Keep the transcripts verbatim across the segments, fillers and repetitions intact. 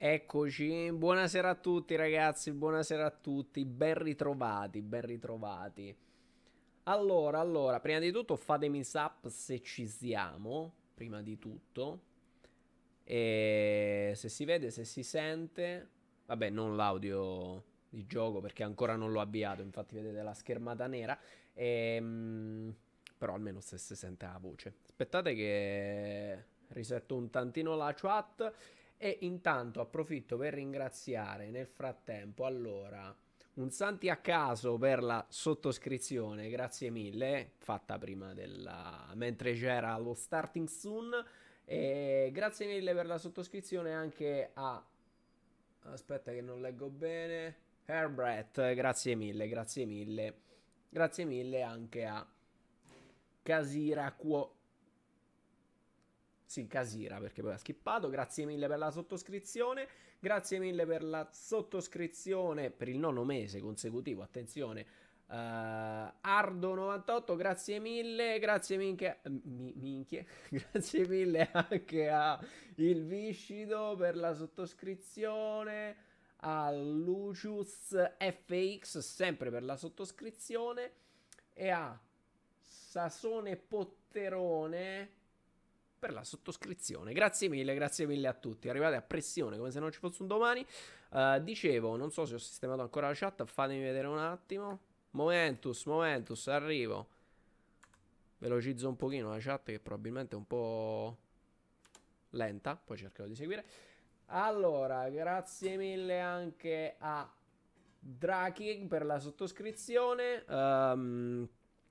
Eccoci, buonasera a tutti ragazzi, buonasera a tutti, ben ritrovati, ben ritrovati. Allora, allora, prima di tutto fatemi sap se ci siamo, prima di tutto. E se si vede, se si sente, vabbè non l'audio di gioco perché ancora non l'ho avviato, infatti vedete la schermata nera. Ehm, però almeno se si sente la voce. Aspettate che risetto un tantino la chat. E intanto approfitto per ringraziare nel frattempo, allora, un santi a caso per la sottoscrizione, grazie mille, fatta prima della, mentre c'era lo starting soon, e grazie mille per la sottoscrizione anche a, aspetta che non leggo bene, Herbert, grazie mille, grazie mille, grazie mille anche a Casira Cuo... Sì, Casira, perché poi ha skippato. Grazie mille per la sottoscrizione. Grazie mille per la sottoscrizione per il nono mese consecutivo. Attenzione, uh, Ardo novantotto. Grazie mille. Grazie minchia. Mi, minchie. Grazie mille anche a Il Viscido per la sottoscrizione. A Lucius F X, sempre per la sottoscrizione. E a Sasone Potterone per la sottoscrizione, grazie mille, grazie mille a tutti, arrivate a pressione come se non ci fosse un domani. Uh, dicevo, non so se ho sistemato ancora la chat, fatemi vedere un attimo, momentus, momentus, arrivo, velocizzo un pochino la chat che probabilmente è un po' lenta, poi cercherò di seguire. Allora, grazie mille anche a Draki per la sottoscrizione, um,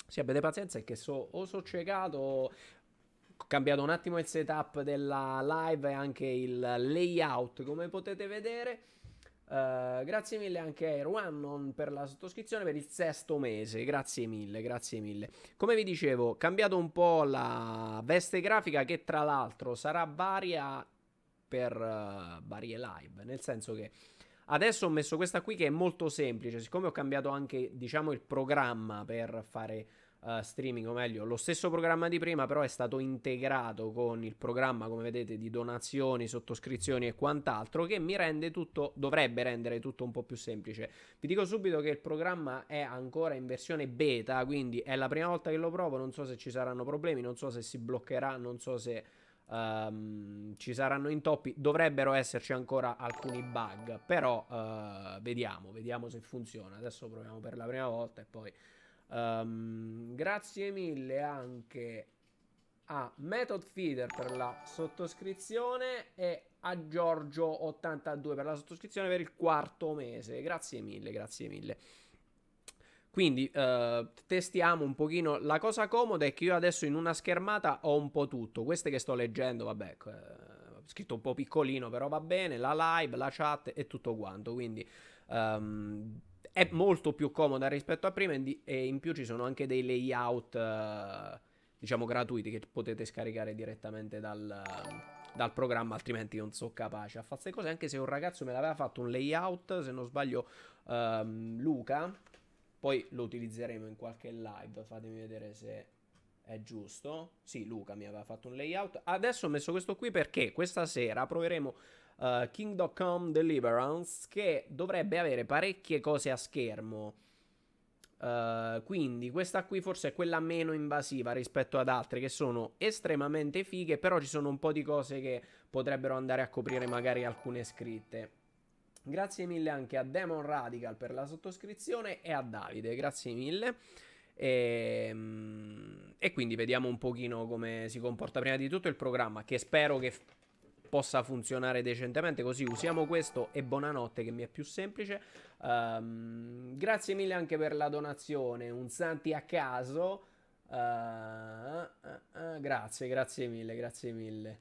sì, abbiate pazienza che so, o so ciecato. Ho cambiato un attimo il setup della live e anche il layout come potete vedere. Uh, grazie mille anche a Erwannon per la sottoscrizione per il sesto mese. Grazie mille, grazie mille. Come vi dicevo, ho cambiato un po' la veste grafica che tra l'altro sarà varia per uh, varie live. Nel senso che adesso ho messo questa qui che è molto semplice. Siccome ho cambiato anche, diciamo, il programma per fare... Uh, streaming, o meglio lo stesso programma di prima però è stato integrato con il programma come vedete di donazioni, sottoscrizioni e quant'altro, che mi rende tutto, dovrebbe rendere tutto un po' più semplice. Vi dico subito che il programma è ancora in versione beta, quindi è la prima volta che lo provo, non so se ci saranno problemi, non so se si bloccherà, non so se um, ci saranno intoppi, dovrebbero esserci ancora alcuni bug, però uh, vediamo, vediamo se funziona. Adesso proviamo per la prima volta e poi Um, grazie mille anche a Method Feeder per la sottoscrizione e a Giorgio ottantadue per la sottoscrizione per il quarto mese. Grazie mille, grazie mille. Quindi uh, testiamo un pochino. La cosa comoda è che io adesso in una schermata ho un po' tutto. Queste che sto leggendo, vabbè, eh, ho scritto un po' piccolino, però va bene. La live, la chat e tutto quanto. Quindi um, è molto più comoda rispetto a prima, e in più ci sono anche dei layout eh, diciamo gratuiti che potete scaricare direttamente dal, dal programma, altrimenti non sono capace a fare queste cose, anche se un ragazzo me l'aveva fatto un layout, se non sbaglio ehm, Luca, poi lo utilizzeremo in qualche live, fatemi vedere se è giusto. Sì, Luca mi aveva fatto un layout. Adesso ho messo questo qui perché questa sera proveremo Uh, Kingdom Come: Deliverance, che dovrebbe avere parecchie cose a schermo, uh, quindi questa qui forse è quella meno invasiva rispetto ad altre che sono estremamente fighe, però ci sono un po' di cose che potrebbero andare a coprire magari alcune scritte. Grazie mille anche a Demon Radical per la sottoscrizione e a Davide, grazie mille. E, e quindi vediamo un pochino come si comporta prima di tutto il programma, che spero che possa funzionare decentemente, così usiamo questo e buonanotte che mi è più semplice. Um, grazie mille anche per la donazione, un santi a caso. Uh, uh, uh, grazie, grazie mille, grazie mille.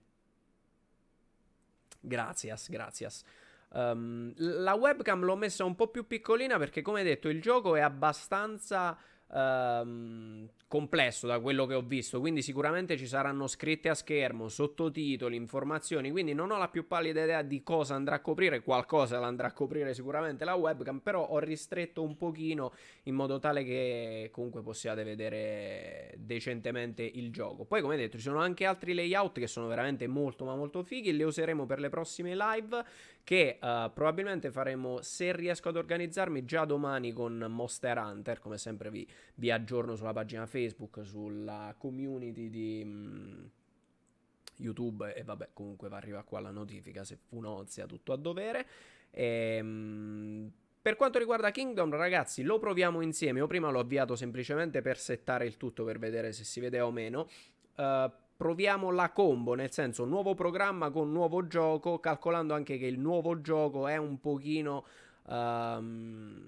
Gracias, gracias. Um, la webcam l'ho messa un po' più piccolina perché come detto il gioco è abbastanza ehm, complesso da quello che ho visto, quindi sicuramente ci saranno scritte a schermo, sottotitoli, informazioni, quindi non ho la più pallida idea di cosa andrà a coprire. Qualcosa l'andrà a coprire sicuramente la webcam, però ho ristretto un pochino in modo tale che comunque possiate vedere decentemente il gioco. Poi, come detto, ci sono anche altri layout che sono veramente molto ma molto fighi, le useremo per le prossime live che uh, probabilmente faremo, se riesco ad organizzarmi, già domani con Monster Hunter. Come sempre vi, vi aggiorno sulla pagina Facebook, Facebook, sulla community di mh, YouTube, e vabbè, comunque va arriva qua la notifica se uno ozia tutto a dovere. E, mh, per quanto riguarda Kingdom, ragazzi, lo proviamo insieme. Io prima l'ho avviato semplicemente per settare il tutto, per vedere se si vede o meno. Uh, Proviamo la combo, nel senso nuovo programma con nuovo gioco, calcolando anche che il nuovo gioco è un pochino, um,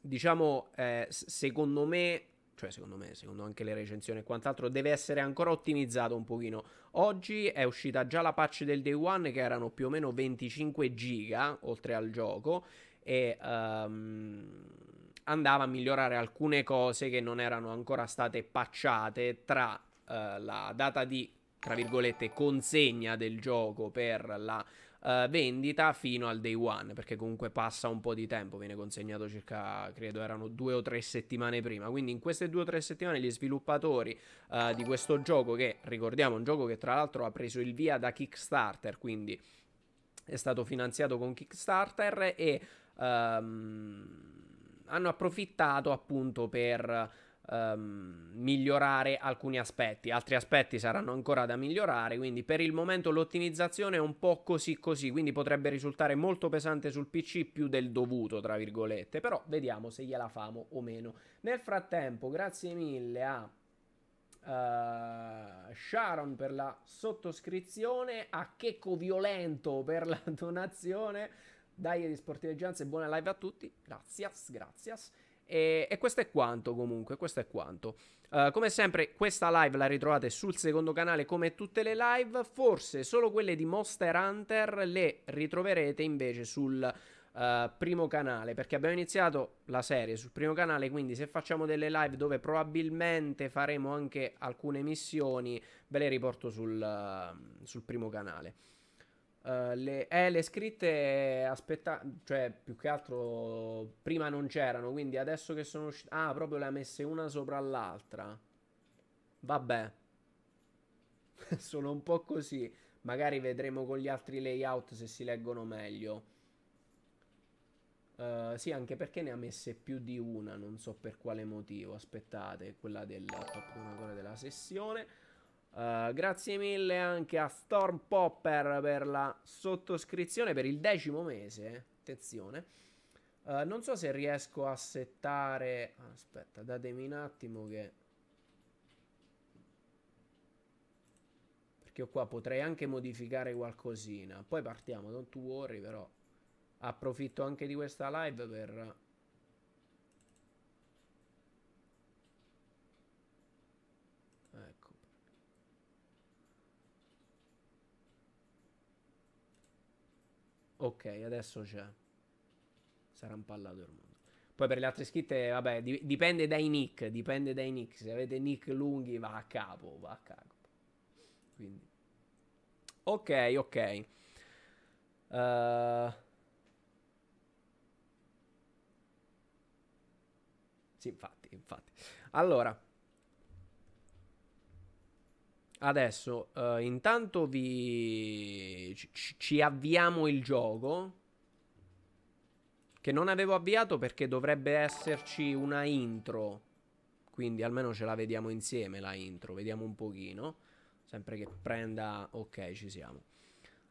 diciamo, eh, secondo me, cioè secondo me, secondo anche le recensioni e quant'altro, deve essere ancora ottimizzato un pochino. Oggi è uscita già la patch del Day One, che erano più o meno venticinque giga, oltre al gioco, e... Um, andava a migliorare alcune cose che non erano ancora state patchate tra... Uh, la data di, tra virgolette, consegna del gioco per la uh, vendita fino al day one, perché comunque passa un po' di tempo, viene consegnato circa, credo erano due o tre settimane prima. Quindi in queste due o tre settimane gli sviluppatori uh, di questo gioco, che ricordiamo è un gioco che tra l'altro ha preso il via da Kickstarter, quindi è stato finanziato con Kickstarter, e um, hanno approfittato appunto per Um, migliorare alcuni aspetti. Altri aspetti saranno ancora da migliorare, quindi per il momento l'ottimizzazione è un po' così così, quindi potrebbe risultare molto pesante sul P C, più del dovuto tra virgolette, però vediamo se gliela famo o meno. Nel frattempo grazie mille a Uh, Sharon per la sottoscrizione, a Checco Violento per la donazione, dai di sportiveggianze, buona live a tutti, grazias, grazias. E, e questo è quanto, comunque, questo è quanto. Uh, come sempre questa live la ritrovate sul secondo canale, come tutte le live, forse solo quelle di Monster Hunter le ritroverete invece sul uh, primo canale, perché abbiamo iniziato la serie sul primo canale, quindi se facciamo delle live dove probabilmente faremo anche alcune missioni, ve le riporto sul, uh, sul primo canale. Uh, le, eh, le scritte aspetta, cioè più che altro prima non c'erano, quindi adesso che sono uscite, ah, proprio le ha messe una sopra l'altra, vabbè. Sono un po' così, magari vedremo con gli altri layout se si leggono meglio. Uh, sì, anche perché ne ha messe più di una, non so per quale motivo. Aspettate, quella del top ancora della sessione. Uh, grazie mille anche a Storm Popper per la sottoscrizione per il decimo mese. Attenzione, uh, non so se riesco a settare. Aspetta, datemi un attimo, che perché io qua potrei anche modificare qualcosina. Poi partiamo, non tu worry, però approfitto anche di questa live per... Ok, adesso c'è. Sarà impallato il mondo. Poi per le altre scritte, vabbè, di dipende dai nick. Dipende dai nick. Se avete nick lunghi va a capo, va a capo. Quindi. Ok, ok. Uh... Sì, infatti, infatti. Allora. Adesso uh, intanto vi ci, ci avviamo il gioco, che non avevo avviato perché dovrebbe esserci una intro, quindi almeno ce la vediamo insieme la intro, vediamo un pochino, sempre che prenda... Ok, ci siamo.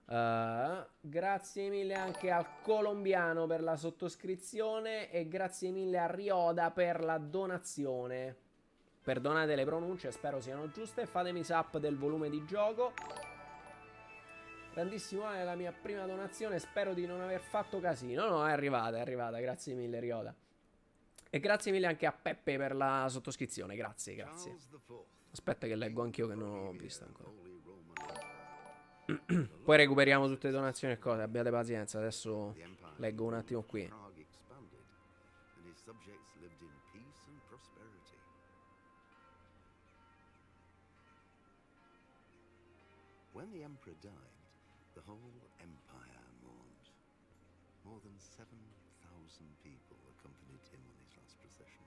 Uh, grazie mille anche al colombiano per la sottoscrizione, e grazie mille a Rioda per la donazione. Perdonate le pronunce, spero siano giuste. Fatemi sap del volume di gioco. Grandissimo, è la mia prima donazione, spero di non aver fatto casino. No, è arrivata, è arrivata. Grazie mille, Riola. E grazie mille anche a Peppe per la sottoscrizione. Grazie, grazie. Aspetta che leggo anch'io, che non ho visto ancora. Poi recuperiamo tutte le donazioni e cose, abbiate pazienza. Adesso leggo un attimo qui. when the emperor died, the whole empire mourned. More than seven thousand people accompanied him on his last procession.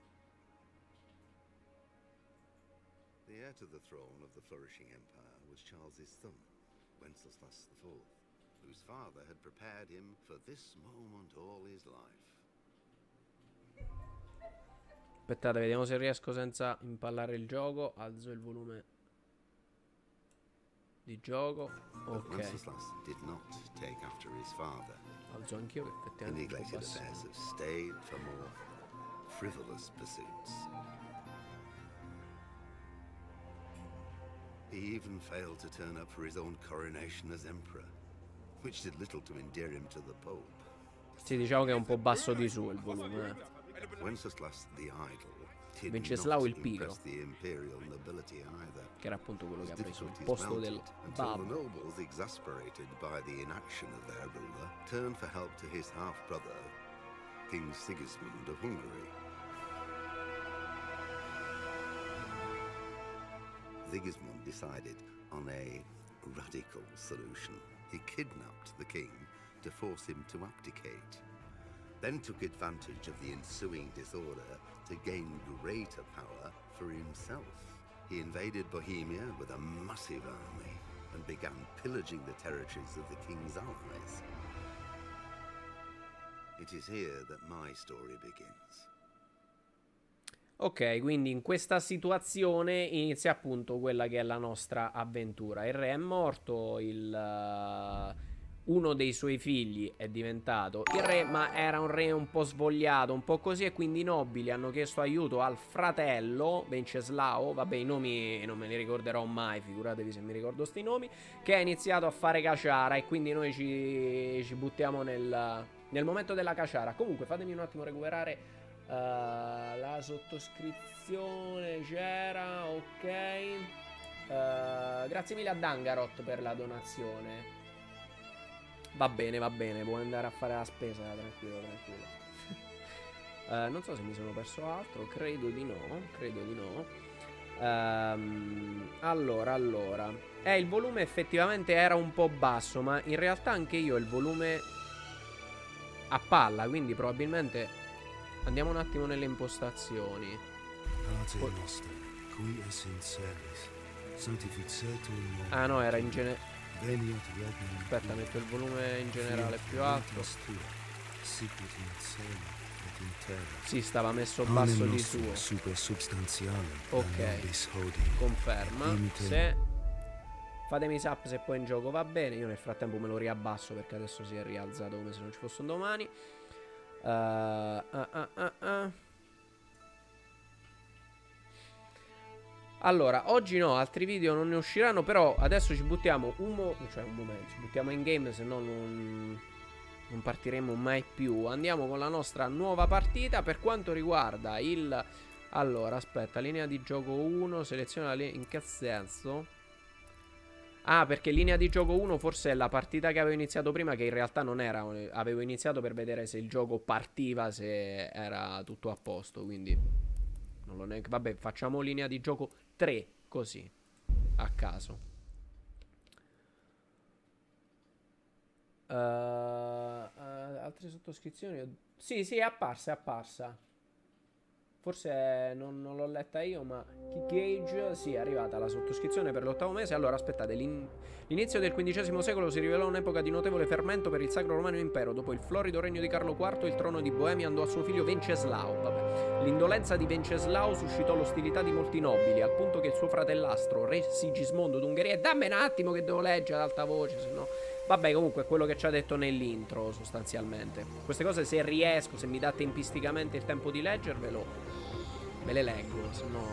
The heir to the throne of the flourishing empire was Charles's son, Wenceslaus the fourth, whose father had prepared him for this moment all his life. Aspettate, vediamo se riesco senza impallare il gioco. Alzo il volume di gioco. Ok. Alzo anch'io che effettivamente un po' basso. He even failed to turn up for his own coronation as emperor, which did little to endear him to the Pope. Sì, diciamo che è un po' basso di su il volume. Eh. Venceslao il Pigro, che era appunto quello che ha preso il posto del babbo. King Sigismund of Hungary. Sigismund decided on a radical solution. He kidnapped the king to force him to abdicate, then took advantage of the ensuing disorder to gain greater power for himself. He invaded Bohemia with a massive army and began pillaging the territories of the king's allies. It is here that my story begins. Ok, quindi in questa situazione inizia appunto quella che è la nostra avventura. Il re è morto, il, uh, uno dei suoi figli è diventato il re, ma era un re un po' svogliato, un po' così, e quindi i nobili hanno chiesto aiuto al fratello, Venceslao, vabbè i nomi non me li ricorderò mai, figuratevi se mi ricordo sti nomi, che ha iniziato a fare caciara e quindi noi ci, ci buttiamo nel, nel momento della caciara. Comunque fatemi un attimo recuperare... Uh, la sottoscrizione c'era, ok. Uh, grazie mille a Dangarot per la donazione. Va bene, va bene, puoi andare a fare la spesa, tranquillo, tranquillo. uh, non so se mi sono perso altro, credo di no, credo di no. Um, allora, allora. Eh, il volume effettivamente era un po' basso, ma in realtà anche io il volume a palla, quindi probabilmente... Andiamo un attimo nelle impostazioni. Oh. Ah no, era in generale. Aspetta, metto il volume in generale più alto. Sì, stava messo basso di suo. Ok, conferma. Se... Fatemi sap se poi in gioco va bene. Io nel frattempo me lo riabbasso perché adesso si è rialzato come se non ci fosse un domani. Uh, uh, uh, uh, uh. Allora, oggi no, altri video non ne usciranno, però adesso ci buttiamo un, mo cioè un momento, ci buttiamo in game, se no non, non partiremo mai più. Andiamo con la nostra nuova partita. Per quanto riguarda il... Allora, aspetta, linea di gioco uno, seleziona la linea... In che senso? Ah, perché linea di gioco uno forse è la partita che avevo iniziato prima, che in realtà non era, avevo iniziato per vedere se il gioco partiva, se era tutto a posto, quindi non l'ho neanche... Vabbè, facciamo linea di gioco tre, così, a caso. Uh, uh, altre sottoscrizioni? Sì, sì, è apparsa, è apparsa. Forse non, non l'ho letta io, ma Kickage, sì, è arrivata la sottoscrizione per l'ottavo mese. Allora, aspettate, l'inizio del quindicesimo secolo si rivelò un'epoca di notevole fermento per il Sacro Romano Impero. Dopo il florido regno di Carlo quarto, il trono di Boemia andò a suo figlio Venceslao. L'indolenza di Venceslao suscitò l'ostilità di molti nobili, al punto che il suo fratellastro, re Sigismondo d'Ungheria... E dammi un attimo che devo leggere ad alta voce, se no... Vabbè, comunque, è quello che ci ha detto nell'intro, sostanzialmente. Queste cose, se riesco, se mi date tempisticamente il tempo di leggervelo, me le leggo, se no...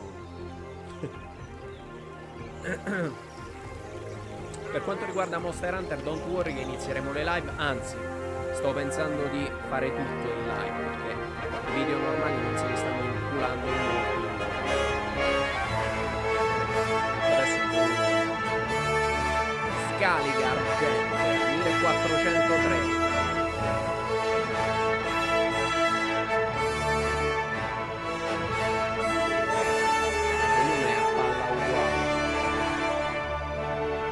Per quanto riguarda Monster Hunter, don't worry che inizieremo le live. Anzi, sto pensando di fare tutto in live, perché i video normali non se li stanno inculando in modo. Scalica Argento millequattrocentotrenta. Non è a palla uguale.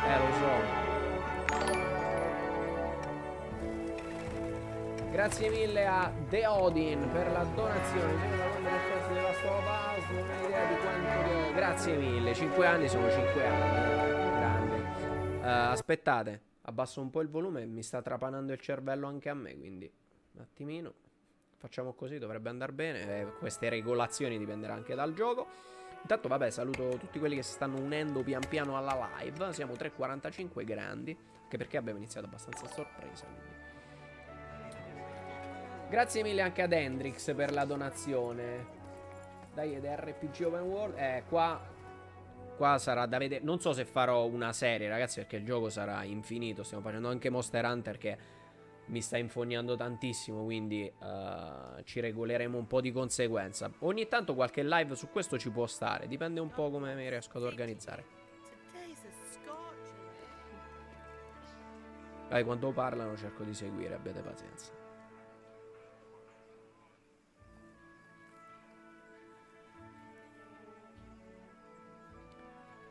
Eh, lo so. Grazie mille a The Odin per la donazione. Non ho idea di quanto. Grazie mille, cinque anni sono cinque anni. Grande. Uh, aspettate, abbasso un po' il volume, mi sta trapanando il cervello anche a me, quindi un attimino. Facciamo così, dovrebbe andare bene. Eh, queste regolazioni dipenderanno anche dal gioco. Intanto vabbè, saluto tutti quelli che si stanno unendo pian piano alla live. Siamo trecentoquarantacinque grandi, anche perché abbiamo iniziato abbastanza a sorpresa, quindi. Grazie mille anche ad Hendrix per la donazione. Dai, ed R P G Open World. Eh, qua, qua sarà da vedere. Non so se farò una serie, ragazzi, perché il gioco sarà infinito. Stiamo facendo anche Monster Hunter che mi sta infognando tantissimo, quindi uh, ci regoleremo un po' di conseguenza. Ogni tanto qualche live su questo ci può stare. Dipende un po' come mi riesco ad organizzare. Dai, quando parlano cerco di seguire, abbiate pazienza.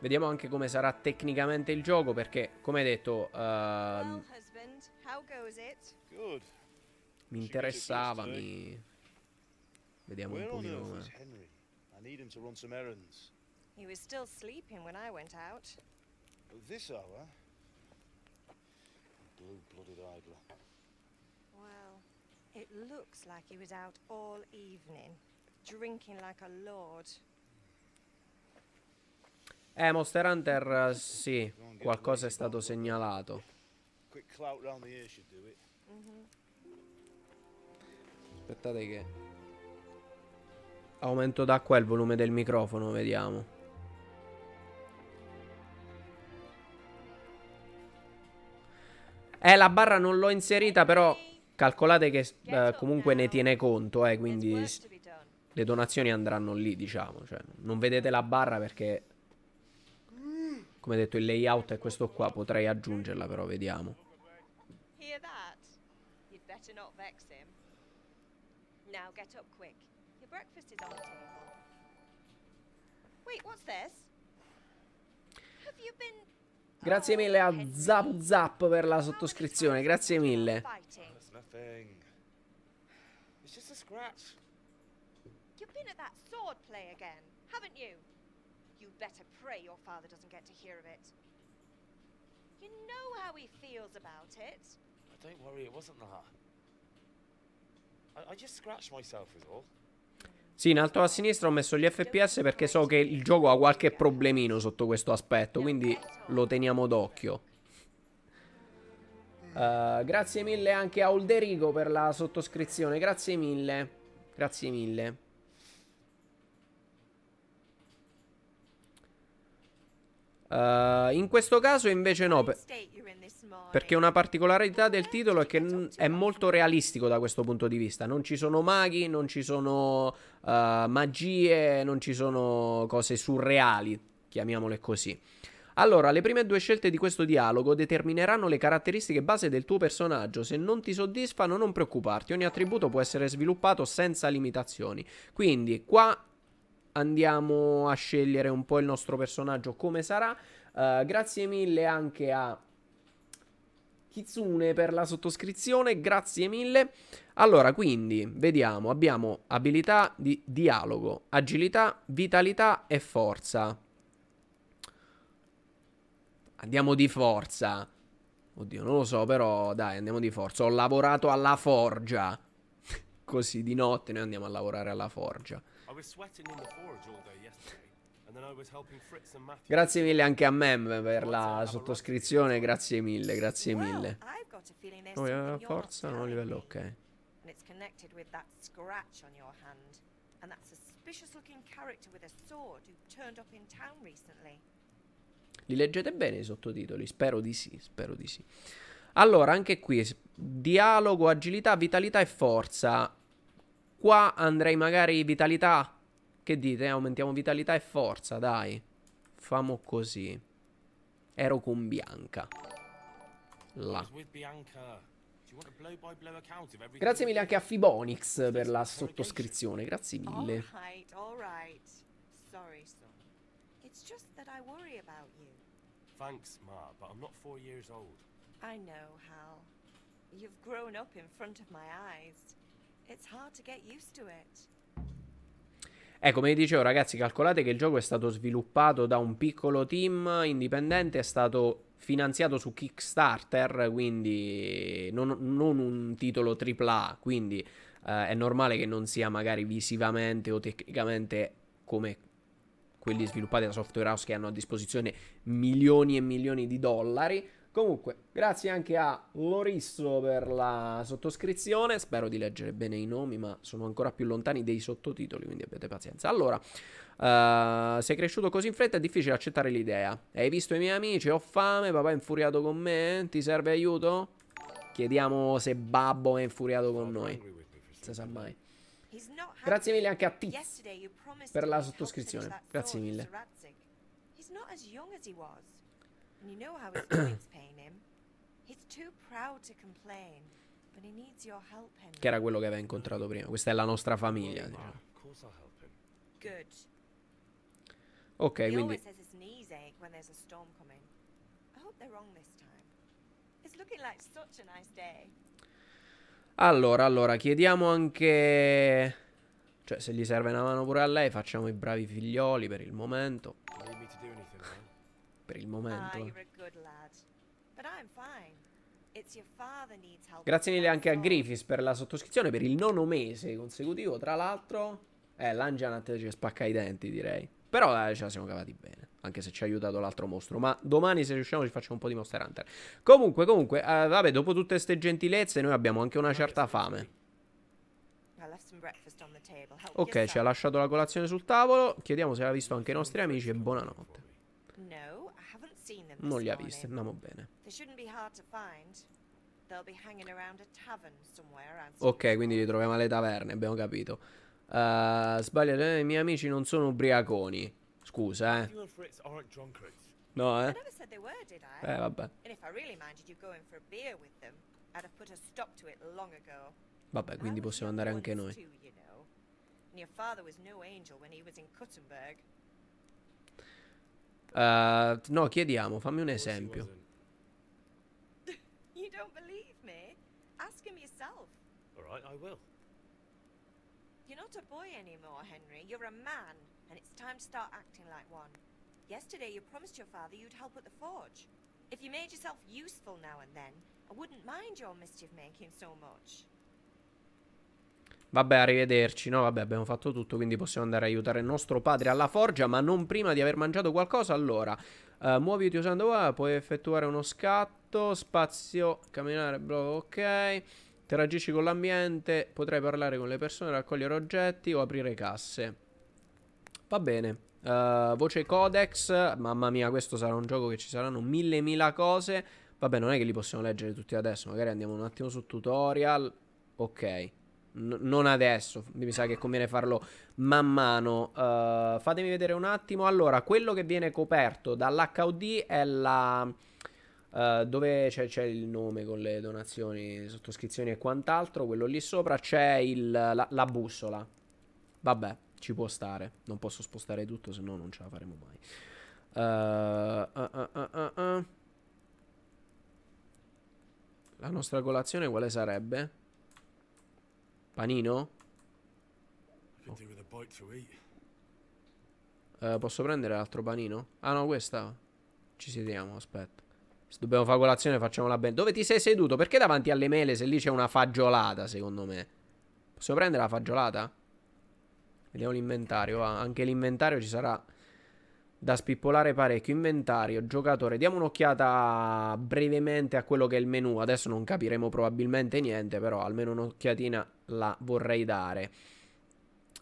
Vediamo anche come sarà tecnicamente il gioco, perché, come detto, uh, mi interessava, mi... Vediamo un pochino come... Eh, Monster Hunter, sì, qualcosa è stato segnalato. Aspettate che aumento da qua il volume del microfono, vediamo. Eh, la barra non l'ho inserita, però calcolate che eh, comunque ne tiene conto, eh, quindi le donazioni andranno lì, diciamo, cioè, non vedete la barra perché... Come detto, il layout è questo qua, potrei aggiungerla però, vediamo. Grazie mille a Zap Zap per la sottoscrizione, grazie mille. You better pray your father doesn't get to hear of it. You know how he feels about it. Don't worry, it wasn't that. I, I just scratched myself is all. Sì, in alto a sinistra ho messo gli F P S perché so che il gioco ha qualche problemino sotto questo aspetto, quindi lo teniamo d'occhio. Uh, grazie mille anche a Olderigo per la sottoscrizione, grazie mille. Grazie mille. Uh, in questo caso invece no, per... perché una particolarità del titolo è che è molto realistico da questo punto di vista. Non ci sono maghi, non ci sono uh, magie, non ci sono cose surreali, chiamiamole così. Allora, le prime due scelte di questo dialogo determineranno le caratteristiche base del tuo personaggio. Se non ti soddisfano, non preoccuparti, ogni attributo può essere sviluppato senza limitazioni. Quindi qua... andiamo a scegliere un po' il nostro personaggio come sarà. uh, Grazie mille anche a Kitsune per la sottoscrizione, grazie mille. Allora, quindi, vediamo. Abbiamo abilità di dialogo, agilità, vitalità e forza. Andiamo di forza. Oddio, non lo so, però dai, andiamo di forza. Ho lavorato alla forgia. Così di notte noi andiamo a lavorare alla forgia. Grazie mille anche a Mem per la sottoscrizione, grazie mille, grazie mille. Oh, eh, forza, no, livello ok. Li leggete bene i sottotitoli? Spero di sì, spero di sì. Allora, anche qui, dialogo, agilità, vitalità e forza. Qua andrei magari vitalità. Che dite? Aumentiamo vitalità e forza, dai. Famo così. Ero con Bianca. Là. Grazie mille anche a Fibonix per la sottoscrizione, grazie mille. Thanks, Ma, but I'm not four years old. I know, Hal. You've grown up in front of my eyes. It's hard to get used to it. E come vi dicevo ragazzi, calcolate che il gioco è stato sviluppato da un piccolo team indipendente, è stato finanziato su Kickstarter, quindi non, non un titolo tripla A, quindi eh, è normale che non sia magari visivamente o tecnicamente come quelli sviluppati da Software House che hanno a disposizione milioni e milioni di dollari. Comunque, grazie anche a Lorisso per la sottoscrizione. Spero di leggere bene i nomi, ma sono ancora più lontani dei sottotitoli, quindi abbiate pazienza. Allora, uh, sei cresciuto così in fretta, è difficile accettare l'idea. Hai visto i miei amici? Ho fame, papà è infuriato con me. Ti serve aiuto? Chiediamo se Babbo è infuriato con noi. Non si sa mai. Grazie mille anche a te per la sottoscrizione. Grazie mille. And you know how his parents pain him. He's too proud to complain, but he needs your help. Che era quello che aveva incontrato prima. Questa è la nostra famiglia. Good. Ok, quindi. Allora, allora, chiediamo anche, cioè, se gli serve una mano pure a lei, facciamo i bravi figlioli per il momento. Per il momento. Grazie mille anche a Griffiths per la sottoscrizione per il nono mese consecutivo. Tra l'altro, eh, l'Angianat ci spacca i denti, direi. Però eh, ce la siamo cavati bene. Anche se ci ha aiutato l'altro mostro. Ma domani, se riusciamo, ci facciamo un po' di Monster Hunter. Comunque, comunque, eh, vabbè, dopo tutte queste gentilezze, noi abbiamo anche una certa fame. Ok, ci ha lasciato la colazione sul tavolo. Chiediamo se l'ha visto anche i nostri amici. E buonanotte. Non li ha visti, andiamo bene. Ok, quindi li troviamo alle taverne, abbiamo capito. uh, Sbagliato, eh, i miei amici non sono ubriaconi. Scusa, eh. No, eh. Eh, vabbè. Vabbè, quindi possiamo andare anche noi. Uh, no, chiediamo, fammi un esempio. Vabbè, arrivederci. No, vabbè, abbiamo fatto tutto, quindi possiamo andare a aiutare il nostro padre alla forgia, ma non prima di aver mangiato qualcosa. Allora, uh, muoviti usando qua, puoi effettuare uno scatto, spazio, camminare, bro, ok. Interagisci con l'ambiente, potrai parlare con le persone, raccogliere oggetti o aprire casse. Va bene. uh, Voce Codex, mamma mia, questo sarà un gioco che ci saranno mille mila cose. Vabbè, non è che li possiamo leggere tutti adesso, magari andiamo un attimo su tutorial. Ok. N non adesso, mi sa che conviene farlo man mano. uh, Fatemi vedere un attimo. Allora, quello che viene coperto dall'H U D è la uh, dove c'è il nome con le donazioni, sottoscrizioni e quant'altro. Quello lì sopra c'è la, la bussola. Vabbè, ci può stare. Non posso spostare tutto, se no non ce la faremo mai. uh, uh, uh, uh, uh. La nostra colazione quale sarebbe? Panino? Oh. Eh, posso prendere l'altro panino? Ah no, questa. Ci sediamo, aspetta. Se dobbiamo fare colazione facciamola bene. Dove ti sei seduto? Perché davanti alle mele, se lì c'è una fagiolata, secondo me? Posso prendere la fagiolata? Vediamo l'inventario. Ah, anche l'inventario ci sarà da spippolare parecchio. Inventario, giocatore. Diamo un'occhiata brevemente a quello che è il menu. Adesso non capiremo probabilmente niente, però almeno un'occhiatina la vorrei dare.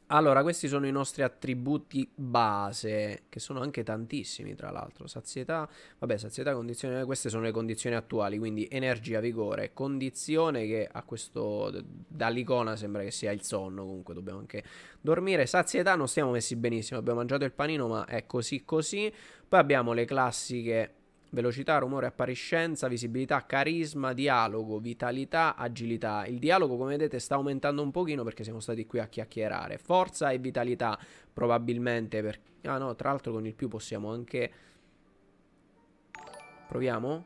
Allora, questi sono i nostri attributi base, che sono anche tantissimi tra l'altro. Sazietà, vabbè, sazietà, condizione. Queste sono le condizioni attuali, quindi energia, vigore, condizione, che a questo dall'icona sembra che sia il sonno. Comunque dobbiamo anche dormire. Sazietà non stiamo messi benissimo, abbiamo mangiato il panino ma è così così. Poi abbiamo le classiche: velocità, rumore, appariscenza, visibilità, carisma, dialogo, vitalità, agilità. Il dialogo, come vedete, sta aumentando un pochino perché siamo stati qui a chiacchierare. Forza e vitalità, probabilmente per... Ah no, tra l'altro con il più possiamo anche... Proviamo?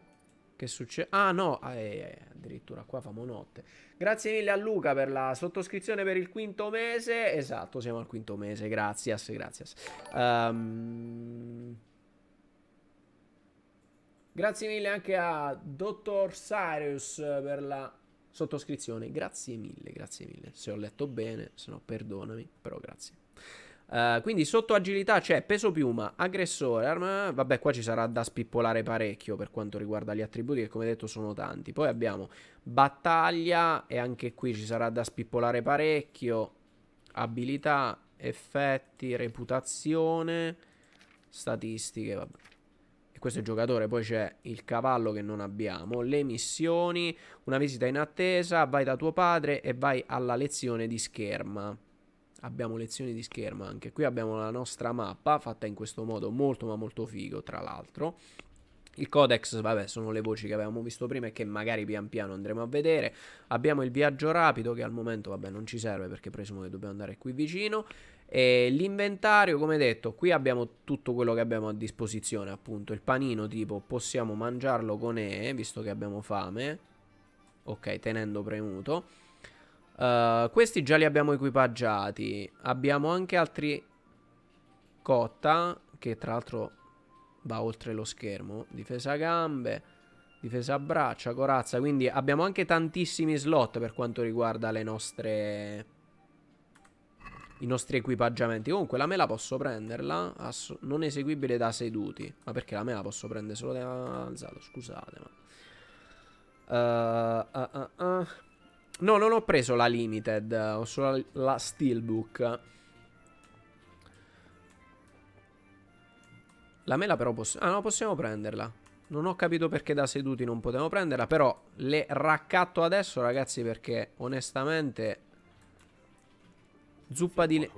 Che succede? Ah no, eh, addirittura qua famo notte. Grazie mille a Luca per la sottoscrizione per il quinto mese. Esatto, siamo al quinto mese. Grazie, grazie. Um... Grazie mille anche a Dottor Sirius per la sottoscrizione. Grazie mille, grazie mille. Se ho letto bene, se no perdonami, però grazie. Uh, quindi sotto agilità c'è peso piuma, aggressore, arma... Vabbè, qua ci sarà da spippolare parecchio per quanto riguarda gli attributi, che come detto sono tanti. Poi abbiamo battaglia e anche qui ci sarà da spippolare parecchio. Abilità, effetti, reputazione, statistiche, vabbè. E questo è il giocatore. Poi c'è il cavallo che non abbiamo, le missioni, una visita in attesa, vai da tuo padre e vai alla lezione di scherma. Abbiamo lezioni di scherma anche qui. Abbiamo la nostra mappa fatta in questo modo, molto ma molto figo tra l'altro. Il codex, vabbè, sono le voci che avevamo visto prima e che magari pian piano andremo a vedere. Abbiamo il viaggio rapido che al momento, vabbè, non ci serve perché presumo che dobbiamo andare qui vicino. E l'inventario, come detto, qui abbiamo tutto quello che abbiamo a disposizione, appunto. Il panino tipo possiamo mangiarlo con E, visto che abbiamo fame. Ok, tenendo premuto. Uh, questi già li abbiamo equipaggiati. Abbiamo anche altri cotta, che tra l'altro va oltre lo schermo. Difesa gambe, difesa braccia, corazza. Quindi abbiamo anche tantissimi slot per quanto riguarda le nostre... i nostri equipaggiamenti. Comunque la mela posso prenderla. Ass- non eseguibile da seduti. Ma perché la mela posso prendere solo da alzato? Scusate, ma... Uh, uh, uh, uh. No, non ho preso la limited, ho solo la steelbook. La mela però possiamo... Ah no, possiamo prenderla. Non ho capito perché da seduti non potevo prenderla, però le raccatto adesso, ragazzi, perché onestamente... Zuppa di...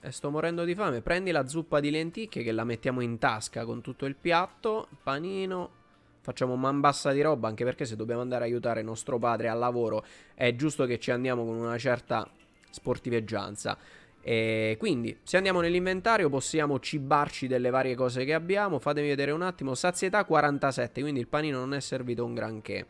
Eh, sto morendo di fame. Prendi la zuppa di lenticchie che la mettiamo in tasca con tutto il piatto. Panino... Facciamo man bassa di roba, anche perché se dobbiamo andare a aiutare nostro padre al lavoro è giusto che ci andiamo con una certa sportiveggianza. E quindi se andiamo nell'inventario possiamo cibarci delle varie cose che abbiamo. Fatemi vedere un attimo. Sazietà quarantasette, quindi il panino non è servito un granché.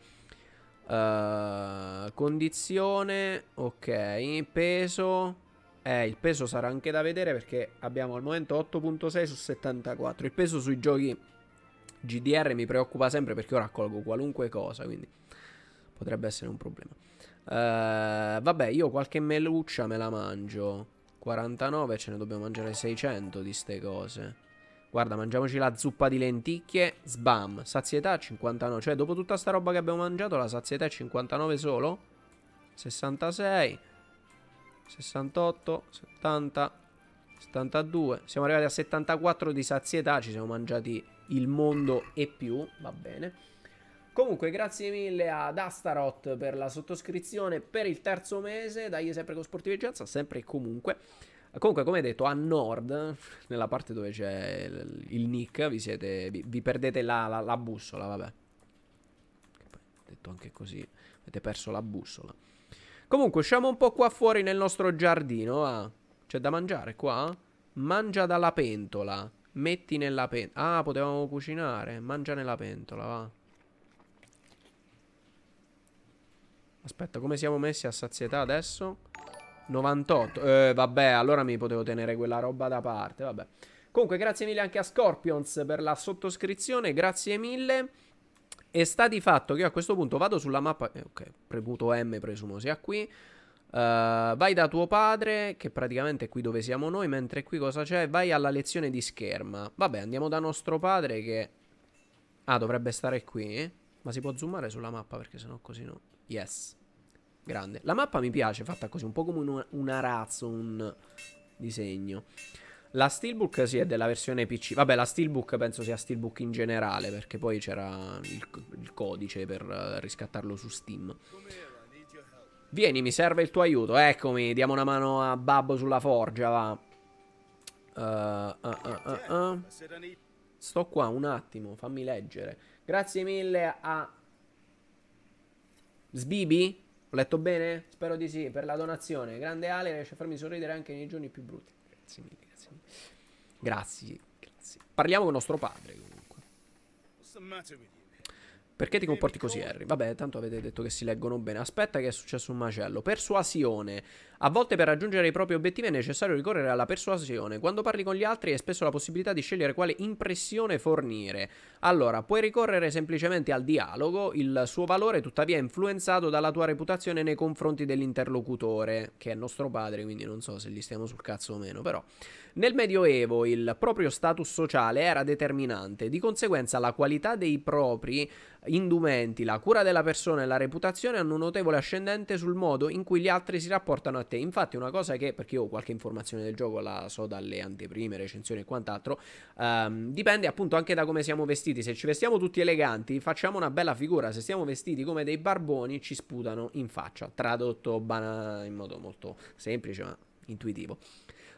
uh, Condizione, ok. Peso, eh, il peso sarà anche da vedere perché abbiamo al momento otto virgola sei su settantaquattro. Il peso sui giochi G D R mi preoccupa sempre perché ora raccolgo qualunque cosa, quindi potrebbe essere un problema. uh, Vabbè, io qualche meluccia me la mangio. Quarantanove, ce ne dobbiamo mangiare seicento di ste cose. Guarda, mangiamoci la zuppa di lenticchie. Sbam, sazietà cinquantanove. Cioè dopo tutta sta roba che abbiamo mangiato la sazietà è cinquantanove solo. Sessantasei sessantotto settanta settantadue. Siamo arrivati a settantaquattro di sazietà. Ci siamo mangiati il mondo e più, va bene. Comunque grazie mille ad Astaroth per la sottoscrizione per il terzo mese. Dagli sempre con sportiveggianza, sempre e comunque. Comunque come detto, a nord, nella parte dove c'è il, il nick, vi, siete, vi, vi perdete la, la, la bussola, vabbè. Detto anche così, avete perso la bussola. Comunque usciamo un po' qua fuori nel nostro giardino. Ah, c'è da mangiare qua? Mangia dalla pentola. Metti nella pentola. Ah, potevamo cucinare. Mangia nella pentola, va. Aspetta, come siamo messi a sazietà adesso? novantotto. Eh, vabbè, allora mi potevo tenere quella roba da parte, vabbè. Comunque, grazie mille anche a Scorpions per la sottoscrizione. Grazie mille. E sta di fatto che io a questo punto vado sulla mappa... Eh, ok, premuto M, presumo sia qui. Uh, vai da tuo padre, che praticamente è qui dove siamo noi, mentre qui cosa c'è? Vai alla lezione di scherma. Vabbè, andiamo da nostro padre che... Ah, dovrebbe stare qui, eh? Ma si può zoomare sulla mappa perché sennò così no. Yes. Grande. La mappa mi piace fatta così, un po' come un, un arazzo, un disegno. La steelbook sì, è della versione P C. Vabbè, la steelbook penso sia steelbook in generale, perché poi c'era il, il codice per uh, riscattarlo su Steam. Vieni, mi serve il tuo aiuto. Eccomi, diamo una mano a Babbo sulla forgia, va. uh, uh, uh, uh, uh. Sto qua un attimo, fammi leggere. Grazie mille a Sbibi, ho letto bene? Spero di sì, per la donazione. Grande Ale, riesce a farmi sorridere anche nei giorni più brutti. Grazie mille, grazie mille. Grazie, grazie. Parliamo con nostro padre comunque. Perché ti comporti così, Harry? Vabbè, tanto avete detto che si leggono bene. Aspetta che è successo un macello. Persuasione. A volte per raggiungere i propri obiettivi è necessario ricorrere alla persuasione. Quando parli con gli altri hai spesso la possibilità di scegliere quale impressione fornire. Allora, puoi ricorrere semplicemente al dialogo. Il suo valore tuttavia è influenzato dalla tua reputazione nei confronti dell'interlocutore, che è nostro padre, quindi non so se gli stiamo sul cazzo o meno, però. Nel Medioevo il proprio status sociale era determinante. Di conseguenza la qualità dei propri indumenti, la cura della persona e la reputazione hanno un notevole ascendente sul modo in cui gli altri si rapportano a te. Infatti una cosa che, perché io ho qualche informazione del gioco, la so dalle anteprime, recensioni e quant'altro, ehm, dipende appunto anche da come siamo vestiti. Se ci vestiamo tutti eleganti facciamo una bella figura, se siamo vestiti come dei barboni ci sputano in faccia, tradotto bana- in modo molto semplice ma intuitivo.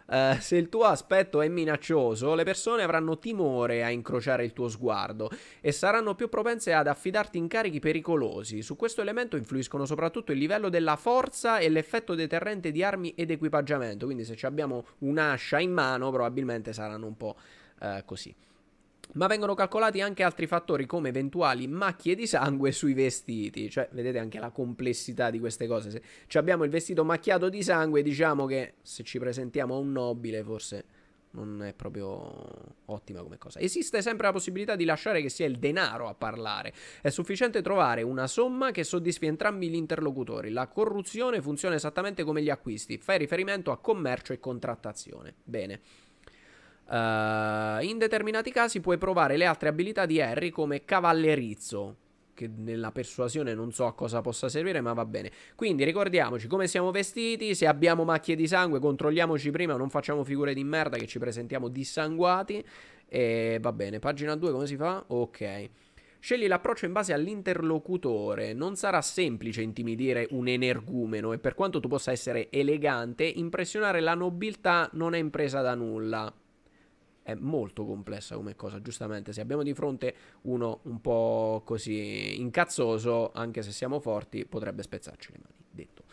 Uh, se il tuo aspetto è minaccioso, le persone avranno timore a incrociare il tuo sguardo e saranno più propense ad affidarti incarichi pericolosi. Su questo elemento influiscono soprattutto il livello della forza e l'effetto deterrente di armi ed equipaggiamento. Quindi se abbiamo un'ascia in mano probabilmente saranno un po' uh, così. Ma vengono calcolati anche altri fattori come eventuali macchie di sangue sui vestiti. Cioè, vedete anche la complessità di queste cose. Se ci abbiamo il vestito macchiato di sangue, diciamo che se ci presentiamo a un nobile forse non è proprio ottima come cosa. Esiste sempre la possibilità di lasciare che sia il denaro a parlare. È sufficiente trovare una somma che soddisfi entrambi gli interlocutori. La corruzione funziona esattamente come gli acquisti. Fai riferimento a commercio e contrattazione. Bene. Uh, in determinati casi puoi provare le altre abilità di Harry come cavallerizzo, che nella persuasione non so a cosa possa servire, ma va bene. Quindi ricordiamoci come siamo vestiti, se abbiamo macchie di sangue controlliamoci prima, non facciamo figure di merda che ci presentiamo dissanguati. E va bene, pagina due come si fa? Ok. Scegli l'approccio in base all'interlocutore. Non sarà semplice intimidire un energumeno e per quanto tu possa essere elegante, impressionare la nobiltà non è impresa da nulla. È molto complessa come cosa, giustamente. Se abbiamo di fronte uno un po' così incazzoso, anche se siamo forti, potrebbe spezzarci le mani, detto.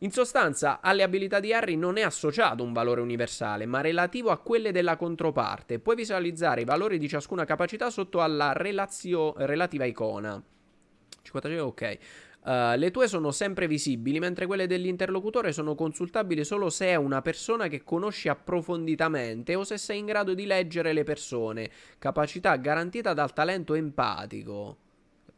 In sostanza, alle abilità di Harry non è associato un valore universale, ma relativo a quelle della controparte. Puoi visualizzare i valori di ciascuna capacità sotto alla relazio... relativa icona. cinquantacinque, ok. Uh, le tue sono sempre visibili, mentre quelle dell'interlocutore sono consultabili solo se è una persona che conosci approfonditamente o se sei in grado di leggere le persone. Capacità garantita dal talento empatico.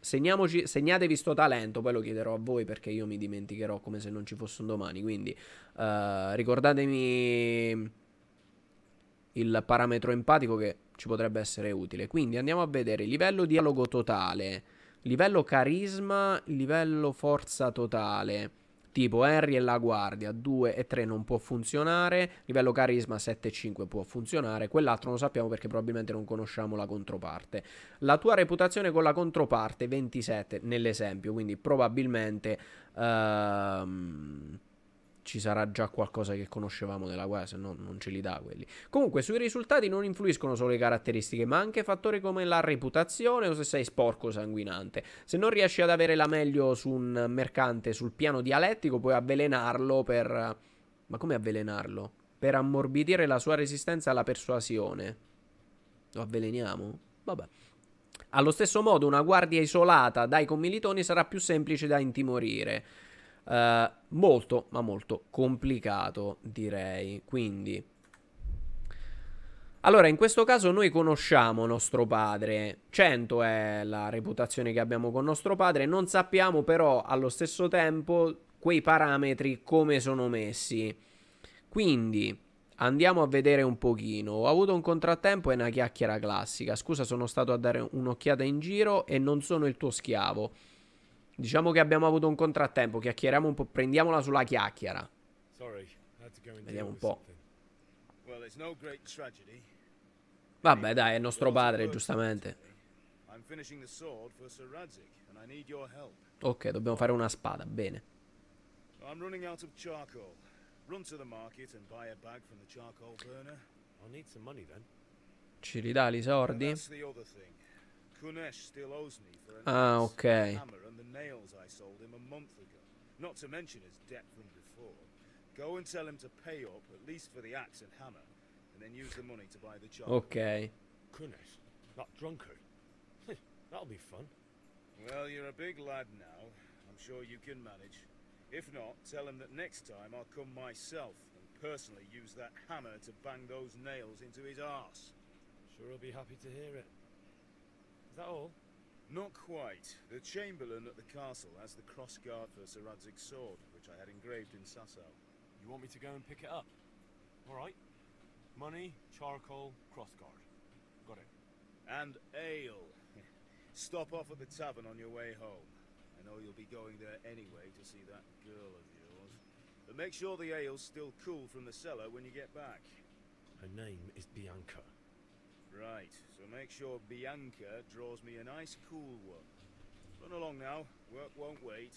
Segniamoci, segnatevi sto talento, poi lo chiederò a voi perché io mi dimenticherò come se non ci fosse un domani. Quindi uh, ricordatemi il parametro empatico che ci potrebbe essere utile. Quindi andiamo a vedere livello dialogo totale, livello carisma, livello forza totale. Tipo Harry e la guardia due e tre non può funzionare. Livello carisma sette e cinque può funzionare. Quell'altro non sappiamo perché probabilmente non conosciamo la controparte. La tua reputazione con la controparte ventisette nell'esempio. Quindi probabilmente ehm, ci sarà già qualcosa che conoscevamo della guardia, se no non ce li dà quelli. Comunque sui risultati non influiscono solo le caratteristiche, ma anche fattori come la reputazione o se sei sporco o sanguinante. Se non riesci ad avere la meglio su un mercante sul piano dialettico, puoi avvelenarlo per... Ma come avvelenarlo? Per ammorbidire la sua resistenza alla persuasione. Lo avveleniamo? Vabbè. Allo stesso modo una guardia isolata dai commilitoni sarà più semplice da intimorire. Uh, molto ma molto complicato, direi. Quindi allora in questo caso noi conosciamo nostro padre, cento è la reputazione che abbiamo con nostro padre. Non sappiamo però allo stesso tempo quei parametri come sono messi, quindi andiamo a vedere un pochino. Ho avuto un contrattempo e una chiacchiera classica. Scusa, sono stato a dare un'occhiata in giro e non sono il tuo schiavo. Diciamo che abbiamo avuto un contrattempo, chiacchieriamo un po', prendiamola sulla chiacchiera. Vediamo un po'. Vabbè, dai, è nostro padre, giustamente. Ok, dobbiamo fare una spada, bene. Ci ridà i soldi? Ah, ok. Ok. Well, you're a big lad now. I'm sure you can manage. If not, tell him that next time I'll come myself and personally use that hammer to bang those nails into his arse. Sure he'll be happy to hear it. Is that all? Not quite. The Chamberlain at the castle has the cross guard for Sir Radzig's sword, which I had engraved in Sassau. You want me to go and pick it up? All right. Money, charcoal, cross guard. Got it. And ale. Stop off at the tavern on your way home. I know you'll be going there anyway to see that girl of yours. But make sure the ale's still cool from the cellar when you get back. Her name is Bianca. Right, so make sure Bianca draws me a nice cool one. Run along now, work won't wait.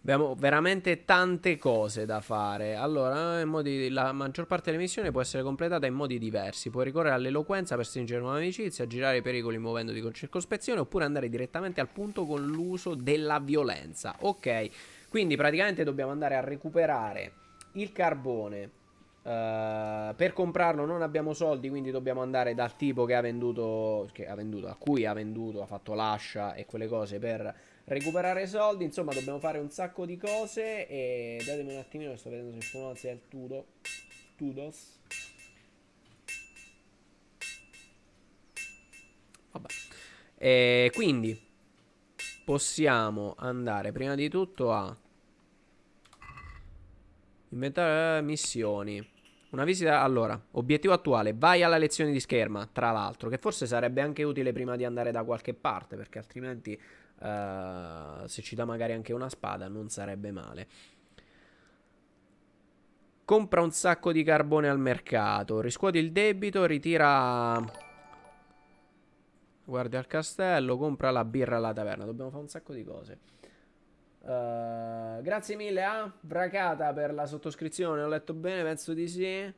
Abbiamo veramente tante cose da fare. Allora, in modi, la maggior parte delle missioni può essere completata in modi diversi. Puoi ricorrere all'eloquenza per stringere nuove amicizie, girare i pericoli muovendoti con circospezione, oppure andare direttamente al punto con l'uso della violenza. Ok, quindi praticamente dobbiamo andare a recuperare il carbone. Uh, per comprarlo non abbiamo soldi, quindi dobbiamo andare dal tipo che ha venduto, che ha venduto, a cui ha venduto, ha fatto l'ascia e quelle cose per recuperare soldi. Insomma, dobbiamo fare un sacco di cose. E datemi un attimino che sto vedendo se il pronunzia è il Tudo Tudos. Vabbè. E quindi possiamo andare prima di tutto a inventare missioni. Una visita, allora, obiettivo attuale, vai alla lezione di scherma, tra l'altro, che forse sarebbe anche utile prima di andare da qualche parte, perché altrimenti uh, se ci dà magari anche una spada non sarebbe male. Compra un sacco di carbone al mercato, riscuoti il debito, ritira, guarda al castello, compra la birra alla taverna. Dobbiamo fare un sacco di cose. Uh, grazie mille a Bracata per la sottoscrizione. Ho letto bene, penso di sì.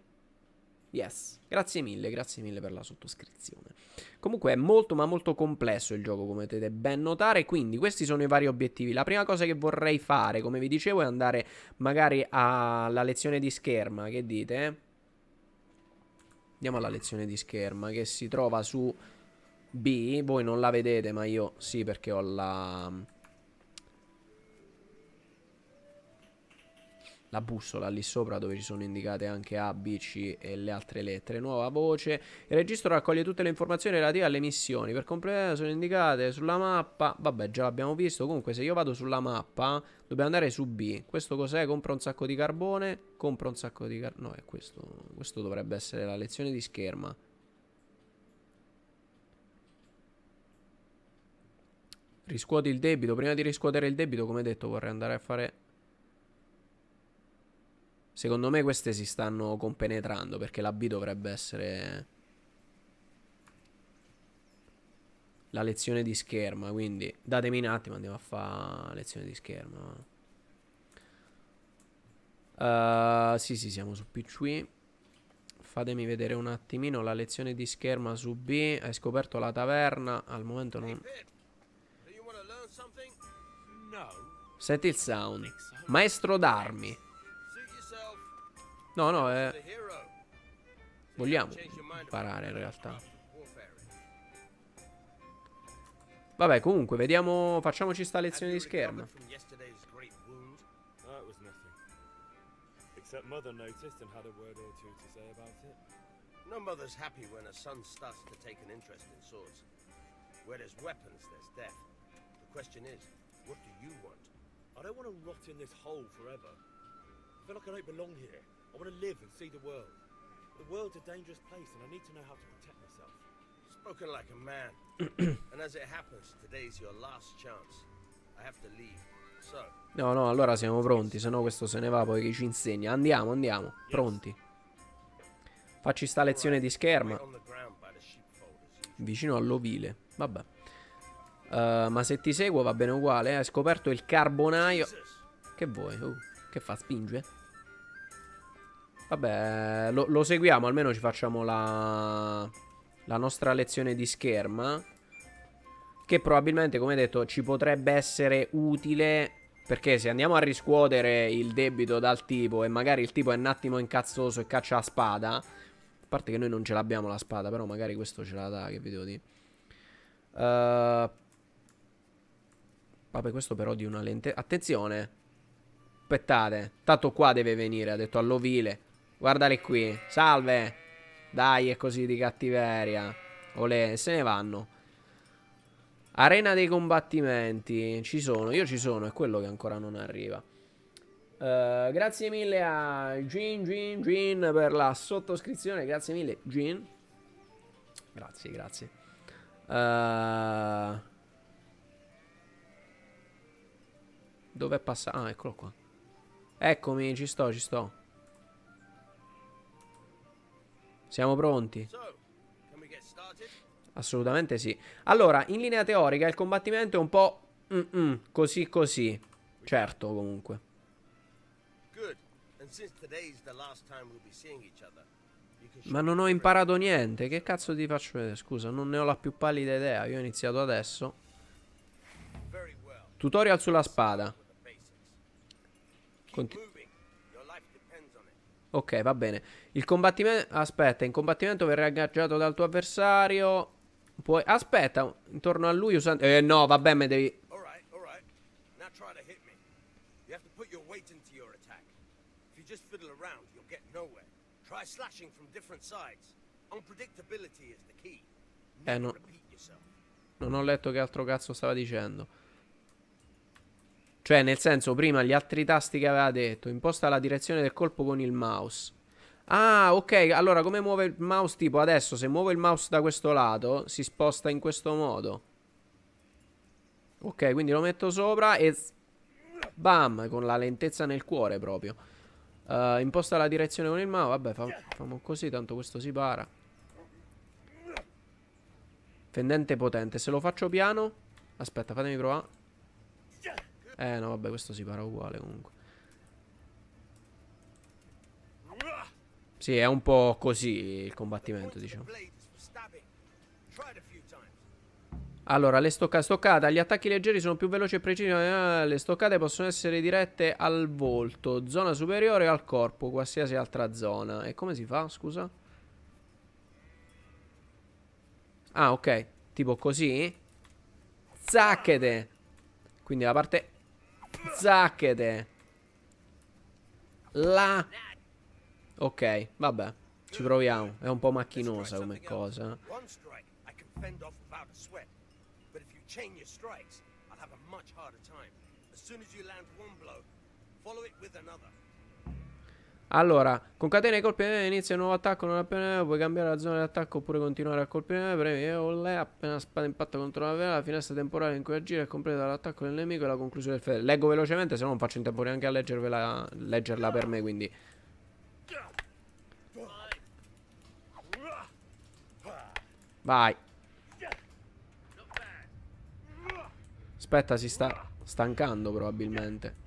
Yes, grazie mille, grazie mille per la sottoscrizione. Comunque è molto ma molto complesso il gioco, come potete ben notare. Quindi questi sono i vari obiettivi. La prima cosa che vorrei fare, come vi dicevo, è andare magari alla lezione di scherma. Che dite? Andiamo alla lezione di scherma, che si trova su B. Voi non la vedete, ma io sì, perché ho la... la bussola lì sopra, dove ci sono indicate anche A, B, C e le altre lettere. Nuova voce. Il registro raccoglie tutte le informazioni relative alle missioni. Per completare sono indicate sulla mappa. Vabbè, già l'abbiamo visto. Comunque se io vado sulla mappa dobbiamo andare su B. Questo cos'è? Compra un sacco di carbone. Compra un sacco di carbone. No, è questo. Questo dovrebbe essere la lezione di scherma. Riscuoti il debito. Prima di riscuotere il debito, come detto, vorrei andare a fare... Secondo me queste si stanno compenetrando, perché la B dovrebbe essere la lezione di scherma. Quindi datemi un attimo, andiamo a fare lezione di scherma. uh, Sì sì, siamo su P C. Fatemi vedere un attimino la lezione di scherma su B. Hai scoperto la taverna? Al momento non... Senti il sound. Maestro d'armi. No, no, eh. Vogliamo imparare in realtà. Vabbè, comunque, vediamo. Facciamoci sta lezione di scherma. I feel like I don't belong here. I want to live and see the world. The world's a dangerous place and I need to know how to protect myself. Spoken like a man. And as it happens, today's your last chance. I have to leave. So. No, no, allora siamo pronti, sennò questo se ne va poi che ci insegna. Andiamo, andiamo, pronti. Facci sta lezione di scherma. Vicino all'ovile. Vabbè. Uh, ma se ti seguo va bene uguale, eh? Hai scoperto il carbonaio. Che vuoi? Uh, che fa? Spinge? Vabbè, lo, lo seguiamo, almeno ci facciamo la, la nostra lezione di scherma, che probabilmente, come detto, ci potrebbe essere utile, perché se andiamo a riscuotere il debito dal tipo e magari il tipo è un attimo incazzoso e caccia la spada, a parte che noi non ce l'abbiamo la spada, però magari questo ce la dà, che vi devo dire. Uh, vabbè, questo però di una lente. Attenzione. Aspettate. Tanto qua deve venire. Ha detto all'ovile. Guardale qui. Salve. Dai, è così di cattiveria. Olè. Se ne vanno. Arena dei combattimenti. Ci sono. Io ci sono. È quello che ancora non arriva. Uh, grazie mille a Gin Gin Gin per la sottoscrizione. Grazie mille Gin. Grazie, grazie. Uh, Dove è passato? Ah, eccolo qua. Eccomi, ci sto, ci sto. Siamo pronti? Assolutamente sì. Allora, in linea teorica il combattimento è un po' mm-mm, così così. Certo, comunque. Ma non ho imparato niente. Che cazzo ti faccio vedere? Scusa, non ne ho la più pallida idea. Io ho iniziato adesso. Tutorial sulla spada. Continu- ok, va bene. Il combattimento... Aspetta, in combattimento verrai aggaggiato dal tuo avversario. Puoi... Aspetta, intorno a lui usando... Eh no, vabbè, me devi... Eh no. Non ho letto che altro cazzo stava dicendo. Cioè, nel senso, prima gli altri tasti che aveva detto. Imposta la direzione del colpo con il mouse. Ah, ok. Allora, come muove il mouse? Tipo, adesso, se muovo il mouse da questo lato, si sposta in questo modo. Ok, quindi lo metto sopra e... bam, con la lentezza nel cuore proprio. Uh, imposta la direzione con il mouse. Vabbè, fa... famo così, tanto questo si para. Fendente potente. Se lo faccio piano... Aspetta, fatemi provare. Eh no, vabbè, questo si para uguale comunque. Sì, è un po' così il combattimento, diciamo. Allora, le stoccate. Stoccata. Gli attacchi leggeri sono più veloci e precisi. Le stoccate possono essere dirette al volto, zona superiore al corpo, qualsiasi altra zona. E come si fa, scusa? Ah, ok. Tipo così. Zacchete. Quindi la parte... Zacchete. La. Ok, vabbè. Ci proviamo. È un po' macchinosa come cosa. Allora, concatena i colpi, inizia un nuovo attacco. Non appena puoi cambiare la zona di attacco oppure continuare a colpire. Premi olè, appena spada impatta contro la vela, la finestra temporale in cui agire è completa l'attacco del nemico e la conclusione del fedele. Leggo velocemente, se no non faccio in tempo neanche a leggervela, leggerla per me, quindi. Vai. Aspetta, si sta stancando probabilmente.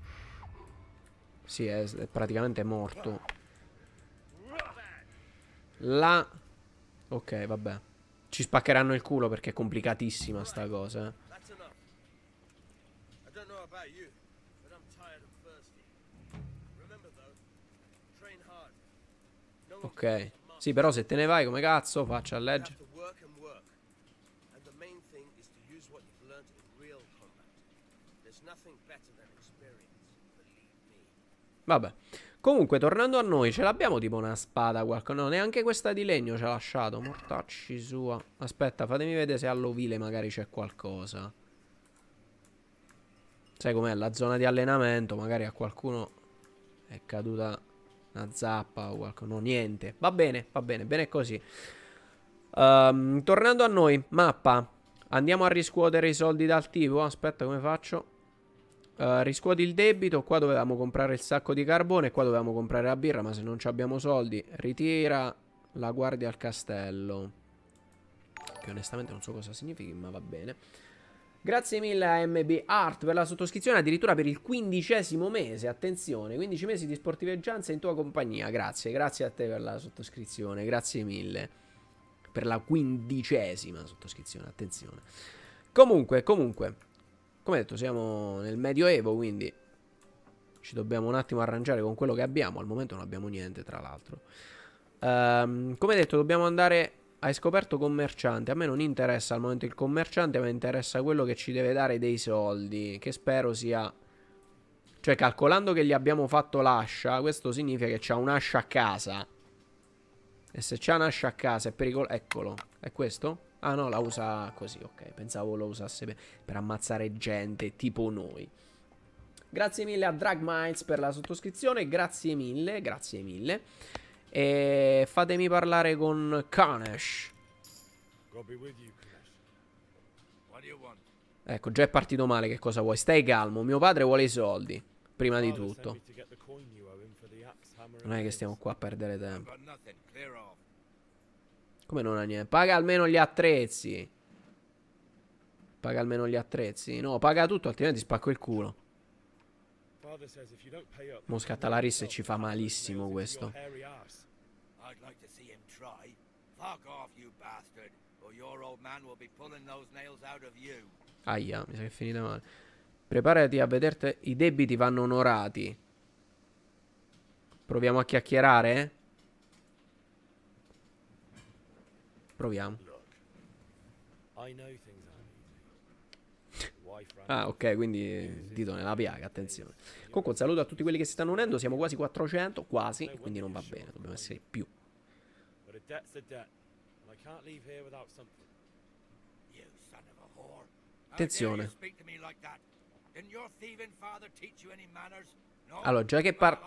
Sì, è, è praticamente morto. La. Ok, vabbè. Ci spaccheranno il culo perché è complicatissima sta cosa. Ok. Sì, però se te ne vai come cazzo faccio a leggere? Vabbè. Comunque, tornando a noi, ce l'abbiamo tipo una spada qualcosa? No, neanche questa di legno ci ha lasciato. Mortacci sua. Aspetta, fatemi vedere se all'ovile magari c'è qualcosa. Sai com'è? La zona di allenamento. Magari a qualcuno è caduta una zappa o qualcosa. No, niente. Va bene, va bene, bene così. um, Tornando a noi, mappa. Andiamo a riscuotere i soldi dal tipo. Aspetta, come faccio? Uh, riscuoti il debito. Qua dovevamo comprare il sacco di carbone. Qua dovevamo comprare la birra. Ma se non ci abbiamo soldi, ritira la guardia al castello. Che onestamente non so cosa significhi, ma va bene. Grazie mille a M B Art per la sottoscrizione. Addirittura per il quindicesimo mese. Attenzione, quindici mesi di sportiveggianza in tua compagnia. Grazie, grazie a te per la sottoscrizione. Grazie mille per la quindicesima sottoscrizione. Attenzione. Comunque, comunque, come detto, siamo nel Medioevo, quindi ci dobbiamo un attimo arrangiare con quello che abbiamo. Al momento non abbiamo niente, tra l'altro. Um, come detto, dobbiamo andare hai scoperto commerciante. A me non interessa al momento il commerciante, ma interessa quello che ci deve dare dei soldi, che spero sia... Cioè, calcolando che gli abbiamo fatto l'ascia, questo significa che c'ha un'ascia a casa. E se c'ha un'ascia a casa è pericoloso. Eccolo. È questo? Ah no, la usa così, ok. Pensavo lo usasse per, per ammazzare gente tipo noi. Grazie mille a DragMiles per la sottoscrizione. Grazie mille, grazie mille. E fatemi parlare con Kunesh. Ecco, già è partito male, che cosa vuoi? Stai calmo, mio padre vuole i soldi, prima di tutto. Non è che stiamo qua a perdere tempo. Come non ha niente? Paga almeno gli attrezzi. Paga almeno gli attrezzi. No, paga tutto, altrimenti spacco il culo. Mo scatta la rissa e ci fa malissimo questo. Aia, mi sa che è finita male. Preparati a vederti, i debiti vanno onorati. Proviamo a chiacchierare? Proviamo. Ah, ok, quindi dito nella piaga, attenzione. Comunque un saluto a tutti quelli che si stanno unendo. Siamo quasi quattrocento, quasi, quindi non va bene, dobbiamo essere più. Attenzione. Allora, già che par...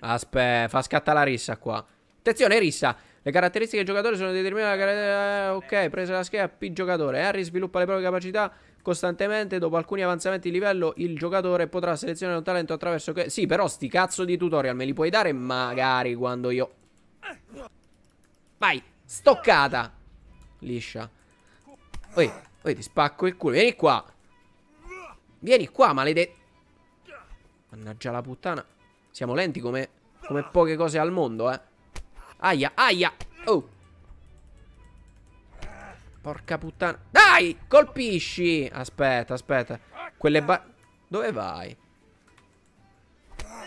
Aspetta, fa scattare la rissa qua. Attenzione, rissa. Le caratteristiche del giocatore sono determinate da... Ok, presa la scheda, P giocatore. Harry sviluppa le proprie capacità costantemente. Dopo alcuni avanzamenti di livello, il giocatore potrà selezionare un talento attraverso... Sì, però sti cazzo di tutorial me li puoi dare magari quando io... Vai, stoccata. Liscia. Oi, oi, ti spacco il culo. Vieni qua. Vieni qua, maledetto. Mannaggia la puttana. Siamo lenti come, come poche cose al mondo, eh. Aia, aia. Oh. Porca puttana. Dai, colpisci. Aspetta, aspetta. Quelle ba... Dove vai?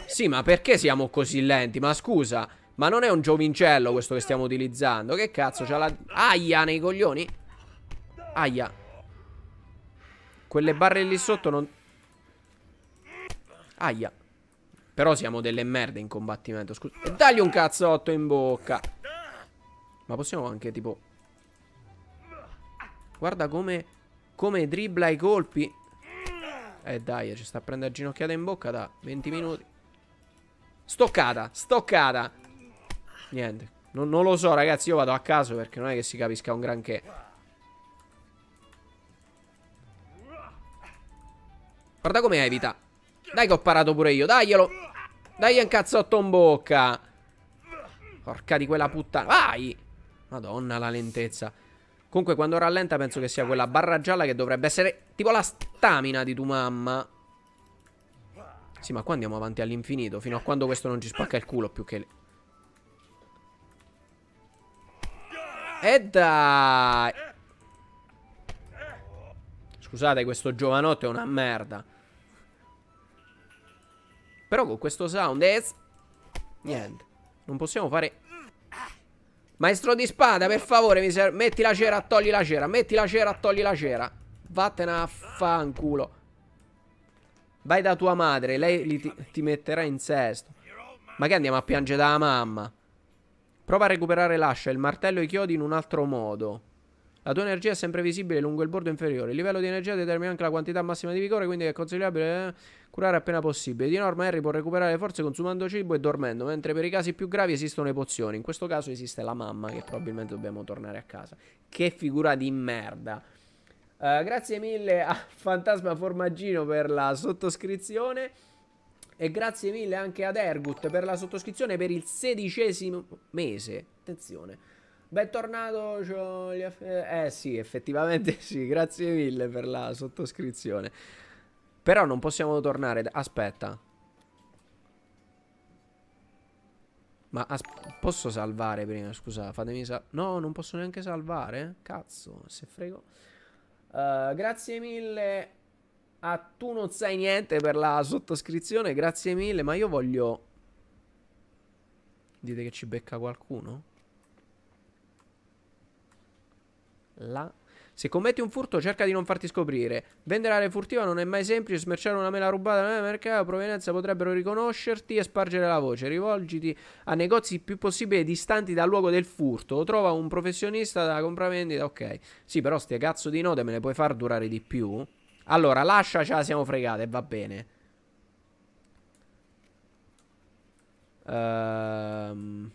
Sì, ma perché siamo così lenti? Ma scusa, ma non è un giovincello questo che stiamo utilizzando. Che cazzo c'ha la... Aia, nei coglioni. Aia. Quelle barre lì sotto non... Aia. Però siamo delle merde in combattimento. Scusa. E dagli un cazzotto in bocca. Ma possiamo anche tipo... Guarda come... Come dribbla i colpi. Eh dai, ci sta a prendere ginocchiata in bocca da venti minuti. Stoccata, stoccata. Niente. Non, non lo so ragazzi, io vado a caso perché non è che si capisca un granché. Guarda come evita. Dai che ho parato pure io, daglielo. Dai un cazzotto in bocca. Porca di quella puttana. Vai. Madonna la lentezza. Comunque quando rallenta penso che sia quella barra gialla che dovrebbe essere tipo la stamina di tu mamma. Sì, ma qua andiamo avanti all'infinito, fino a quando questo non ci spacca il culo più che le... E dai. Scusate, questo giovanotto è una merda. Però con questo sound è... Niente. Non possiamo fare... Maestro di spada, per favore, mi serve... Metti la cera, togli la cera. Metti la cera, togli la cera. Vattene a fanculo. Vai da tua madre, lei li ti, ti metterà in sesto. Ma che andiamo a piangere dalla mamma? Prova a recuperare l'ascia, il martello e i chiodi in un altro modo. La tua energia è sempre visibile lungo il bordo inferiore. Il livello di energia determina anche la quantità massima di vigore, quindi è consigliabile eh, curare appena possibile. Di norma Harry può recuperare le forze consumando cibo e dormendo, mentre per i casi più gravi esistono le pozioni. In questo caso esiste la mamma, che probabilmente dobbiamo tornare a casa. Che figura di merda. uh, Grazie mille a Fantasma Formaggino per la sottoscrizione. E grazie mille anche ad Ergut per la sottoscrizione per il sedicesimo mese. Attenzione. Bentornato, eh sì, effettivamente sì, grazie mille per la sottoscrizione. Però non possiamo tornare, aspetta. Ma as posso salvare prima, scusa, fatemi sa... No, non posso neanche salvare, cazzo, se frego. uh, Grazie mille a Tu Non Sai Niente per la sottoscrizione, grazie mille, ma io voglio... Dite che ci becca qualcuno? la... Se commetti un furto cerca di non farti scoprire. Vendere ale furtiva non è mai semplice. Smerciare una mela rubata nel mercato provenienza potrebbero riconoscerti e spargere la voce. Rivolgiti a negozi più possibile distanti dal luogo del furto o trova un professionista della compravendita. Ok. Sì, però ste cazzo di note me le puoi far durare di più? Allora lascia, ce la siamo fregate, va bene. Ehm...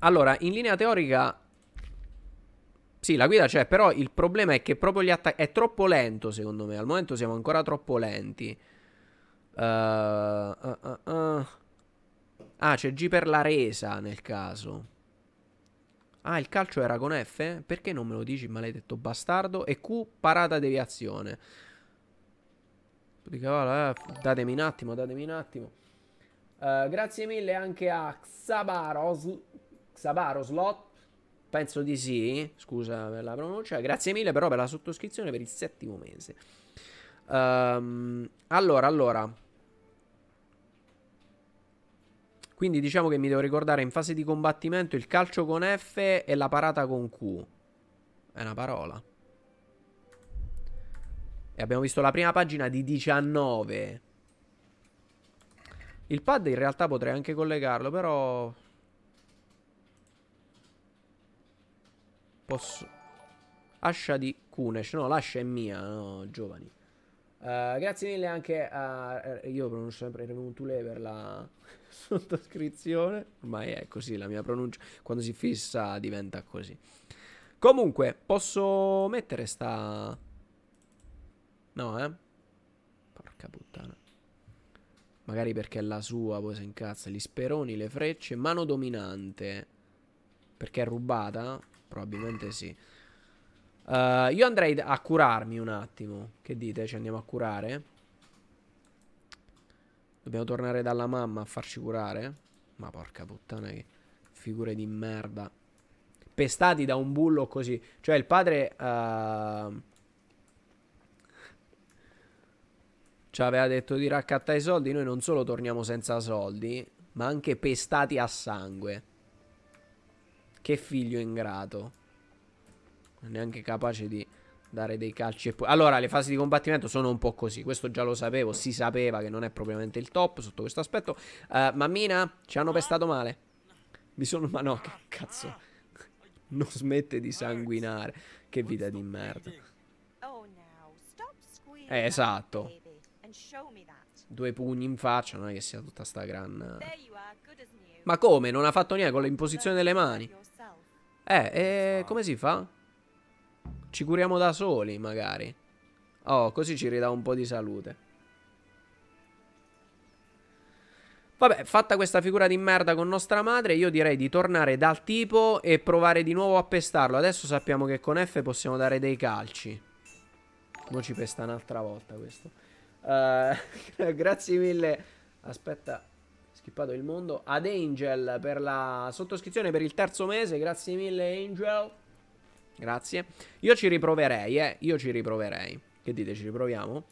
Allora, in linea teorica sì, la guida c'è, però il problema è che proprio gli attacchi... È troppo lento, secondo me. Al momento siamo ancora troppo lenti. Uh, uh, uh, uh. Ah, c'è G per la resa, nel caso. Ah, il calcio era con F? Perché non me lo dici, maledetto bastardo? E Q, parata deviazione. Datemi un attimo, datemi un attimo. Uh, grazie mille anche a Xabaros... Xabaroslot. Penso di sì, scusa per la pronuncia. Grazie mille però per la sottoscrizione per il settimo mese. um, Allora, allora quindi diciamo che mi devo ricordare in fase di combattimento il calcio con F e la parata con Q. È una parola. E abbiamo visto la prima pagina di diciannove. Il pad in realtà potrei anche collegarlo, però... Posso... Ascia di Kunesh. No, l'ascia è mia, no, giovani. uh, Grazie mille anche a... Io pronuncio sempre Renuntule per la sottoscrizione. Ormai è così la mia pronuncia. Quando si fissa diventa così. Comunque, posso mettere sta... No, eh? Porca puttana. Magari perché è la sua, poi si incazza. Gli speroni, le frecce, mano dominante. Perché è rubata? Probabilmente sì. uh, Io andrei a curarmi un attimo. Che dite? Ci andiamo a curare? Dobbiamo tornare dalla mamma a farci curare? Ma porca puttana, che figure di merda. Pestati da un bullo così. Cioè il padre uh... ci aveva detto di raccattare i soldi. Noi non solo torniamo senza soldi, ma anche pestati a sangue. Che figlio ingrato. Non è neanche capace di dare dei calci e poi... Allora, le fasi di combattimento sono un po' così. Questo già lo sapevo. Si sapeva che non è propriamente il top sotto questo aspetto. uh, Mammina, ci hanno pestato male. Mi sono... Ma no, che cazzo. Non smette di sanguinare. Che vita di merda. Eh, esatto. Due pugni in faccia. Non è che sia tutta sta gran... Ma come? Non ha fatto niente con l'imposizione delle mani. Eh, eh, come si fa? Ci curiamo da soli, magari. Oh, così ci ridà un po' di salute. Vabbè, fatta questa figura di merda con nostra madre, io direi di tornare dal tipo e provare di nuovo a pestarlo. Adesso sappiamo che con F possiamo dare dei calci. Mo ci pesta un'altra volta questo. Uh, grazie mille. Aspetta. Schippato il mondo. Ad Angel per la sottoscrizione per il terzo mese. Grazie mille Angel. Grazie. Io ci riproverei, eh. Io ci riproverei. Che dite, ci riproviamo?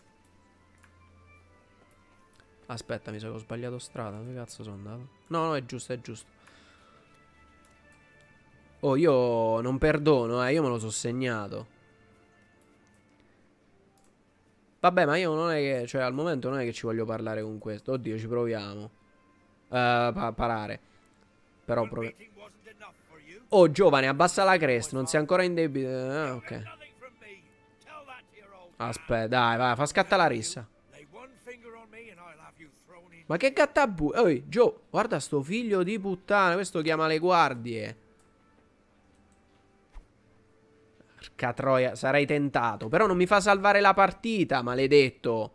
Aspetta, mi sa che ho sbagliato strada. Dove cazzo sono andato? No, no, è giusto, è giusto. Oh, io non perdono, eh. Io me lo so segnato. Vabbè, ma io non è che... Cioè, al momento non è che ci voglio parlare con questo. Oddio, ci proviamo. Uh, pa parare. Però proprio... Oh giovane, abbassa la crest. Non sei ancora in debito. Ah, ok. Aspetta, dai, vai, fa scattare la rissa. Ma che gattabu... Oi, Gio, guarda sto figlio di puttana. Questo chiama le guardie. Porca troia, sarei tentato. Però non mi fa salvare la partita, maledetto.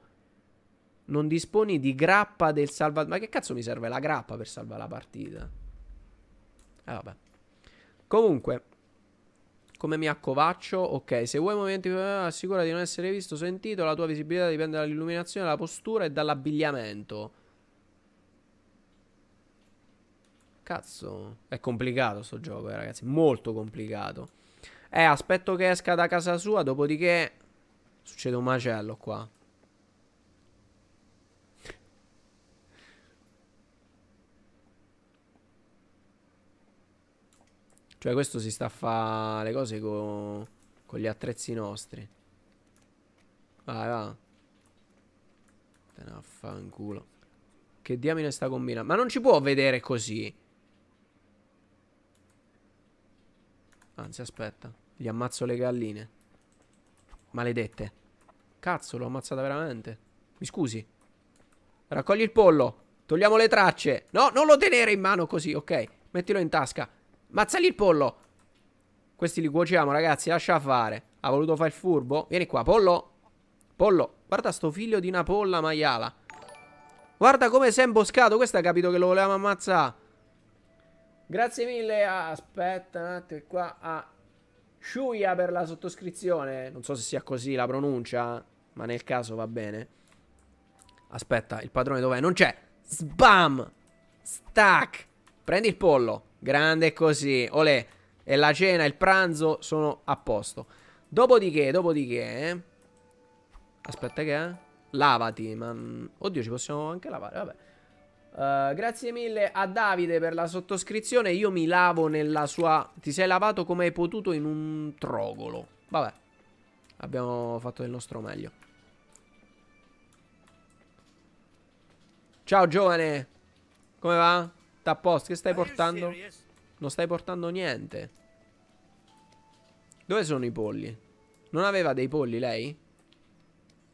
Non disponi di grappa del salvataggio. Ma che cazzo mi serve la grappa per salvare la partita? Eh vabbè. Comunque, come mi accovaccio? Ok, se vuoi movimenti, assicura di non essere visto, sentito. La tua visibilità dipende dall'illuminazione, dalla postura e dall'abbigliamento. Cazzo. È complicato sto gioco, eh, ragazzi. Molto complicato. Eh, aspetto che esca da casa sua. Dopodiché succede un macello qua. Cioè questo si sta a fare le cose con con gli attrezzi nostri. Vai, va. Te ne affanculo. Che diamine sta combinando? Ma non ci può vedere così. Anzi, aspetta. Gli ammazzo le galline. Maledette. Cazzo, l'ho ammazzata veramente. Mi scusi. Raccogli il pollo. Togliamo le tracce. No, non lo tenere in mano così, ok. Mettilo in tasca. Mazzagli il pollo. Questi li cuociamo, ragazzi. Lascia fare. Ha voluto fare il furbo. Vieni qua, pollo. Pollo. Guarda sto figlio di una polla maiala. Guarda come si è imboscato. Questo ha capito che lo volevamo ammazzare. Grazie mille. Ah, aspetta un attimo qua. Ah. Sciuia per la sottoscrizione. Non so se sia così la pronuncia, ma nel caso va bene. Aspetta, il padrone dov'è? Non c'è. Sbam. Stack. Prendi il pollo. Grande così. Olè. E la cena, il pranzo sono a posto. Dopodiché, dopodiché aspetta che lavati, ma... Oddio, ci possiamo anche lavare, vabbè. Uh, grazie mille a Davide per la sottoscrizione. Io mi lavo nella sua... Ti sei lavato come hai potuto in un trogolo. Vabbè. Abbiamo fatto del nostro meglio. Ciao giovane. Come va? T'ha posto? Che stai portando? Non stai portando niente. Dove sono i polli? Non aveva dei polli lei?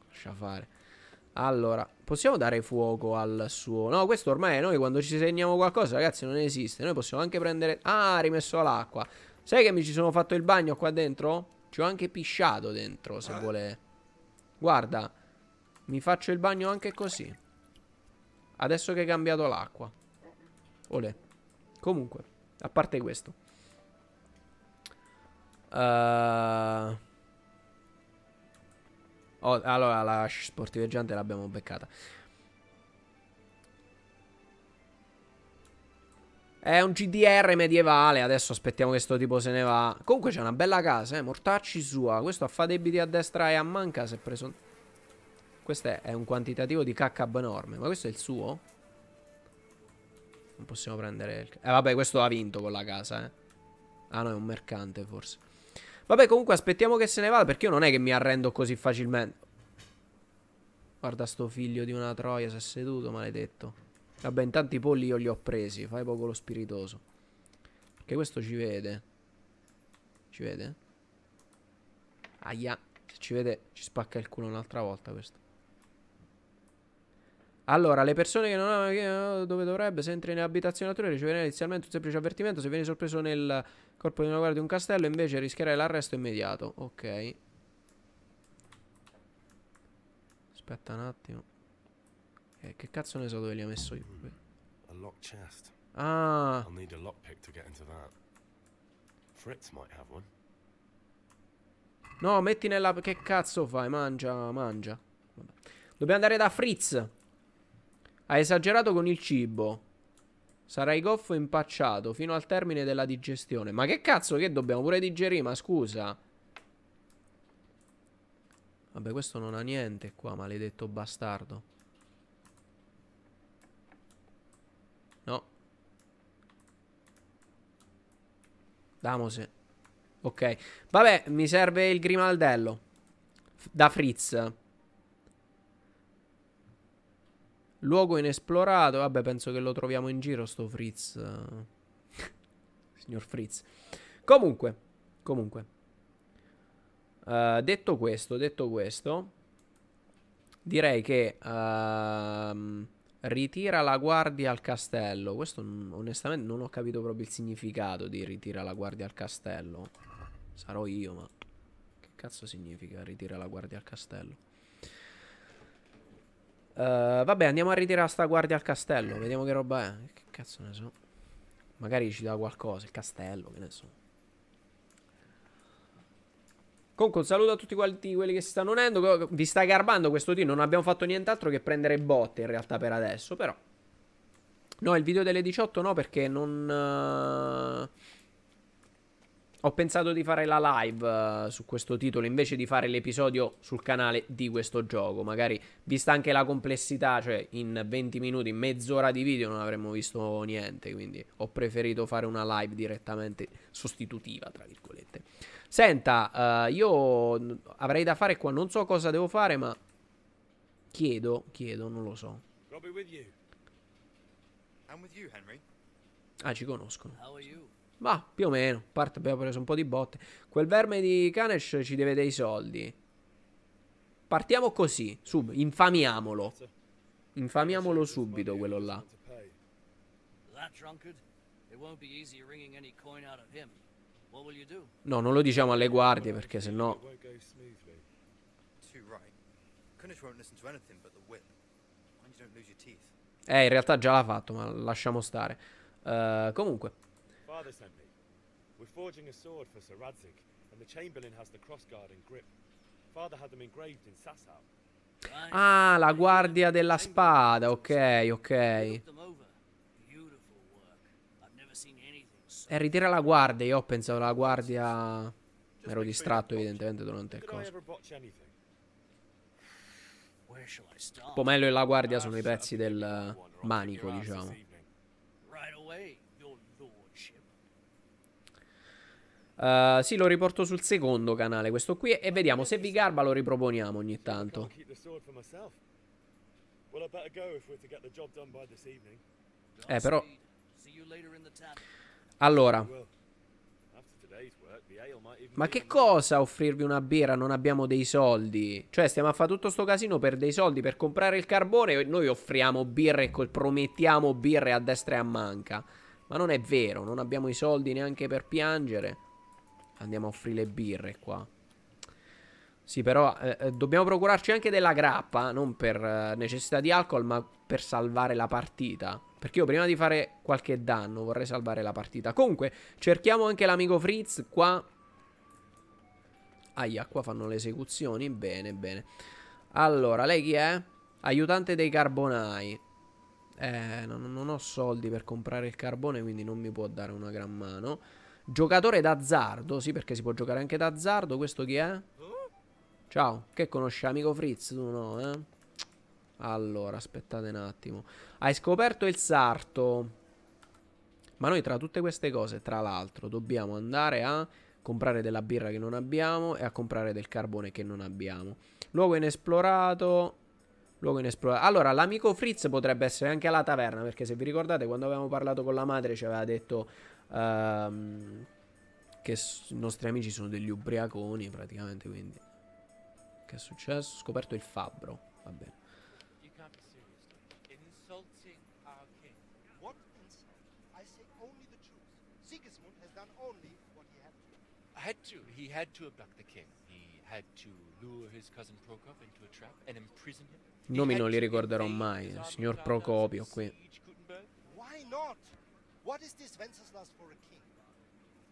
Lascia fare. Allora, possiamo dare fuoco al suo... No, questo ormai noi quando ci segniamo qualcosa, ragazzi, non esiste. Noi possiamo anche prendere... Ah, rimesso all'acqua. Sai che mi ci sono fatto il bagno qua dentro? Ci ho anche pisciato dentro, se vuole. Guarda, mi faccio il bagno anche così. Adesso che hai cambiato l'acqua. Olè. Comunque, a parte questo. Ehm... Uh... Oh, allora la sportiveggiante l'abbiamo beccata. È un G D R medievale. Adesso aspettiamo che sto tipo se ne va. Comunque c'è una bella casa, eh. Mortacci sua. Questo a fa debiti a destra e a manca. Si è preso. Questo è, è un quantitativo di cacca abnorme. Ma questo è il suo? Non possiamo prendere il... Eh vabbè, questo ha vinto con la casa, eh. Ah no, è un mercante forse. Vabbè, comunque aspettiamo che se ne vada, perché io non è che mi arrendo così facilmente. Guarda sto figlio di una troia, si è seduto, maledetto. Vabbè, intanto i polli io li ho presi. Fai poco lo spiritoso, perché questo ci vede. Ci vede? Aia. Se ci vede ci spacca il culo un'altra volta questo. Allora, le persone che non hanno... Dove dovrebbe? Se entri in abitazione naturale riceverai inizialmente un semplice avvertimento. Se vieni sorpreso nel corpo di una guardia di un castello, invece rischierai l'arresto immediato. Ok. Aspetta un attimo. Eh, che cazzo ne so dove li ha messo io? Ah. No, metti nella... Che cazzo fai? Mangia, mangia. Vabbè. Dobbiamo andare da Fritz. Ha esagerato con il cibo. Sarai goffo e impacciato fino al termine della digestione. Ma che cazzo, che dobbiamo pure digerire? Ma scusa. Vabbè, questo non ha niente qua, maledetto bastardo. No. Damose. Ok. Vabbè, mi serve il grimaldello. F- da Fritz. Luogo inesplorato. Vabbè, penso che lo troviamo in giro sto Fritz. Signor Fritz. Comunque. Comunque. Uh, detto questo, detto questo. Direi che... Uh, ritira la guardia al castello. Questo onestamente non ho capito proprio il significato di ritira la guardia al castello. Sarò io, ma... Che cazzo significa ritira la guardia al castello? Uh, vabbè, andiamo a ritirare sta guardia al castello. Vediamo che roba è. Che cazzo ne so. Magari ci dà qualcosa. Il castello, che ne so. Comunque un saluto a tutti quanti quelli che si stanno unendo. Vi sta garbando questo team. Non abbiamo fatto nient'altro che prendere botte in realtà per adesso. Però no, il video delle diciotto no, perché non... Uh... Ho pensato di fare la live uh, su questo titolo invece di fare l'episodio sul canale di questo gioco. Magari, vista anche la complessità, cioè in venti minuti, mezz'ora di video non avremmo visto niente, quindi ho preferito fare una live direttamente sostitutiva, tra virgolette. Senta, uh, io avrei da fare qua, non so cosa devo fare, ma chiedo, chiedo, non lo so. Ah, ci conoscono. Ma più o meno, a parte abbiamo preso un po' di botte. Quel verme di Kunesh ci deve dei soldi. Partiamo così, sub, infamiamolo. Infamiamolo subito quello là. No, non lo diciamo alle guardie perché sennò... Eh, in realtà già l'ha fatto, ma lasciamo stare. uh, Comunque father sent me. We're forging a sword for Sir Radzig, and the Chamberlain has the crossguard and grip. Father had them engraved in Sassau. Ah, la guardia della spada, ok, ok. E ritira la guardia, io ho pensato alla guardia. Mi ero distratto evidentemente durante il coso. Il pomello e la guardia sono i pezzi del manico, diciamo. Uh, sì, lo riporto sul secondo canale, questo qui, e vediamo se vi garba lo riproponiamo ogni tanto. Eh, però allora, ma che cosa offrirvi una birra? Non abbiamo dei soldi. Cioè stiamo a fare tutto sto casino per dei soldi, per comprare il carbone, e noi offriamo birre, e promettiamo birre a destra e a manca. Ma non è vero, non abbiamo i soldi neanche per piangere. Andiamo a offrire le birre qua. Sì, però eh, dobbiamo procurarci anche della grappa, non per eh, necessità di alcol, ma per salvare la partita. Perché io prima di fare qualche danno vorrei salvare la partita. Comunque, cerchiamo anche l'amico Fritz qua. Aia, qua fanno le esecuzioni. Bene, bene. Allora, lei chi è? Aiutante dei carbonai. Eh, non, non ho soldi per comprare il carbone, quindi non mi può dare una gran mano. Giocatore d'azzardo, sì, perché si può giocare anche d'azzardo. Questo chi è? Ciao, che conosci, amico Fritz? Tu no, eh? Allora, aspettate un attimo. Hai scoperto il sarto. Ma noi tra tutte queste cose, tra l'altro, dobbiamo andare a comprare della birra che non abbiamo e a comprare del carbone che non abbiamo. Luogo inesplorato. Luogo inesplorato. Allora, l'amico Fritz potrebbe essere anche alla taverna, perché se vi ricordate, quando avevamo parlato con la madre ci aveva detto ehm, che i nostri amici sono degli ubriaconi praticamente, quindi... Che è successo? Ho scoperto il fabbro. Va bene. Sigismund has done only what he had to. Had to. He had to abduct the king. He had to lure his cousin Procopio into a trap and imprison him. I nomi non li ricorderò mai. Il signor Procopio qui. Why not? What is this Wenceslaus for a king?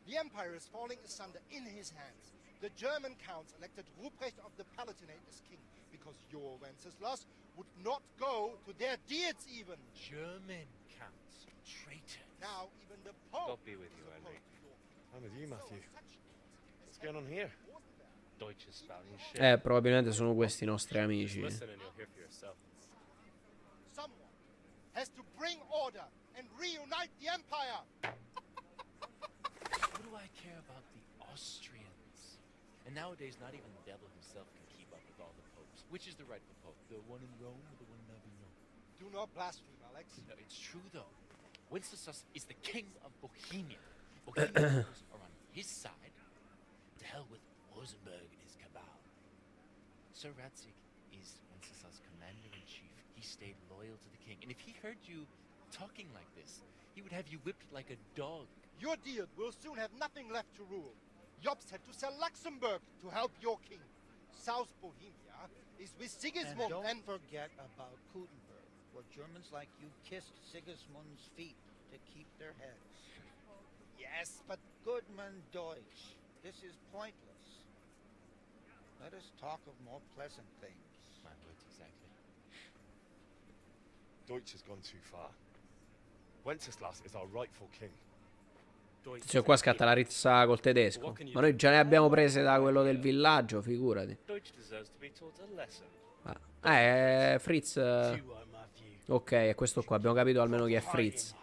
The empire is falling asunder in his hands. The German counts elected Ruprecht of the Palatinate as king because your Wenceslaus would not go to their deeds even. German counts, traitor. Now even the Pope. God be with you, Henry. I'm with you, Matthew. What's going on here? Deutsch is spouting shit. Eh, probabilmente sono questi nostri amici. Listen and you'll hear for yourself. Someone has to bring order and reunite the empire. What do I care about the Austrians? And nowadays, not even the devil himself can keep up with all the popes. Which is the rightful pope, the one in Rome or the one in Avignon? Do not blaspheme, Alex. No, it's true though. Wenceslaus is the king of Bohemia. Bohemians are on his side. To hell with Rosenberg and his cabal. Sir Radzig is Wenceslaus' commander-in-chief. He stayed loyal to the king. And if he heard you talking like this, he would have you whipped like a dog. Your deed will soon have nothing left to rule. Jobs had to sell Luxembourg to help your king. South Bohemia is with Sigismund. And don't and forget about Kuttenberg. Where Germans like you kissed Sigismund's feet to keep their heads. Yes, but Goodman Deutsch, this is pointless. Let us talk of more pleasant things. My words exactly. Deutsch has gone too far. Wenceslaus is our rightful king. Tizio qua scatta la rizza col tedesco. Ma noi già ne abbiamo prese da quello del villaggio, figurati. Ah, è Fritz. Ok, è questo qua. Abbiamo capito almeno chi è Fritz.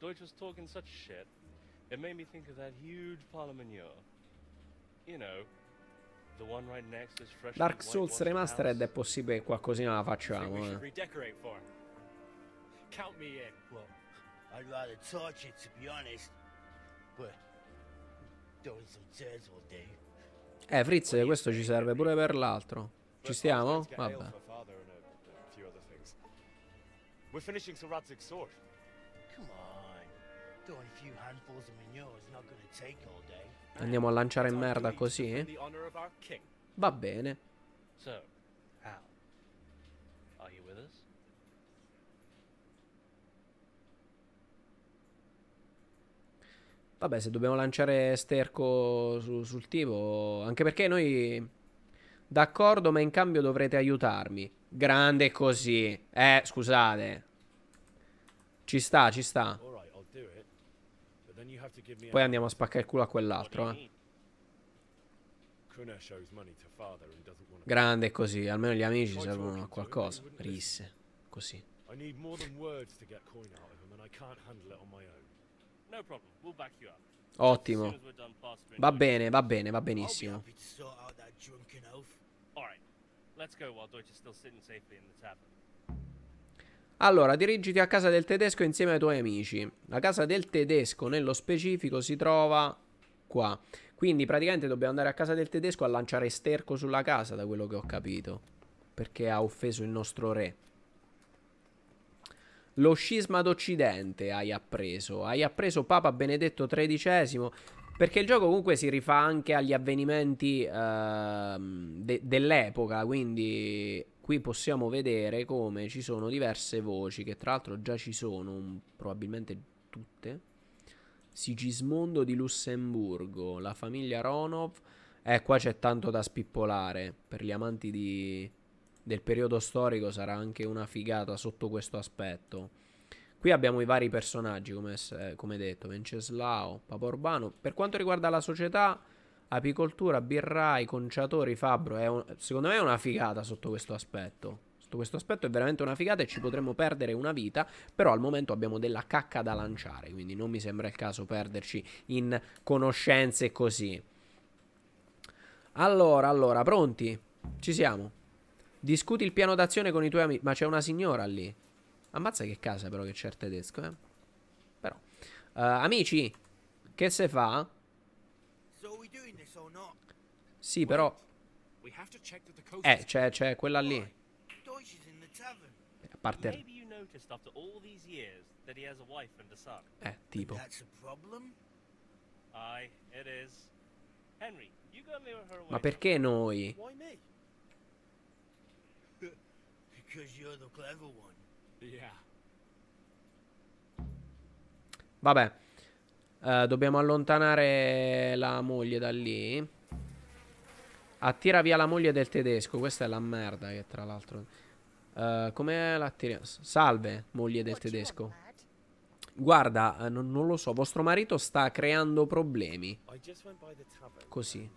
Deutsch was talking such shit. It made me think of that huge pile of manure. You know, the one right next is fresh. Dark Souls Remastered è possibile che qualcosina la facciamo. Eh. Count me in. Well, I'd rather torch it to be honest. But doing some tears all day. Eh, Fritz, questo ci serve pure per l'altro. Ci stiamo? Vabbè. We're finishing some Radzig sword. Come on. Andiamo a lanciare merda così? Va bene. Vabbè, se dobbiamo lanciare sterco su, sul tipo. Anche perché noi... D'accordo, ma in cambio dovrete aiutarmi. Grande così. Eh, scusate. Ci sta, ci sta. Poi andiamo a spaccare il culo a quell'altro, eh. Grande così, almeno gli amici servono a qualcosa. Risse, così. Ottimo. Va bene, va bene, va benissimo. Allora, dirigiti a casa del tedesco insieme ai tuoi amici. La casa del tedesco, nello specifico, si trova qua. Quindi praticamente dobbiamo andare a casa del tedesco a lanciare sterco sulla casa, da quello che ho capito. Perché ha offeso il nostro re. Lo scisma d'Occidente hai appreso. Hai appreso Papa Benedetto tredicesimo. Perché il gioco comunque si rifà anche agli avvenimenti uh, de dell'epoca, quindi... Qui possiamo vedere come ci sono diverse voci, che tra l'altro già ci sono, probabilmente tutte. Sigismondo di Lussemburgo, la famiglia Ronov. Eh, qua c'è tanto da spippolare. Per gli amanti di... del periodo storico sarà anche una figata sotto questo aspetto. Qui abbiamo i vari personaggi, come, eh, come detto, Venceslao, Papa Urbano. Per quanto riguarda la società... Apicoltura, birrai, conciatori, fabbro. È un, secondo me è una figata sotto questo aspetto. Sotto questo aspetto è veramente una figata e ci potremmo perdere una vita. Però al momento abbiamo della cacca da lanciare, quindi non mi sembra il caso perderci in conoscenze così. Allora, allora, pronti? Ci siamo. Discuti il piano d'azione con i tuoi amici. Ma c'è una signora lì. Ammazza che casa però che c'è il tedesco, eh. Però uh, amici, che se fa? Sì, però... Eh, c'è, c'è quella lì. A parte... Eh, tipo... Ma perché noi? Vabbè. Uh, dobbiamo allontanare la moglie da lì. Attira via la moglie del tedesco. Questa è la merda che tra l'altro... Uh, Come la attiriamo? Salve, moglie del tedesco. Guarda, uh, non, non lo so. Vostro marito sta creando problemi. Così.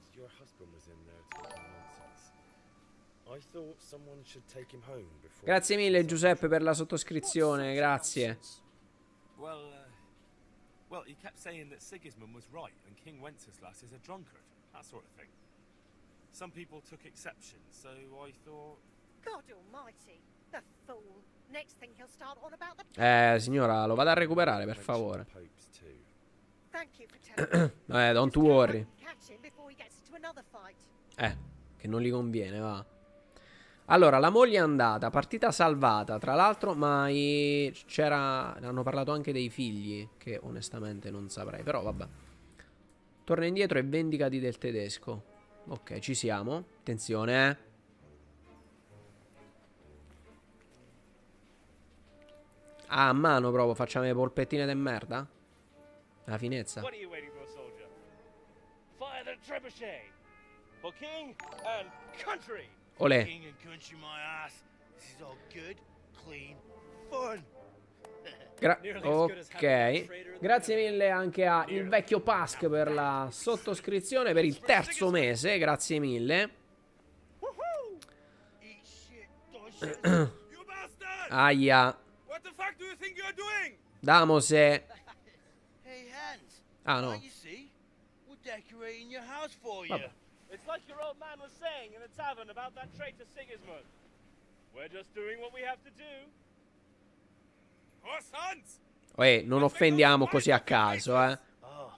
Grazie mille Giuseppe per la sottoscrizione. Grazie. Well, he kept saying that Sigismund was right and King Wenceslaus is a drunkard, that sort of thing. Some people took exception, so I thought... God almighty, the fool. Next thing he'll start on about the... Eh, signora, lo vado a recuperare, per favore. Eh, don't worry. Eh, che non gli conviene, va. Allora, la moglie è andata, partita salvata, tra l'altro, ma i... c'era... hanno parlato anche dei figli, che onestamente non saprei, però vabbè. Torna indietro e vendicati del tedesco. Ok, ci siamo. Attenzione, eh. Ah, a mano proprio, facciamo le polpettine di merda? La finezza. Olè. Gra ok, grazie mille anche a il vecchio Pask per la sottoscrizione per il terzo mese, grazie mille. Aia. Damose. Ah no. Vabbè. It's like your old man was saying in the tavern about that traitor Sigismund. We're just doing what we have to do. Uè, non offendiamo così a caso, eh. Oh,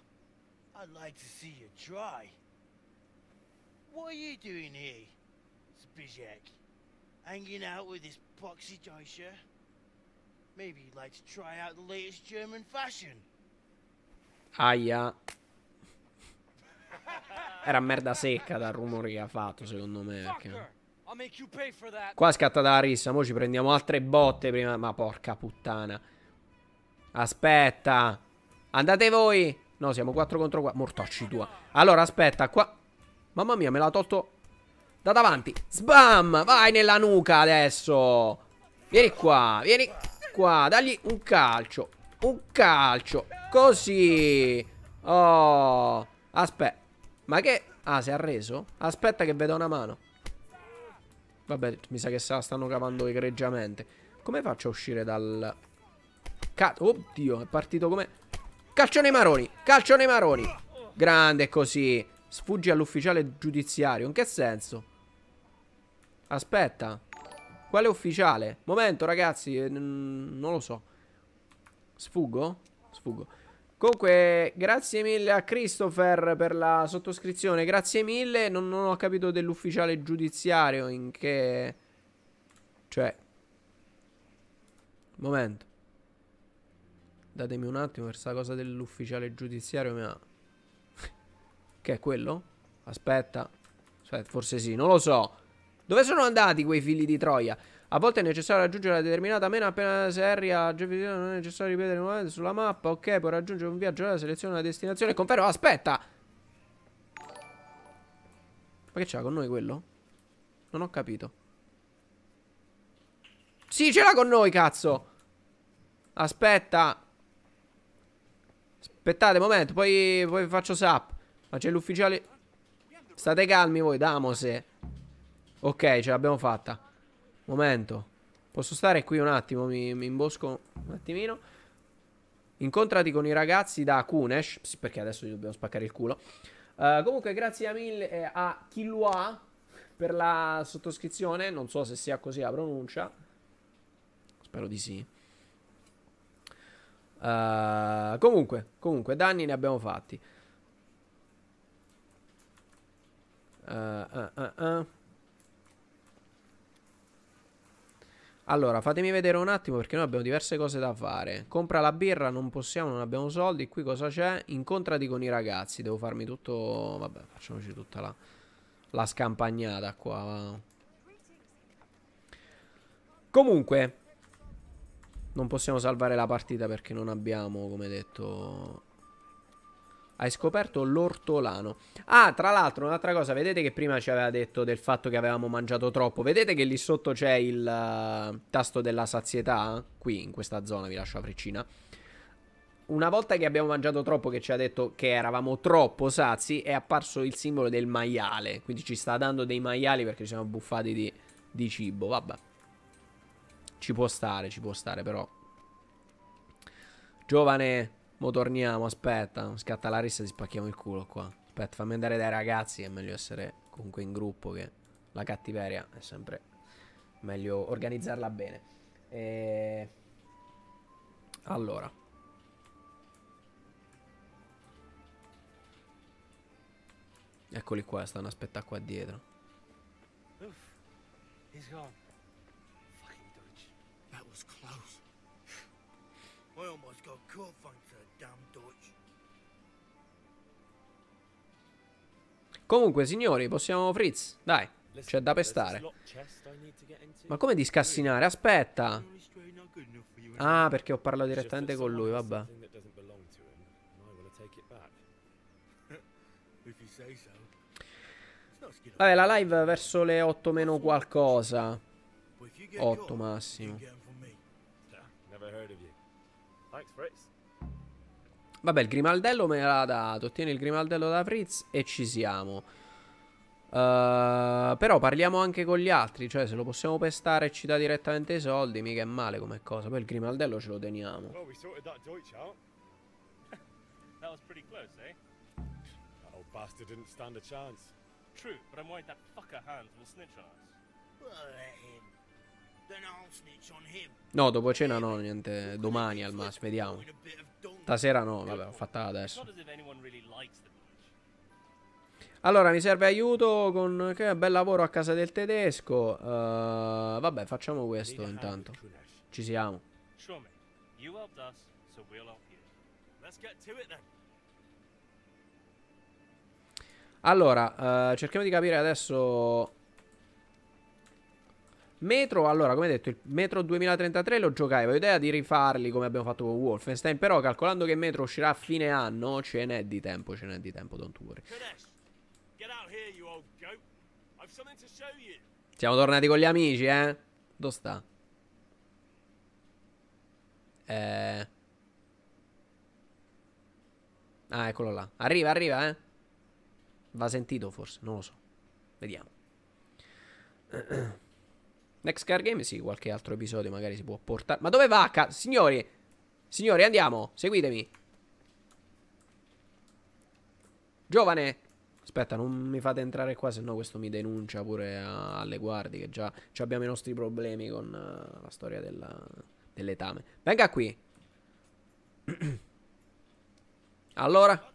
I'd like to see you try. What are you doing here, Zbizek? Hanging out with this boxy Deutscher? Maybe you'd like to try out the latest German fashion. Aia. Era merda secca dal rumore che ha fatto, secondo me. Perché... qua è scattata la rissa. Mo' ci prendiamo altre botte prima. Ma porca puttana. Aspetta. Andate voi. No, siamo quattro contro quattro. Mortacci tua. Allora, aspetta, qua. Mamma mia, me l'ha tolto da davanti. Sbam. Vai nella nuca adesso. Vieni qua. Vieni qua. Dagli un calcio. Un calcio. Così. Oh. Aspetta. Ma che... ah, si è arreso? Aspetta che vedo una mano. Vabbè, mi sa che se la stanno cavando egregiamente. Come faccio a uscire dal... Ca... oddio, è partito come... calcio nei maroni! Calcio nei maroni! Grande, così. Sfuggi all'ufficiale giudiziario. In che senso? Aspetta. Quale ufficiale? Momento, ragazzi. Non lo so. Sfuggo? Sfuggo. Comunque, grazie mille a Christopher per la sottoscrizione. Grazie mille. Non, non ho capito dell'ufficiale giudiziario. In che... cioè... momento. Datemi un attimo per questa cosa dell'ufficiale giudiziario. Ma... che è quello? Aspetta. Aspetta, forse sì. Non lo so. Dove sono andati quei figli di Troia? A volte è necessario raggiungere una determinata mena appena seria. Non è necessario ripetere il momento sulla mappa. Ok, puoi raggiungere un viaggio alla selezione della destinazione. Confermo, aspetta. Ma che c'ha con noi quello? Non ho capito. Sì, ce l'ha con noi, cazzo. Aspetta. Aspettate, momento, poi, poi faccio sap. Ma c'è l'ufficiale. State calmi voi, damose. Ok, ce l'abbiamo fatta. Momento. Posso stare qui un attimo? Mi, mi imbosco un attimino. Incontrati con i ragazzi da Kunesh. Sì, perché adesso gli dobbiamo spaccare il culo. uh, Comunque grazie a mille eh, a Kilua per la sottoscrizione. Non so se sia così la pronuncia. Spero di sì. uh, Comunque Comunque danni ne abbiamo fatti. uh, uh, uh, uh. Allora, fatemi vedere un attimo perché noi abbiamo diverse cose da fare. Compra la birra, non possiamo, non abbiamo soldi. Qui cosa c'è? Incontrati con i ragazzi. Devo farmi tutto... vabbè, facciamoci tutta la, la scampagnata qua. Comunque, non possiamo salvare la partita perché non abbiamo, come detto... hai scoperto l'ortolano. Ah, tra l'altro, un'altra cosa. Vedete che prima ci aveva detto del fatto che avevamo mangiato troppo. Vedete che lì sotto c'è il uh, tasto della sazietà? Qui, in questa zona, vi lascio la freccina. Una volta che abbiamo mangiato troppo, che ci ha detto che eravamo troppo sazi, è apparso il simbolo del maiale. Quindi ci sta dando dei maiali perché ci siamo buffati di, di cibo. Vabbè. Ci può stare, ci può stare, però. Giovane... mo torniamo, aspetta. Scatta la rissa e ti spacchiamo il culo qua. Aspetta, fammi andare dai ragazzi. È meglio essere comunque in gruppo, che la cattiveria è sempre meglio organizzarla bene. E... allora, eccoli qua, stanno aspettando qua dietro. Uff, he's gone. Fucking Deutsch. That was close. I almost got caught thanks to the damn Deutsch. Comunque, signori, possiamo Fritz, dai, c'è da pestare. Ma come di scassinare? Aspetta. Ah, perché ho parlato direttamente con lui, vabbè. Vabbè, la live verso le otto meno qualcosa. otto massimo. Vabbè, il grimaldello me l'ha dato. Ottieni il grimaldello da Fritz e ci siamo. Uh, però parliamo anche con gli altri, cioè se lo possiamo pestare e ci dà direttamente i soldi, mica è male come cosa. Poi il grimaldello ce lo teniamo. No, dopo cena no, niente, domani al massimo, vediamo. Stasera no, vabbè, ho fatta adesso. Allora, mi serve aiuto con... Che bel lavoro a casa del tedesco. Uh, vabbè, facciamo questo intanto. Ci siamo. Allora, uh, cerchiamo di capire adesso... Metro, allora, come detto, il Metro duemilatrentatré lo giocai. Avevo idea di rifarli come abbiamo fatto con Wolfenstein, però calcolando che Metro uscirà a fine anno, ce n'è di tempo, ce n'è di tempo, don't worry. Siamo tornati con gli amici, eh? Dove sta? Eh... Ah, eccolo là. Arriva, arriva, eh? Va sentito forse, non lo so. Vediamo. Next Car Game, sì, qualche altro episodio magari si può portare. Ma dove va? Signori, signori, andiamo, seguitemi. Giovane. Aspetta, non mi fate entrare qua, se no questo mi denuncia pure a, alle guardie, che già cioè abbiamo i nostri problemi con uh, la storia dell'etame. Dell Venga qui. Allora.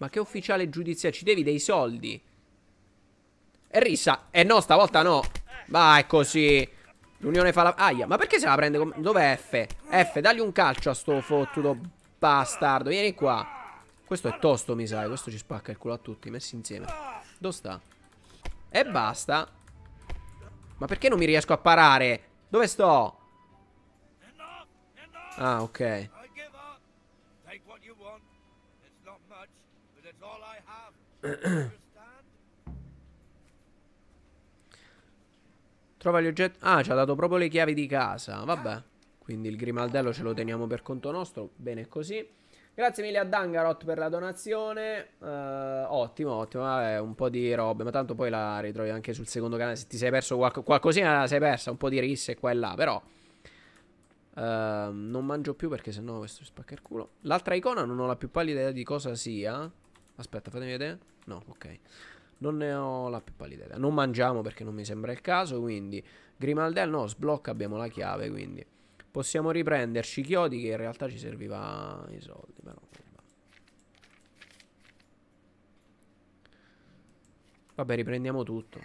Ma che ufficiale giudiziario? Ci devi dei soldi. E rissa. Eh no, stavolta no. Vai, così. L'unione fa la... Aia, ma perché se la prende con... Dov'è F? F, dagli un calcio a sto fottuto bastardo. Vieni qua. Questo è tosto, mi sai. Questo ci spacca il culo a tutti, messi insieme. Dove sta? E basta. Ma perché non mi riesco a parare? Dove sto? Ah, ok. Trova gli oggetti. Ah, ci ha dato proprio le chiavi di casa. Vabbè. Quindi il grimaldello ce lo teniamo per conto nostro. Bene così. Grazie mille a Dangarot per la donazione. uh, Ottimo, ottimo. Vabbè, un po' di robe, ma tanto poi la ritrovi anche sul secondo canale. Se ti sei perso qualco qualcosina la sei persa. Un po' di risse qua e là, però uh, non mangio più perché sennò questo spacca il culo. L'altra icona non ho la più pallida idea di cosa sia. Aspetta, fatemi vedere. No, ok. Non ne ho la più pallida idea. Non mangiamo perché non mi sembra il caso. Quindi grimaldello, no, sblocca, abbiamo la chiave, quindi possiamo riprenderci chiodi, che in realtà ci serviva i soldi, però. Vabbè, riprendiamo tutto.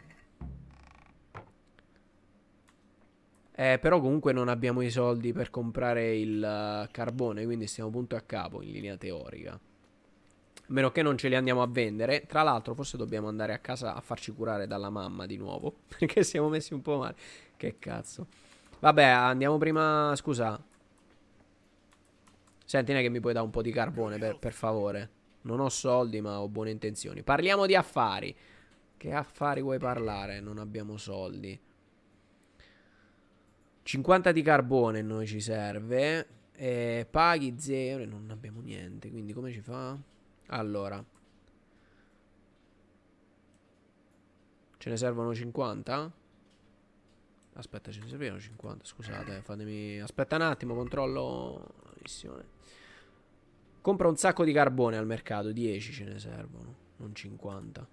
Eh, però comunque non abbiamo i soldi per comprare il uh, carbone, quindi stiamo punto a capo in linea teorica. A meno che non ce li andiamo a vendere. Tra l'altro forse dobbiamo andare a casa a farci curare dalla mamma di nuovo, perché siamo messi un po' male. Che cazzo. Vabbè, andiamo prima, scusa. Senti, non è che mi puoi dare un po' di carbone, per, per favore. Non ho soldi, ma ho buone intenzioni. Parliamo di affari. Che affari vuoi parlare? Non abbiamo soldi. cinquanta di carbone noi ci serve. E paghi zero e non abbiamo niente. Quindi come ci fa? Allora, ce ne servono cinquanta? Aspetta, ce ne servivano cinquanta, scusate, fatemi... Aspetta un attimo, controllo la missione. Compra un sacco di carbone al mercato, dieci ce ne servono, non cinquanta.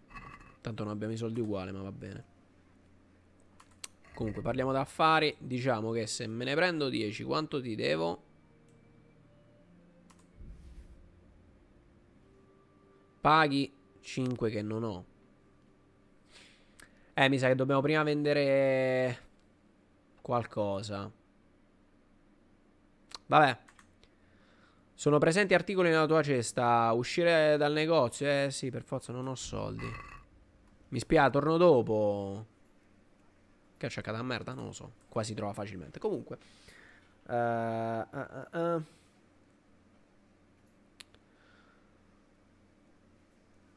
Tanto non abbiamo i soldi uguali, ma va bene. Comunque, parliamo d'affari, diciamo che se me ne prendo dieci, quanto ti devo? Paghi cinque che non ho. Eh, mi sa che dobbiamo prima vendere... qualcosa. Vabbè. Sono presenti articoli nella tua cesta. Uscire dal negozio. Eh sì, per forza non ho soldi. Mi spiace, torno dopo. Che ho cercato a merda? Non lo so. Qua si trova facilmente. Comunque uh, uh, uh, uh.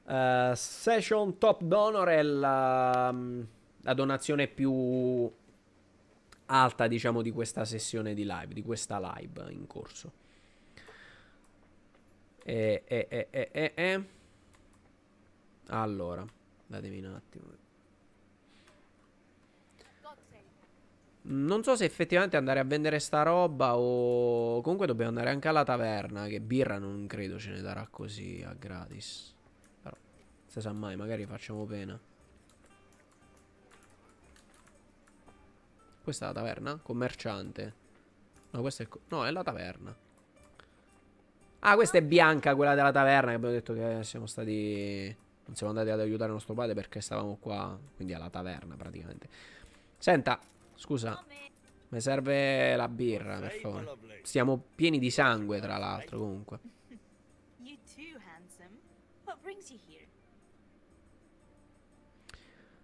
Uh, Session Top Donor è la... Um... la donazione più alta, diciamo, di questa sessione di live, di questa live in corso. E, e, e, e, e, e. Allora, datemi un attimo. Non so se effettivamente andare a vendere sta roba o... Comunque dobbiamo andare anche alla taverna, che birra non credo ce ne darà così a gratis. Però, se sa mai, magari facciamo pena. Questa è la taverna? Commerciante. No, questa è... No, è la taverna. Ah, questa è Bianca, quella della taverna, che abbiamo detto che siamo stati... Non siamo andati ad aiutare nostro padre perché stavamo qua. Quindi alla taverna, praticamente. Senta... Scusa, mi serve la birra, per favore. Siamo pieni di sangue, tra l'altro, comunque.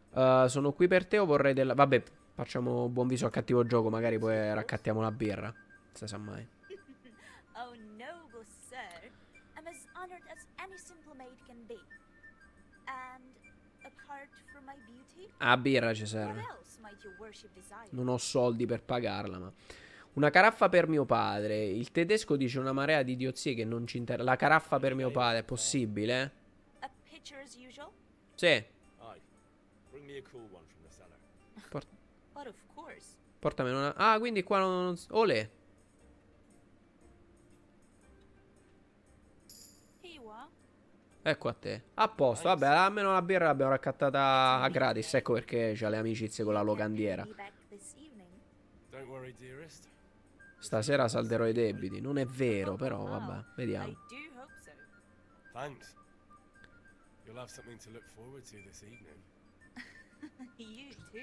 Uh, sono qui per te o vorrei della... Vabbè, facciamo buon viso a cattivo gioco, magari poi raccattiamo la birra. Se sa mai. Ah, birra ci serve. Non ho soldi per pagarla, ma... Una caraffa per mio padre. Il tedesco dice una marea di idiozie che non ci interessa. La caraffa per mio padre, è possibile? Sì. Port... Portami una... Ah, quindi qua non... Olè. Ecco a te. A posto, vabbè, almeno la birra l'abbiamo raccattata a gratis. Ecco perché c'ha le amicizie con la locandiera. Stasera salderò i debiti. Non è vero, però, vabbè, vediamo.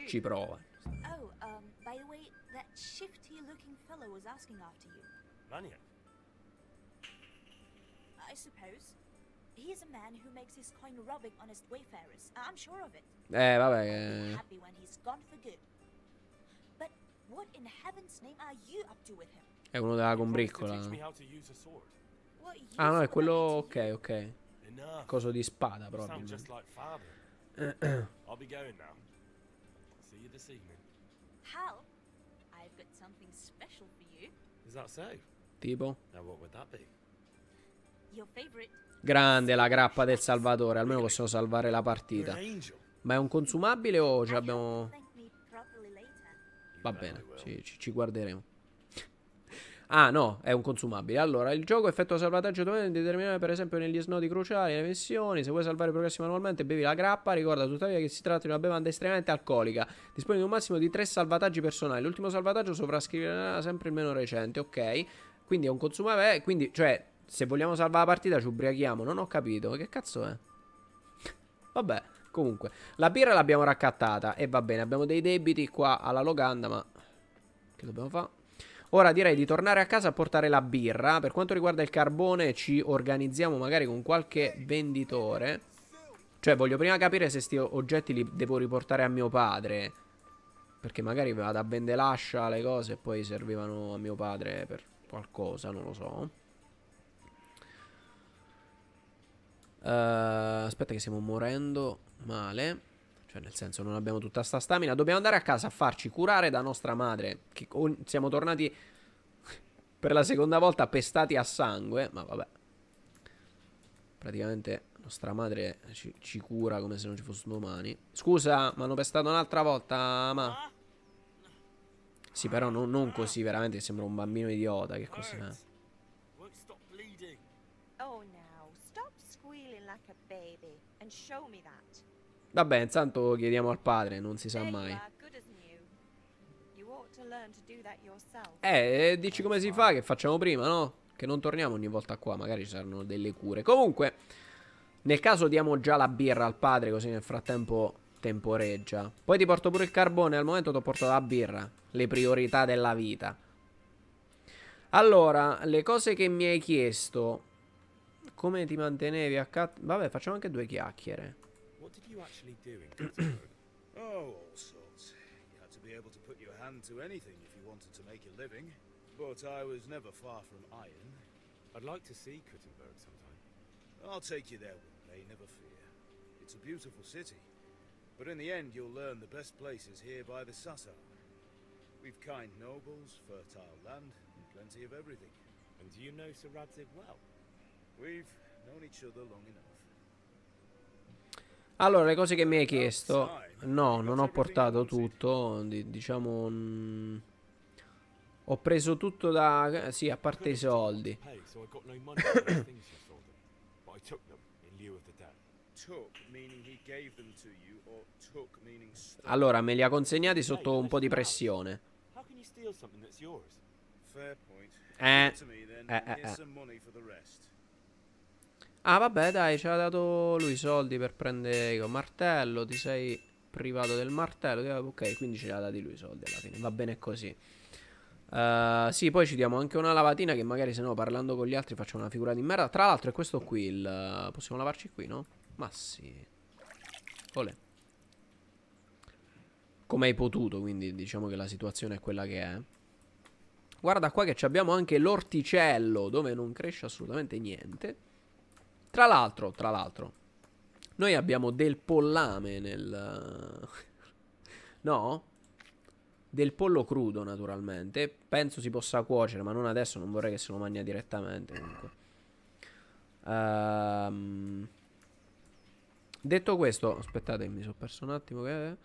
Ci prova. Eh, vabbè. È uno della combriccola. Ah, no, è quello... Ok, ok. Coso di spada, proprio. Tipo? Grande la grappa del Salvatore. Almeno possiamo salvare la partita. Ma è un consumabile o ci abbiamo... Va bene, ci, ci guarderemo. Ah no, è un consumabile. Allora, il gioco effettua salvataggio automatico indeterminato, per esempio negli snodi cruciali, nelle missioni. Se vuoi salvare i progressi manualmente, bevi la grappa. Ricorda tuttavia che si tratta di una bevanda estremamente alcolica. Disponi di un massimo di tre salvataggi personali. L'ultimo salvataggio sovrascriverà sempre il meno recente. Ok, quindi è un consumabile, eh, quindi, cioè... Se vogliamo salvare la partita ci ubriachiamo. Non ho capito. Che cazzo è? Vabbè. Comunque. La birra l'abbiamo raccattata. E va bene. Abbiamo dei debiti qua alla locanda. Ma che dobbiamo fare? Ora direi di tornare a casa a portare la birra. Per quanto riguarda il carbone ci organizziamo magari con qualche venditore. Cioè voglio prima capire se sti oggetti li devo riportare a mio padre. Perché magari vado a vendere l'ascia, le cose, e poi servivano a mio padre per qualcosa. Non lo so. Uh, aspetta che stiamo morendo male. Cioè nel senso non abbiamo tutta sta stamina. Dobbiamo andare a casa a farci curare da nostra madre, che siamo tornati per la seconda volta pestati a sangue. Ma vabbè, praticamente nostra madre ci, ci cura come se non ci fossero domani. Scusa, mi hanno pestato un'altra volta. Ma sì, però no, non così, veramente sembra un bambino idiota. Che cos'è? Vabbè, intanto chiediamo al padre, non si sa mai. Eh, dici come si fa, che facciamo prima, no? Che non torniamo ogni volta qua, magari ci saranno delle cure. Comunque, nel caso diamo già la birra al padre, così nel frattempo temporeggia. Poi ti porto pure il carbone, al momento ti ho portato la birra. Le priorità della vita. Allora, le cose che mi hai chiesto... Come ti mantenevi a cat... Vabbè, facciamo anche due chiacchiere. But in the end, you'll learn the best places here by the Sassau. We've kind nobles, fertile land, and plenty of everything. And do you know Sir Radzig well? We've known each other long enough. Allora, le cose che mi hai chiesto. No, non ho portato tutto. Diciamo, mh, ho preso tutto da... Sì, a parte i soldi. Allora, me li ha consegnati sotto un po' di pressione. Eh, eh, eh, eh. Ah, vabbè, dai, ci ha dato lui i soldi per prendere il martello. Ti sei privato del martello. Ok, quindi ce li ha dati lui i soldi alla fine. Va bene così. Uh, sì, poi ci diamo anche una lavatina, che magari se no parlando con gli altri faccio una figura di merda. Tra l'altro è questo qui il... Uh, possiamo lavarci qui, no? Ma sì. Olè. Come hai potuto, quindi diciamo che la situazione è quella che è. Guarda qua che abbiamo anche l'orticello, dove non cresce assolutamente niente. Tra l'altro, tra l'altro, noi abbiamo del pollame nel... no? Del pollo crudo, naturalmente. Penso si possa cuocere, ma non adesso, non vorrei che se lo mangia direttamente, comunque. Um... Detto questo, aspettate, mi sono perso un attimo. Che...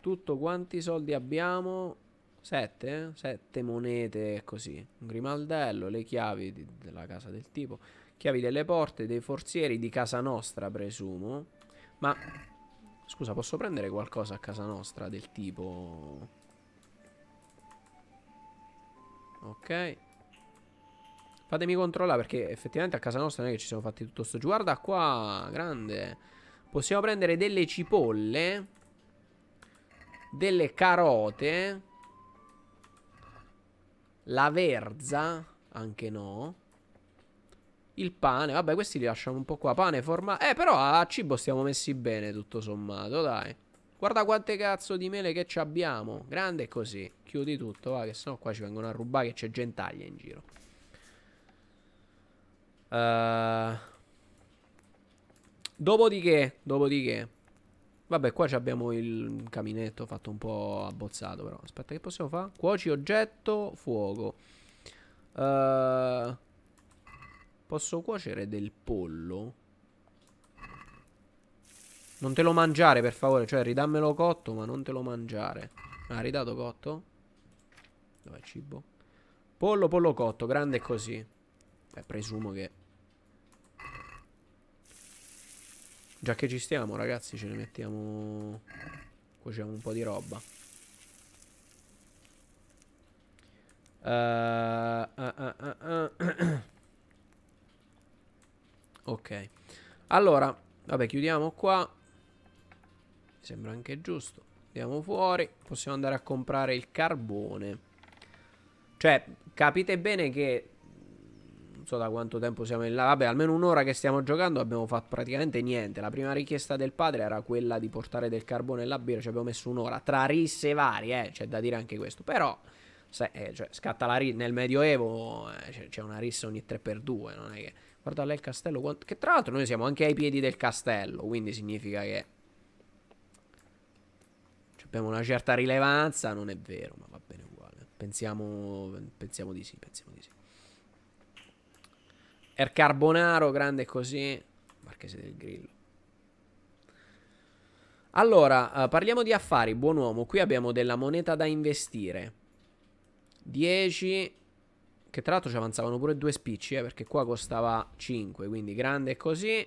Tutto, quanti soldi abbiamo? Sette? Sette monete, così. Un grimaldello, le chiavi di, della casa del tipo... Chiavi delle porte, dei forzieri, di casa nostra, presumo. Ma, scusa, posso prendere qualcosa a casa nostra del tipo... Ok. Fatemi controllare, perché effettivamente a casa nostra non è che ci siamo fatti tutto sto... Guarda qua, grande. Possiamo prendere delle cipolle, delle carote, la verza, anche no. Il pane, vabbè, questi li lasciamo un po' qua. Pane, forma... Eh, però a cibo stiamo messi bene, tutto sommato, dai. Guarda quante cazzo di mele che ci abbiamo. Grande così. Chiudi tutto, va, che sennò qua ci vengono a rubare, che c'è gentaglia in giro. uh... Dopodiché, dopodiché vabbè, qua abbiamo il caminetto fatto un po' abbozzato, però. Aspetta, che possiamo fare? Cuoci oggetto, fuoco. Ehm... Uh... Posso cuocere del pollo? Non te lo mangiare, per favore. Cioè, ridammelo cotto, ma non te lo mangiare. Ah, ridato cotto? Dov'è il cibo? Pollo, pollo cotto, grande così. Beh, presumo che... Già che ci stiamo, ragazzi, ce ne mettiamo... Cuociamo un po' di roba. Uh, uh, uh, uh, uh. Ok, allora, vabbè, chiudiamo qua. Mi sembra anche giusto. Andiamo fuori. Possiamo andare a comprare il carbone. Cioè, capite bene che... Non so da quanto tempo siamo in là. Vabbè, almeno un'ora che stiamo giocando abbiamo fatto praticamente niente. La prima richiesta del padre era quella di portare del carbone alla birra. Ci abbiamo messo un'ora. Tra risse varie, eh. C'è da dire anche questo. Però, se, eh, cioè, scatta la rissa. Nel Medioevo eh, c'è una rissa ogni tre per due. Non è che... Guarda là il castello, quanto... che tra l'altro noi siamo anche ai piedi del castello, quindi significa che abbiamo una certa rilevanza, non è vero, ma va bene uguale. Pensiamo, pensiamo di sì, pensiamo di sì. Er Carbonaro, grande così, Marchese del Grillo. Allora, eh, parliamo di affari, buon uomo. Qui abbiamo della moneta da investire. dieci... Che tra l'altro ci avanzavano pure due spicci, eh, perché qua costava cinque, quindi grande così.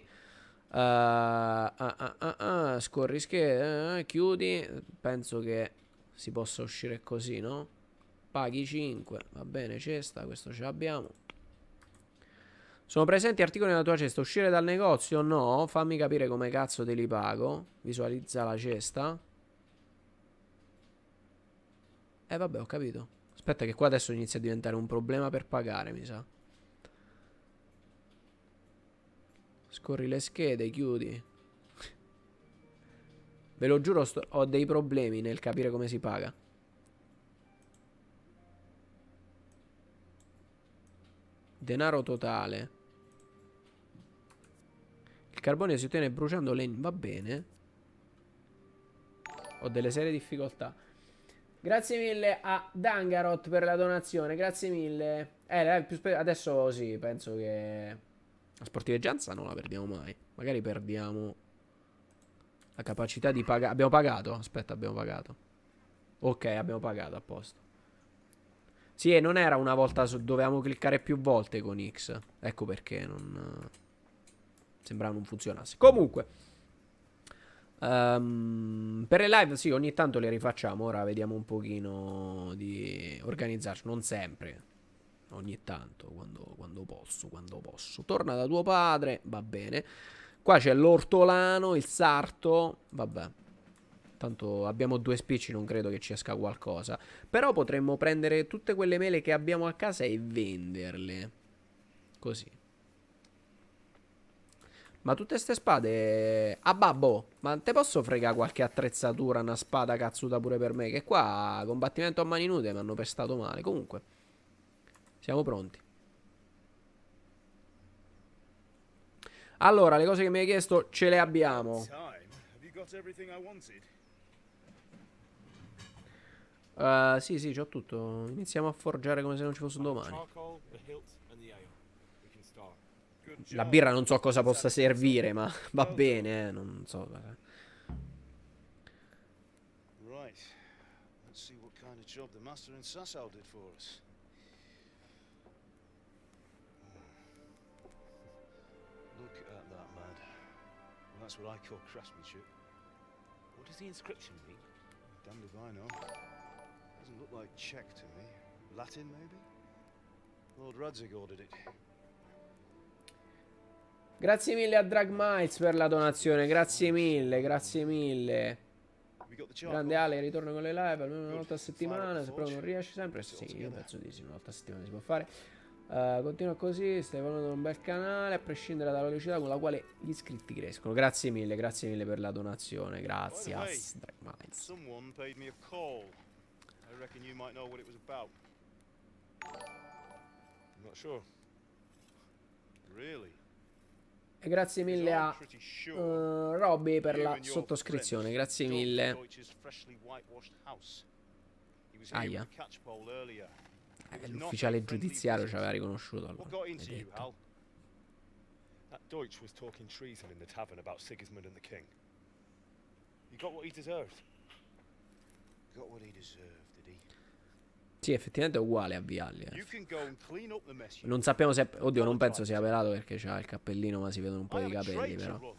Uh, ah, ah, ah, ah, scorri scherzo, eh, chiudi. Penso che si possa uscire così, no? Paghi cinque, va bene, cesta, questo ce l'abbiamo. Sono presenti articoli nella tua cesta, uscire dal negozio? No, fammi capire come cazzo te li pago. Visualizza la cesta. Eh vabbè, ho capito. Aspetta che qua adesso inizia a diventare un problema per pagare, mi sa. Scorri le schede, chiudi. Ve lo giuro, sto... ho dei problemi nel capire come si paga. Denaro totale. Il carbonio si ottiene bruciando legno. Va bene. ho delle serie difficoltà. Grazie mille a Dangarot per la donazione, grazie mille. Eh, adesso sì, penso che la sportiveggianza non la perdiamo mai. Magari perdiamo la capacità di pagare. Abbiamo pagato? Aspetta, abbiamo pagato. Ok, abbiamo pagato, a posto. Sì, e non era una volta su, dovevamo cliccare più volte con X. Ecco perché non... sembrava non funzionasse. Comunque, um, per le live sì, ogni tanto le rifacciamo. Ora vediamo un pochino di organizzarci. Non sempre, ogni tanto, quando, quando posso, quando posso. Torna da tuo padre, va bene. Qua c'è l'ortolano, il sarto, vabbè. Tanto abbiamo due spicci, non credo che ci esca qualcosa. Però potremmo prendere tutte quelle mele che abbiamo a casa e venderle. Così. Ma tutte ste spade... Ah babbo, ma te posso fregare qualche attrezzatura, una spada cazzuta pure per me? Che qua combattimento a mani nude mi hanno pestato male. Comunque, siamo pronti. Allora, le cose che mi hai chiesto ce le abbiamo. Uh, sì, sì, c'ho tutto. Iniziamo a forgiare come se non ci fosse un domani. La birra non so cosa possa servire, ma va bene, eh, non so. Right. Let's see what kind of job the master in Sassau did for us. Look at that, man. That's what I call craftsmanship. What does the inscription mean? Damned if I know. Doesn't look like Czech to me. Latin, maybe? Lord Radzig ordered it. Grazie mille a Drag Miles per la donazione. Grazie mille, grazie mille. Grande Ale, ritorno con le live almeno una volta a settimana. Se proprio non riesci sempre, sì, io penso di sì, una volta a settimana si può fare. Uh, continua così, stai formando un bel canale, a prescindere dalla velocità con la quale gli iscritti crescono. Grazie mille, grazie mille per la donazione. Grazie a Drag Miles. E grazie mille a uh, Robby per la sottoscrizione. Grazie mille. Aia. Eh, l'ufficiale giudiziario ci aveva riconosciuto allora. That Deutsch was talking treason in the tavern about Sigismund and the king. You got what he deserved. Got what he deserved, did he? Sì, effettivamente è uguale a Vialli. Eh. Non sappiamo se... Oddio, non penso sia pelato perché c'ha il cappellino, ma si vedono un po' di capelli, però.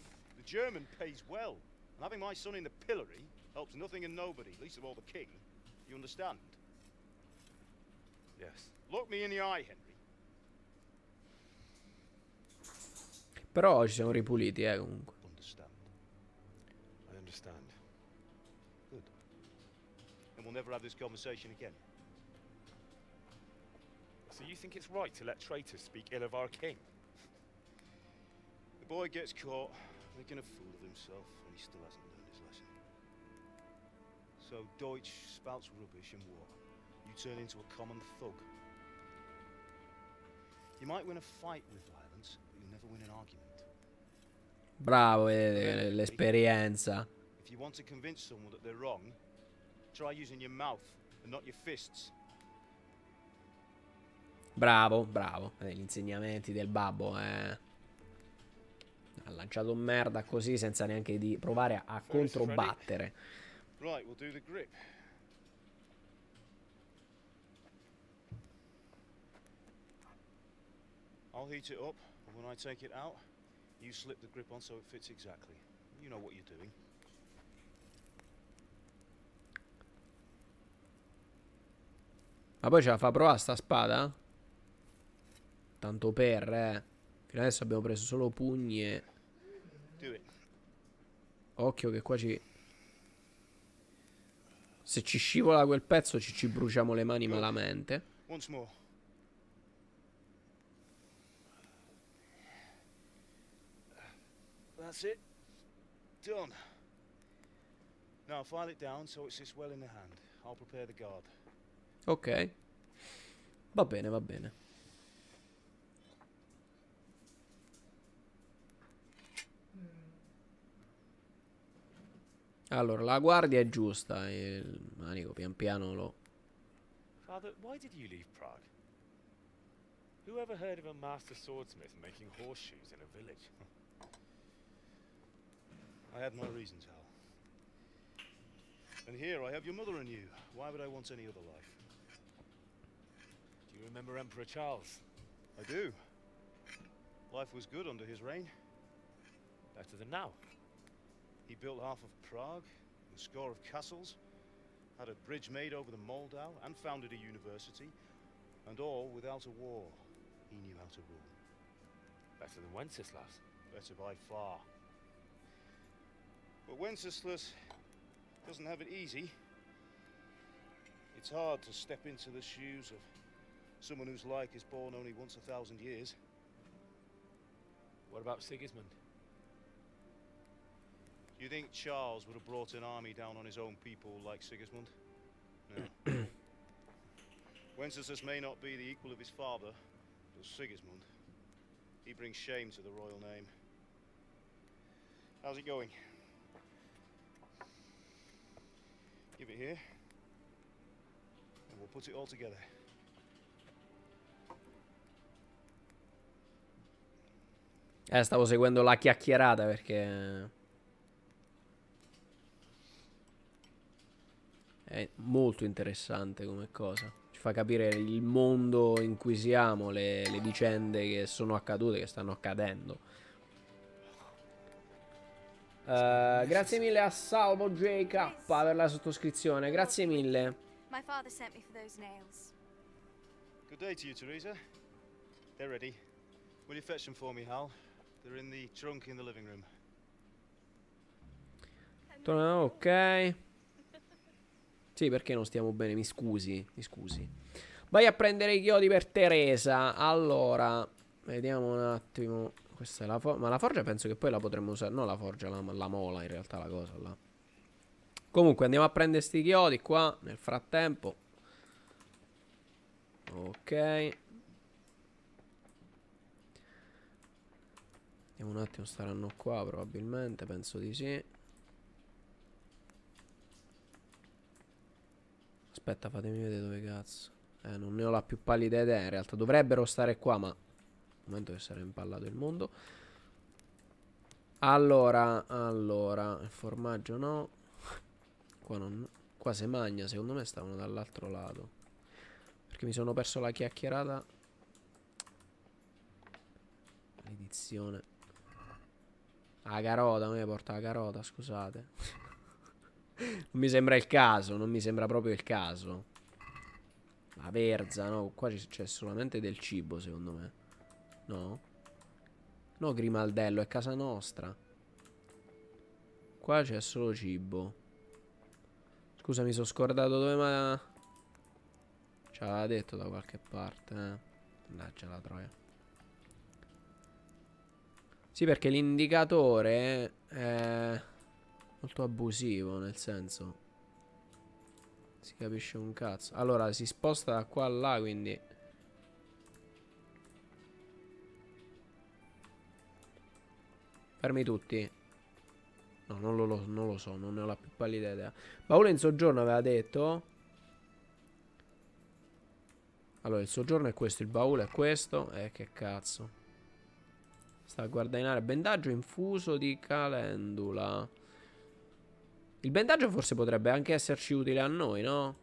Però ci siamo ripuliti, eh, comunque. So you think it's right to let traitors speak ill of our king? The boy gets caught making a fool of himself and he still hasn't learned his lesson. So Deutsch spouts rubbish and war. You turn into a common thug. You might win a fight with violence, but you'll never win an argument. Bravo, eh, l'esperienza. If you want to convince someone that they're wrong, try using your mouth and not your fists. Bravo, bravo. Eh, gli insegnamenti del babbo, eh. Ha lanciato merda così senza neanche di provare a, a controbattere. Right, we'll do the grip. I'll heat it up, and when I take it out, you slip the grip on so it fits exactly. You know what you're doing. Ma poi ce la fa provare sta spada? Tanto per, eh. Fino adesso abbiamo preso solo pugne. Occhio che qua ci... Se ci scivola quel pezzo ci, ci bruciamo le mani malamente. That's it. Done. Now file it down so it sits well in the hand. I'll prepare the guard. Ok. Va bene, va bene. Allora, la guardia è giusta e il manico pian piano lo... Father, why did you leave Prague? Who ever heard of a master swordsmith making horseshoes in a village? I had my reasons, Hal. And here I have your mother and you. Why would I want any other life? Do you remember Emperor Charles? I do. Life was good under his reign. Better than now. He built half of Prague, a score of castles, had a bridge made over the Moldau, and founded a university, and all without a war. He knew how to rule. Better than Wenceslaus. Better by far. But Wenceslaus doesn't have it easy. It's hard to step into the shoes of someone whose like is born only once a thousand years. What about Sigismund? You think Charles would have brought an army down on his own people like Sigismund? No. Wenceslaus may not be the equal of his father, but Sigismund, he brings shame to the royal name. How's it going? Give it here, and we'll put it all together. Eh, stavo seguendo la chiacchierata perché è molto interessante come cosa. Ci fa capire il mondo in cui siamo, le, le vicende che sono accadute, che stanno accadendo. Uh, grazie mille a Salvo J K per la sottoscrizione. Grazie mille. My father sent me for those nails. Good day to you, Teresa. They're ready. Will you fetch them for me, Hal? They're in the trunk in the living room. Tornano, ok. Sì, perché non stiamo bene? Mi scusi, mi scusi. Vai a prendere i chiodi per Teresa. Allora, vediamo un attimo. Questa è la forgia. Ma la forgia penso che poi la potremmo usare. No, la forgia, la, la mola in realtà, la cosa là. Comunque andiamo a prendere sti chiodi qua nel frattempo. Ok. Un attimo, staranno qua probabilmente, penso di sì. Aspetta, fatemi vedere dove cazzo. Eh, non ne ho la più pallida idea in realtà. Dovrebbero stare qua, ma al momento che sarà impallato il mondo. Allora, allora, il formaggio no. Qua non, qua se magna, secondo me stavano dall'altro lato. Perché mi sono perso la chiacchierata. Edizione. La carota, mi porta la carota, scusate. Non mi sembra il caso, non mi sembra proprio il caso. La verza, no, qua c'è solamente del cibo, secondo me. No? No, Grimaldello, è casa nostra. Qua c'è solo cibo. Scusa, mi sono scordato dove ma... Ce l'aveva detto da qualche parte, eh. Mannaggia la troia. Sì, perché l'indicatore è molto abusivo, nel senso si capisce un cazzo. Allora, si sposta da qua a là, quindi fermi tutti. No, non lo, lo, non lo so, non ne ho la più pallida idea. Paolo in soggiorno aveva detto. Allora, il soggiorno è questo, il baule è questo. Eh, che cazzo. Sta a guardainare. Bendaggio infuso di calendula. Il bendaggio forse potrebbe anche esserci utile a noi, no?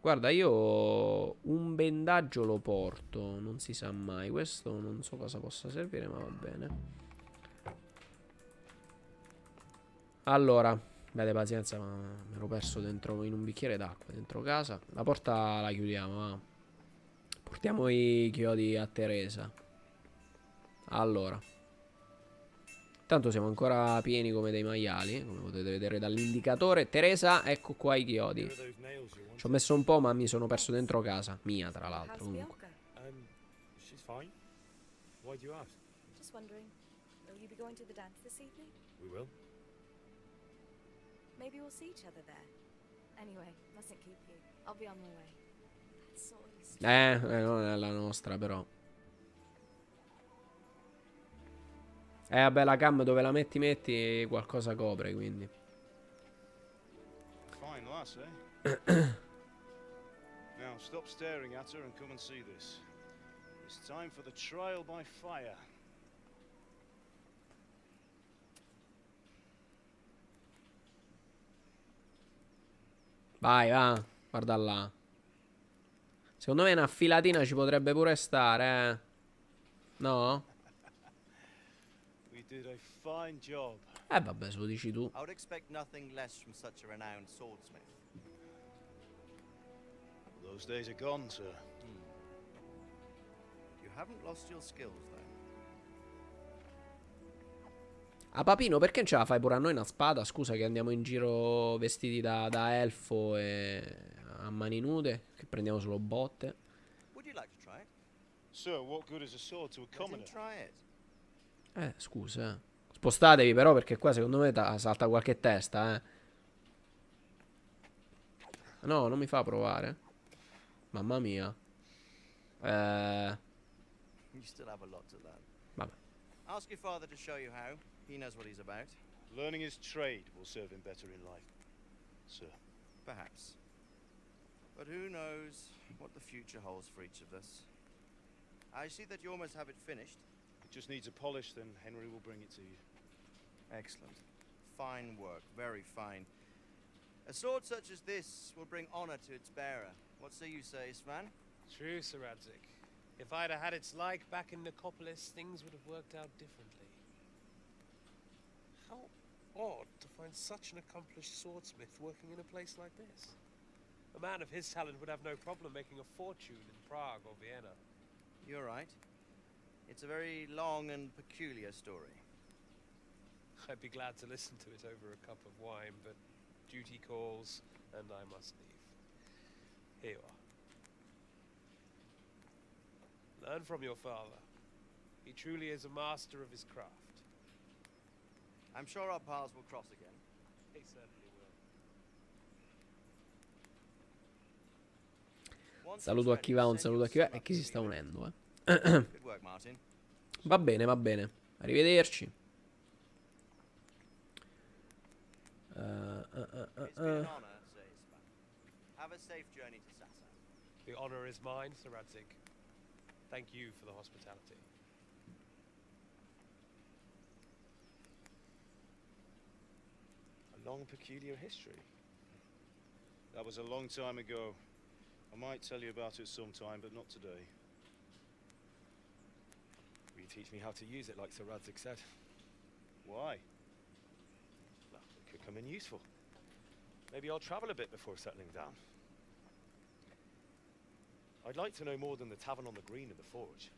Guarda, io un bendaggio lo porto. Non si sa mai. Questo non so cosa possa servire, ma va bene. Allora, abbiate pazienza, ma me l'ho perso dentro in un bicchiere d'acqua, dentro casa. La porta la chiudiamo, va. Portiamo i chiodi a Teresa. Allora, tanto siamo ancora pieni come dei maiali, come potete vedere dall'indicatore. Teresa, ecco qua i chiodi. Ci ho messo un po', ma mi sono perso dentro casa mia, tra l'altro. Comunque, Eh, eh, non è la nostra però. Eh vabbè, la cam dove la metti metti qualcosa copre, quindi. Now stop staring at her and come and see this. It's time for the trial by fire. Vai, va, guarda là. Secondo me una filatina ci potrebbe pure stare, eh. No? Eh vabbè, se lo dici tu. Those days are gone, sir. You haven't lost your skills, though. Ah, Papino, perché non ce la fai pure a noi una spada? Scusa che andiamo in giro vestiti da, da elfo e a mani nude, che prendiamo solo botte. Would you like to try it? Sir, what good is a sword to a commoner? Eh, scusa. Spostatevi però, perché qua secondo me salta qualche testa, eh. No, non mi fa provare. Mamma mia. Eh. Vabbè. Ask your father to show you how. He knows what he's about. Learning his trade will serve him better in life, sir. Perhaps. But who knows what the future holds for each of us. I see that you almost have it finished. It just needs a polish, then Henry will bring it to you. Excellent. Fine work, very fine. A sword such as this will bring honor to its bearer. What say you, Sisman? True, Sir Radzig. If I'd have had its like back in Nicopolis, things would have worked out differently. How odd to find such an accomplished swordsmith working in a place like this. A man of his talent would have no problem making a fortune in Prague or Vienna. You're right. It's a very long and peculiar story. I'd be glad to listen to it over a cup of wine, but duty calls, and I must leave. Here you are. Learn from your father. He truly is a master of his craft. I'm sure our paths will cross again. They certainly will. Saluto a chi va, un saluto a chi va e chi si sta unendo, eh. Va bene, va bene. Arrivederci. Uh, uh, uh, uh. Have a safe journey to Sassau. The honor is mine, Sir Radzig. Thank you for the hospitality. A long, peculiar history. That was a long time ago. I might tell you about it sometime, but not today. Will you teach me how to use it, like Sir Radzig said? Why? Well, it could come in useful. Maybe I'll travel a bit before settling down. I'd like to know more than the tavern on the green and the forge.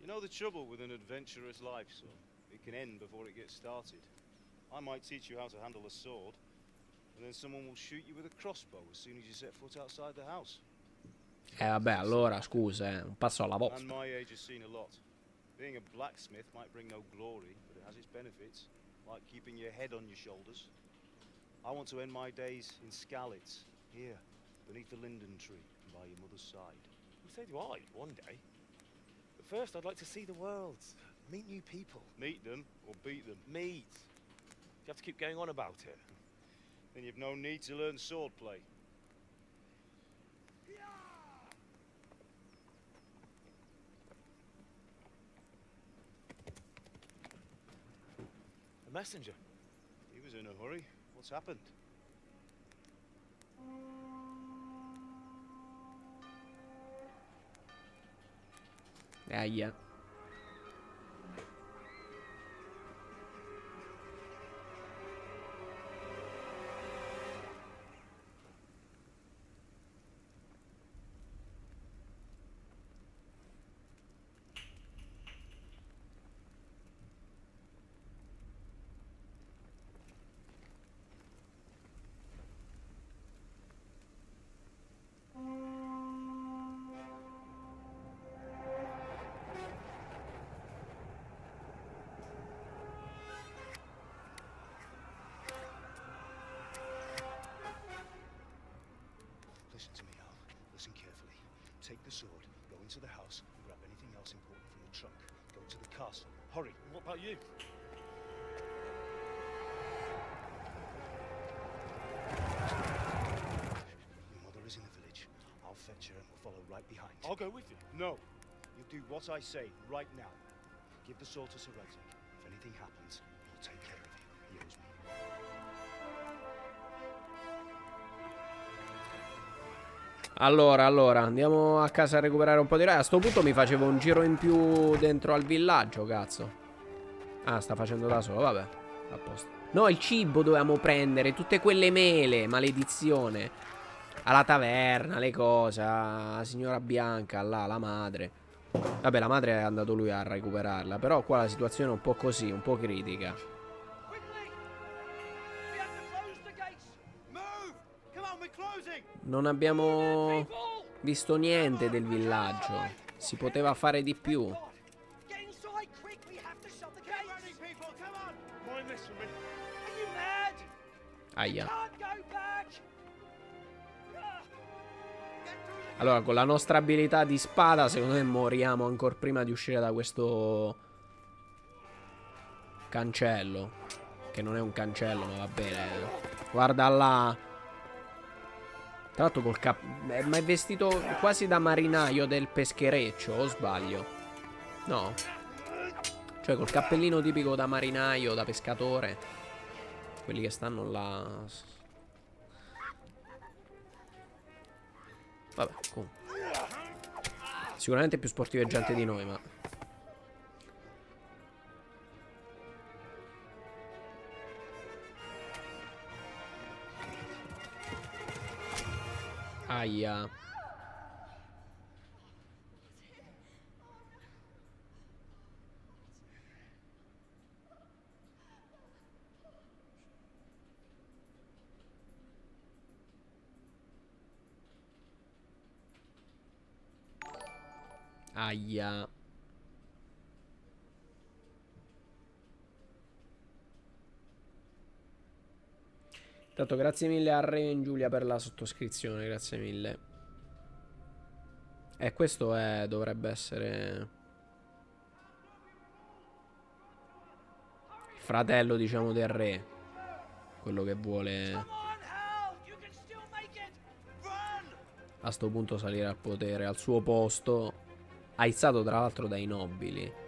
You know the trouble with an adventurous life, son. It can end before it gets started. I might teach you how to handle a sword, and then someone will shoot you with a crossbow as soon as you set foot outside the house. Eh vabbè, allora scusa, eh. Un passo alla volta. And my age has seen a lot. Being a blacksmith might bring no glory, but it has its benefits, like keeping your head on your shoulders. I want to end my days in Skalitz, here, beneath the linden tree, by your mother's side. Well, so do I, one day. But first, I'd like to see the world, meet new people. Meet them, or beat them. Meet. You have to keep going on about it. Then you've no need to learn swordplay. The messenger. He was in a hurry. What's happened? Ah, yeah. Take the sword, go into the house, grab anything else important from the trunk, go to the castle, Hurry. What about you? Your mother is in the village. I'll fetch her and we'll follow right behind. I'll go with you. No. You do what I say right now. Give the sword to Sir Radzig. If anything happens, we'll take care of you. He owes me. Allora, allora, andiamo a casa a recuperare un po' di raid. A sto punto mi facevo un giro in più dentro al villaggio, cazzo. Ah, sta facendo da solo, vabbè. A posto. No, il cibo dovevamo prendere, tutte quelle mele, maledizione. Alla taverna, le cose, la signora Bianca, là, la madre. Vabbè, la madre è andato lui a recuperarla. Però qua la situazione è un po' così, un po' critica. Non abbiamo visto niente del villaggio. Si poteva fare di più. Aia. Allora, con la nostra abilità di spada, secondo me moriamo ancora prima di uscire da questo cancello. Che non è un cancello, ma va bene. Guarda là. Tra l'altro col cap... ma è vestito quasi da marinaio del peschereccio, o sbaglio? No. Cioè col cappellino tipico da marinaio, da pescatore. Quelli che stanno là... Vabbè, comunque. Sicuramente più sportiveggiante di noi, ma... Aia. Aia. Tanto grazie mille a Raven Giulia per la sottoscrizione. Grazie mille. E questo è, dovrebbe essere il fratello, diciamo, del re. Quello che vuole a sto punto salire al potere, al suo posto, aizzato tra l'altro dai nobili.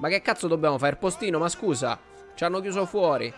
Ma che cazzo dobbiamo fare il postino? Ma scusa, ci hanno chiuso fuori.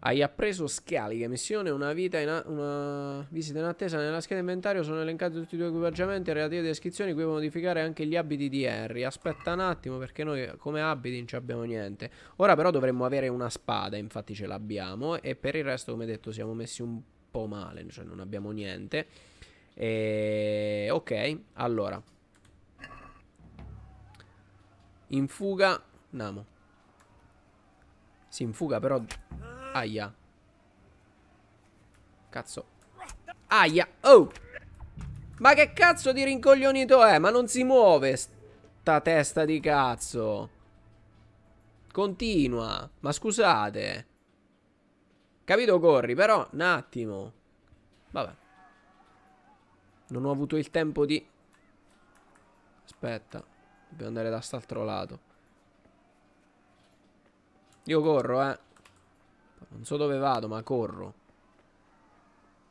Hai appreso scaliche, missione, una vita in una visita in attesa. Nella scheda inventario sono elencati tutti i tuoi equipaggiamenti e relative descrizioni. Qui puoi modificare anche gli abiti di Harry. Aspetta un attimo, perché noi come abiti non ci abbiamo niente. Ora però dovremmo avere una spada, infatti ce l'abbiamo. E per il resto, come detto, siamo messi un po' male, cioè non abbiamo niente. E... ok, allora. In fuga, Namo. Si infuga però... Aia. Cazzo. Aia. Oh. Ma che cazzo di rincoglionito è? Ma non si muove sta testa di cazzo. Continua. Ma scusate. Capito, corri però. Un attimo. Vabbè. Non ho avuto il tempo di... Aspetta. Dobbiamo andare da st'altro lato. Io corro, eh. Non so dove vado, ma corro.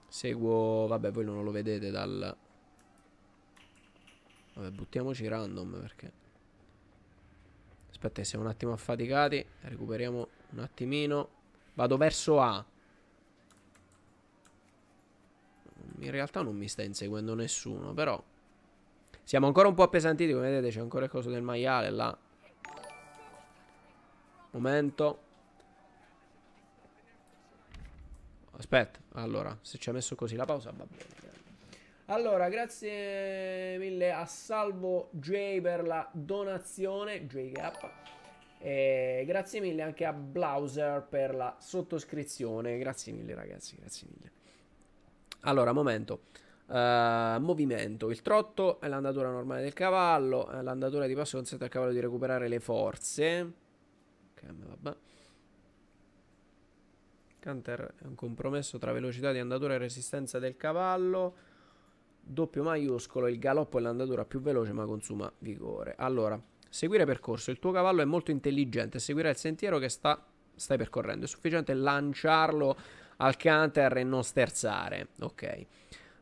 Seguo... Vabbè, voi non lo vedete dal... Vabbè, buttiamoci random, perché... Aspetta, siamo un attimo affaticati. Recuperiamo un attimino. Vado verso A. In realtà non mi sta inseguendo nessuno, però... Siamo ancora un po' appesantiti, come vedete. C'è ancora il coso del maiale là. Momento. Aspetta, allora, se ci ha messo così la pausa va bene. Allora, grazie mille a Salvo J per la donazione, J K. E grazie mille anche a Blauser per la sottoscrizione. Grazie mille ragazzi, grazie mille. Allora, momento. Uh, movimento, il trotto è l'andatura normale del cavallo, l'andatura di passo consente al cavallo di recuperare le forze. Ok, vabbè. Canter è un compromesso tra velocità di andatura e resistenza del cavallo. Doppio maiuscolo, il galoppo è l'andatura più veloce ma consuma vigore. Allora, seguire percorso, il tuo cavallo è molto intelligente, seguirà il sentiero che sta, stai percorrendo, è sufficiente lanciarlo al canter e non sterzare. Ok.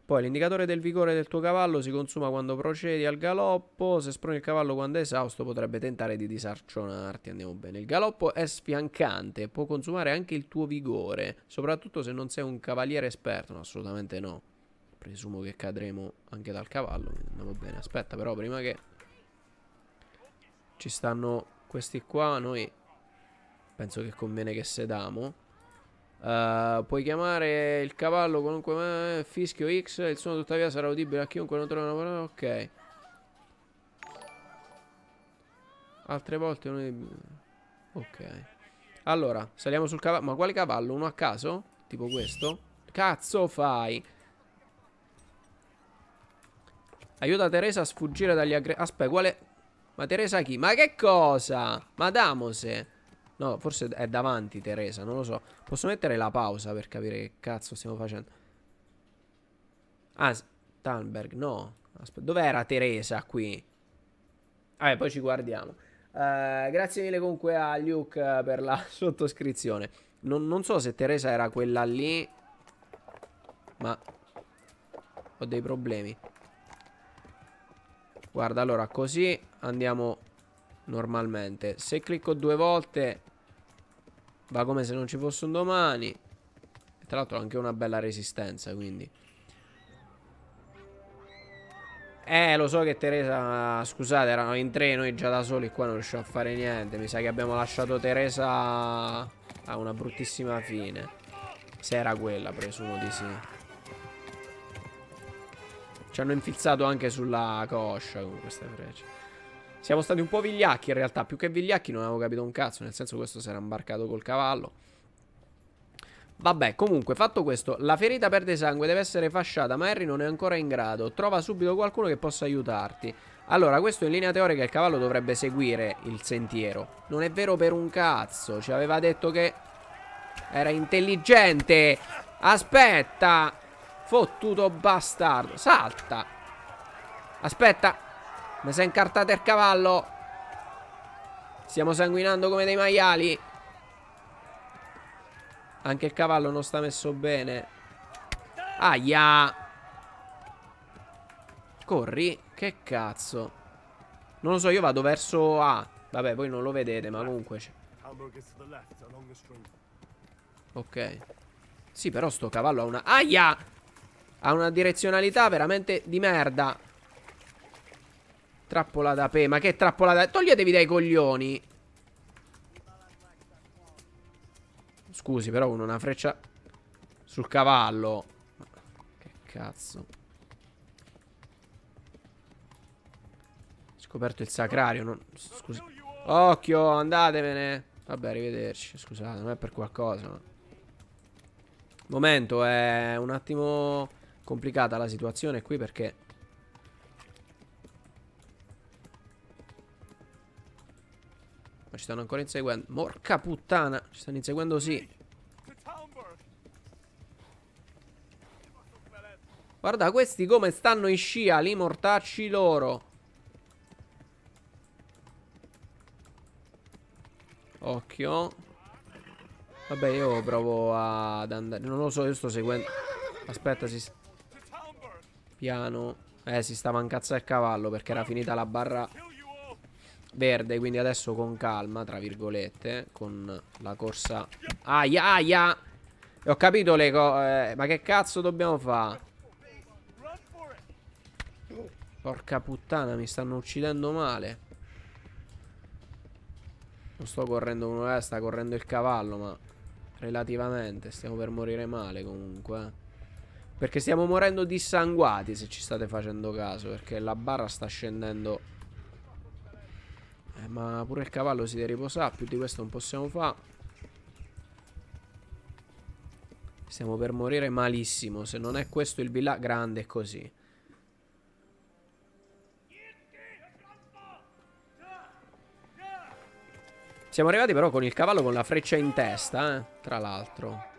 Poi l'indicatore del vigore del tuo cavallo si consuma quando procedi al galoppo. Se sproni il cavallo quando è esausto potrebbe tentare di disarcionarti. Andiamo bene. Il galoppo è sfiancante, può consumare anche il tuo vigore, soprattutto se non sei un cavaliere esperto. No, assolutamente no. Presumo che cadremo anche dal cavallo. Andiamo bene. Aspetta però, prima che ci stanno questi qua, noi penso che conviene che sediamo. Uh, puoi chiamare il cavallo qualunque eh, fischio X, il suono tuttavia sarà udibile a chiunque non trovi una parola. Ok. Altre volte non è... Ok. Allora, saliamo sul cavallo. Ma quale cavallo? Uno a caso? Tipo questo? Cazzo fai? Aiuta Teresa a sfuggire dagli aggressori. Aspetta, quale... Ma Teresa chi? Ma che cosa? Madamose. No, forse è davanti Teresa, non lo so. Posso mettere la pausa per capire che cazzo stiamo facendo? Ah, Talberg, no. Aspetta, dov'era Teresa qui? Vabbè, poi ci guardiamo. uh, Grazie mille comunque a Luke per la sottoscrizione. Non, non so se Teresa era quella lì, ma ho dei problemi. Guarda, allora, così andiamo normalmente. Se clicco due volte va come se non ci fosse un domani. E tra l'altro ho anche una bella resistenza, quindi. Eh, lo so che Teresa... Scusate, erano in tre noi già da soli, qua non riusciamo a fare niente. Mi sa che abbiamo lasciato Teresa a una bruttissima fine. Se era quella, presumo di sì. Ci hanno infilzato anche sulla coscia con queste frecce. Siamo stati un po' vigliacchi in realtà, più che vigliacchi non avevo capito un cazzo, nel senso questo si era imbarcato col cavallo. Vabbè, comunque, fatto questo, la ferita perde sangue, deve essere fasciata, ma Harry non è ancora in grado. Trova subito qualcuno che possa aiutarti. Allora, questo in linea teorica il cavallo dovrebbe seguire il sentiero. Non è vero per un cazzo, ci aveva detto che era intelligente. Aspetta, fottuto bastardo, salta. Aspetta. Mi si è incartato il cavallo. Stiamo sanguinando come dei maiali. Anche il cavallo non sta messo bene. Aia. Corri. Che cazzo. Non lo so, io vado verso A. Vabbè, voi non lo vedete, ma comunque c'è. Ok. Sì, però sto cavallo ha una... Aia. Ha una direzionalità veramente di merda. Trappola da pe, ma che trappola da... Toglietevi dai coglioni. Scusi, però con una freccia sul cavallo. Ma che cazzo. Scoperto il sacrario, non... Scusi. Occhio, andatevene. Vabbè, arrivederci, scusate, non è per qualcosa, ma... Momento, è un attimo complicata la situazione qui perché... Ci stanno ancora inseguendo. Morca puttana. Ci stanno inseguendo, sì. Guarda questi come stanno in scia lì, mortacci loro. Occhio. Vabbè, io provo ad andare. Non lo so, io sto seguendo. Aspetta, si... Piano. Eh, si stava incazzando il cavallo perché era finita la barra verde, quindi adesso con calma, tra virgolette, con la corsa. Aia, aia. E ho capito le cose, eh, ma che cazzo dobbiamo fare? Porca puttana, mi stanno uccidendo male. Non sto correndo con una, sta correndo il cavallo, ma relativamente stiamo per morire male comunque. Perché stiamo morendo dissanguati, se ci state facendo caso, perché la barra sta scendendo. Eh, ma pure il cavallo si deve riposare, più di questo non possiamo fare. Stiamo per morire malissimo. Se non è questo il villaggio, grande è così. Siamo arrivati però con il cavallo con la freccia in testa, eh? Tra l'altro.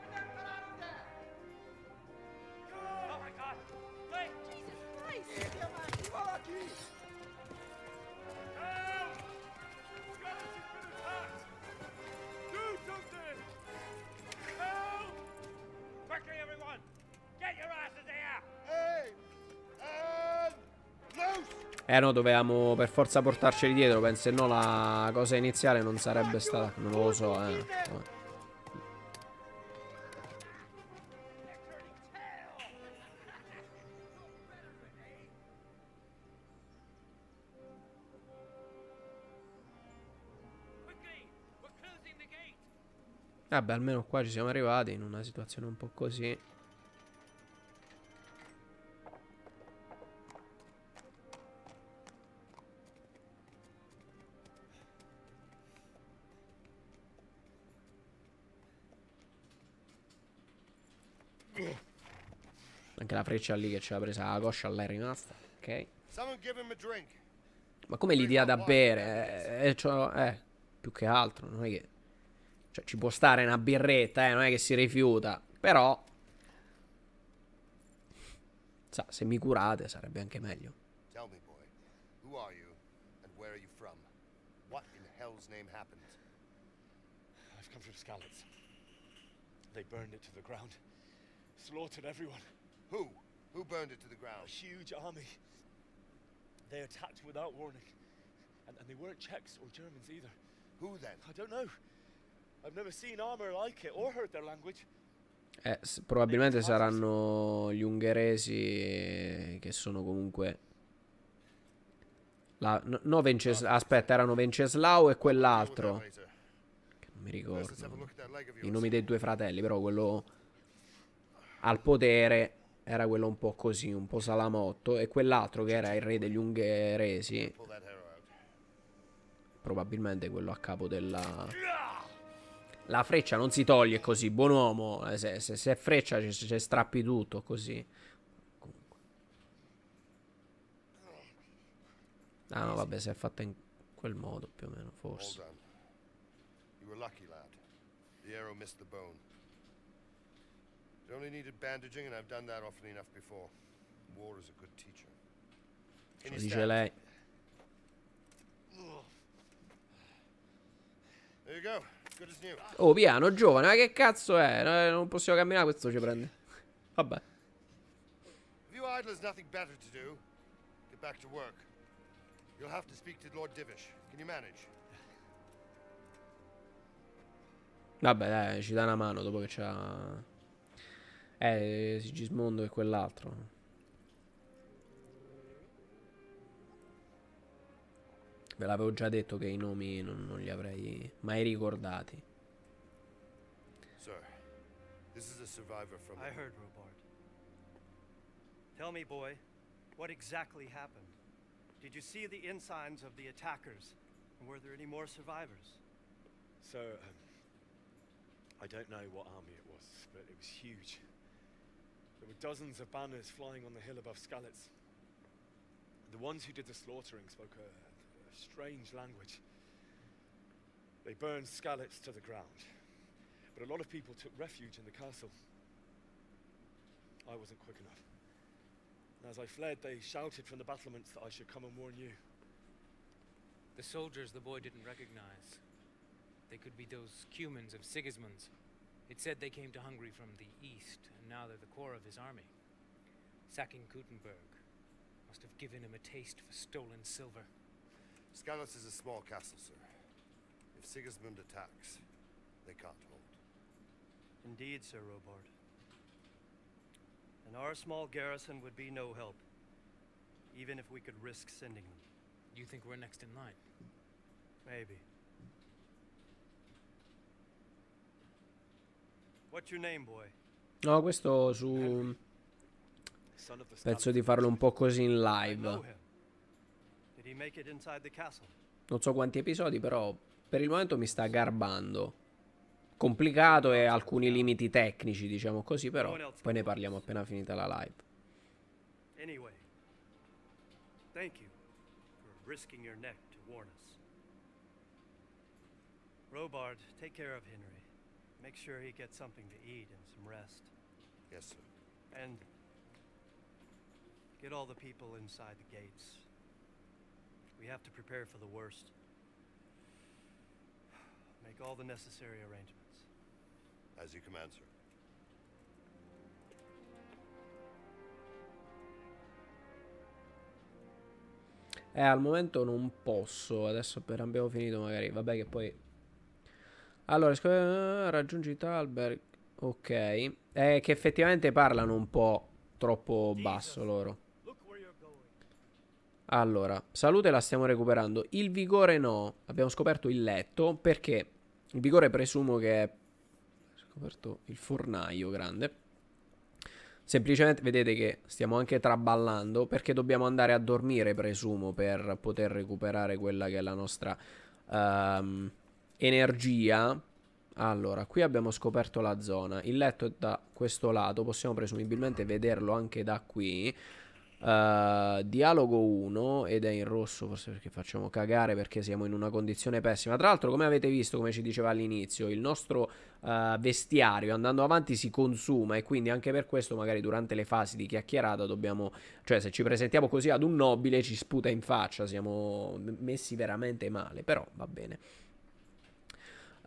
Eh no, dovevamo per forza portarceli dietro, penso, se no la cosa iniziale non sarebbe stata... Non lo so, eh. Vabbè, almeno qua ci siamo arrivati in una situazione un po' così. Anche la freccia lì che ce l'ha presa la coscia, l'è rimasta. Ok. Ma come l'idea da bere? Eh, eh, cioè, eh, più che altro, non è che... Cioè, ci può stare una birretta, eh, non è che si rifiuta. Però... Sa, se mi curate sarebbe anche meglio. I've come from Skalitz. They burned it to the ground. Slaughtered everyone. Who? Who burned it to the ground? A huge army. They attacked without warning. And, and they weren't Czechs or Germans either. Who then? I don't know. I've never seen armor like it or heard their language. Eh, probabilmente saranno gli ungheresi, che sono comunque... La, no, no Vences... Aspetta, erano Wenceslaus e quell'altro. Che non mi ricordo. I nomi dei due fratelli, però quello... Al potere era quello un po' così, un po' salamotto. E quell'altro che era il re degli ungheresi, probabilmente quello a capo della... La freccia non si toglie così, buon uomo. Se, se, se è freccia ci strappi tutto così. Comunque. Ah no, vabbè, si è fatta in quel modo più o meno, forse. It only needed bandaging, and I've done that often enough before. War is a good teacher. Lo dice lei. There you go. Good as new. Oh, piano, giovane, ma che cazzo è? No, non possiamo camminare, questo ci prende. Vabbè. If you idlers nothing better to do, get back to work. You'll have to speak to Lord Divish. Can you manage? Vabbè, dai, ci dà una mano dopo che c'ha... Eh, Sigismondo e quell'altro. Ve l'avevo già detto che i nomi non, non li avrei mai ricordati. Sir, this is a survivor from... I heard, Robert. Tell me, boy, what exactly happened? Did you see the ensigns of the attackers? And were there any more survivors? Sir, um, I don't know what army it was, but it was huge. There were dozens of banners flying on the hill above Skalitz. The ones who did the slaughtering spoke a, a strange language. They burned Skalitz to the ground, but a lot of people took refuge in the castle. I wasn't quick enough. And as I fled, they shouted from the battlements that I should come and warn you. The soldiers the boy didn't recognize. They could be those Cumans of Sigismund's. It said they came to Hungary from the east, and now they're the core of his army. Sacking Kuttenberg must have given him a taste for stolen silver. Skalitz is a small castle, sir. If Sigismund attacks, they can't hold. Indeed, Sir Robert. And our small garrison would be no help, even if we could risk sending them. You think we're next in line? Maybe. No, questo su Penso di farlo un po' così in live. Non so quanti episodi, però per il momento mi sta garbando. Complicato e alcuni limiti tecnici, diciamo così, però poi ne parliamo appena finita la live. Anyway, thank you for risking your neck to warn us. Robert, take care of Henry. Make sure he gets something to eat and some rest. Yes, sir. And get all the people inside the gates. We have to prepare for the worst. Make all the necessary arrangements. As you command, sir. Eh, al momento non posso. Adesso per abbiamo finito magari. Vabbè che poi... Allora, raggiungi Talberg. Ok. Eh, che effettivamente parlano un po' troppo basso loro. Allora, salute la stiamo recuperando. Il vigore no. Abbiamo scoperto il letto. Perché? Il vigore presumo che... Ho scoperto il fornaio grande. Semplicemente vedete che stiamo anche traballando perché dobbiamo andare a dormire, presumo, per poter recuperare quella che è la nostra um, energia. Allora, qui abbiamo scoperto la zona. Il letto è da questo lato, possiamo presumibilmente vederlo anche da qui. Uh, dialogo uno ed è in rosso, forse perché facciamo cagare, perché siamo in una condizione pessima. Tra l'altro, come avete visto, come ci diceva all'inizio, il nostro uh, vestiario andando avanti si consuma, e quindi anche per questo magari durante le fasi di chiacchierata dobbiamo, cioè se ci presentiamo così ad un nobile ci sputa in faccia, siamo messi veramente male, però va bene.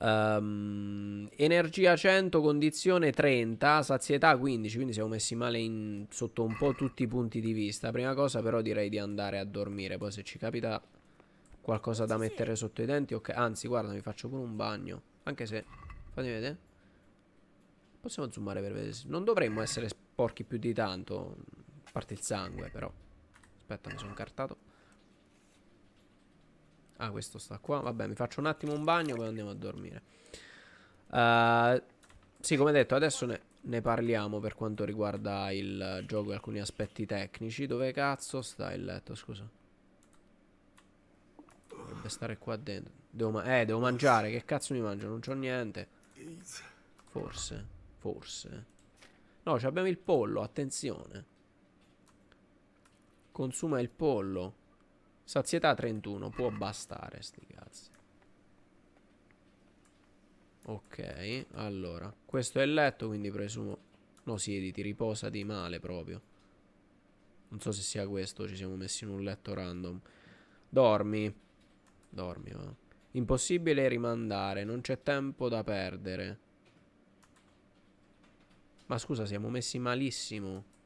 Um, energia cento, condizione trenta, sazietà quindici, quindi siamo messi male in, sotto un po' tutti i punti di vista. Prima cosa però direi di andare a dormire, poi se ci capita qualcosa da mettere sotto i denti, ok. Anzi guarda, mi faccio pure un bagno, anche se, fatemi vedere, possiamo zoomare per vedere, non dovremmo essere sporchi più di tanto, a parte il sangue però. Aspetta, mi sono incartato. Ah, questo sta qua. Vabbè, mi faccio un attimo un bagno, poi andiamo a dormire. uh, Sì, come detto, adesso ne, ne parliamo per quanto riguarda il gioco e alcuni aspetti tecnici. Dove cazzo sta il letto, scusa? Dovrebbe stare qua dentro. Devo eh, devo mangiare. Che cazzo mi mangio? Non c'ho niente. Forse, forse. No, abbiamo il pollo, attenzione. Consuma il pollo. Sazietà trentuno, può bastare, sti cazzi. Ok, allora, questo è il letto, quindi presumo... No, siediti, riposati male proprio. Non so se sia questo, ci siamo messi in un letto random. Dormi. Dormi, va. Impossibile rimandare, non c'è tempo da perdere. Ma scusa, siamo messi malissimo.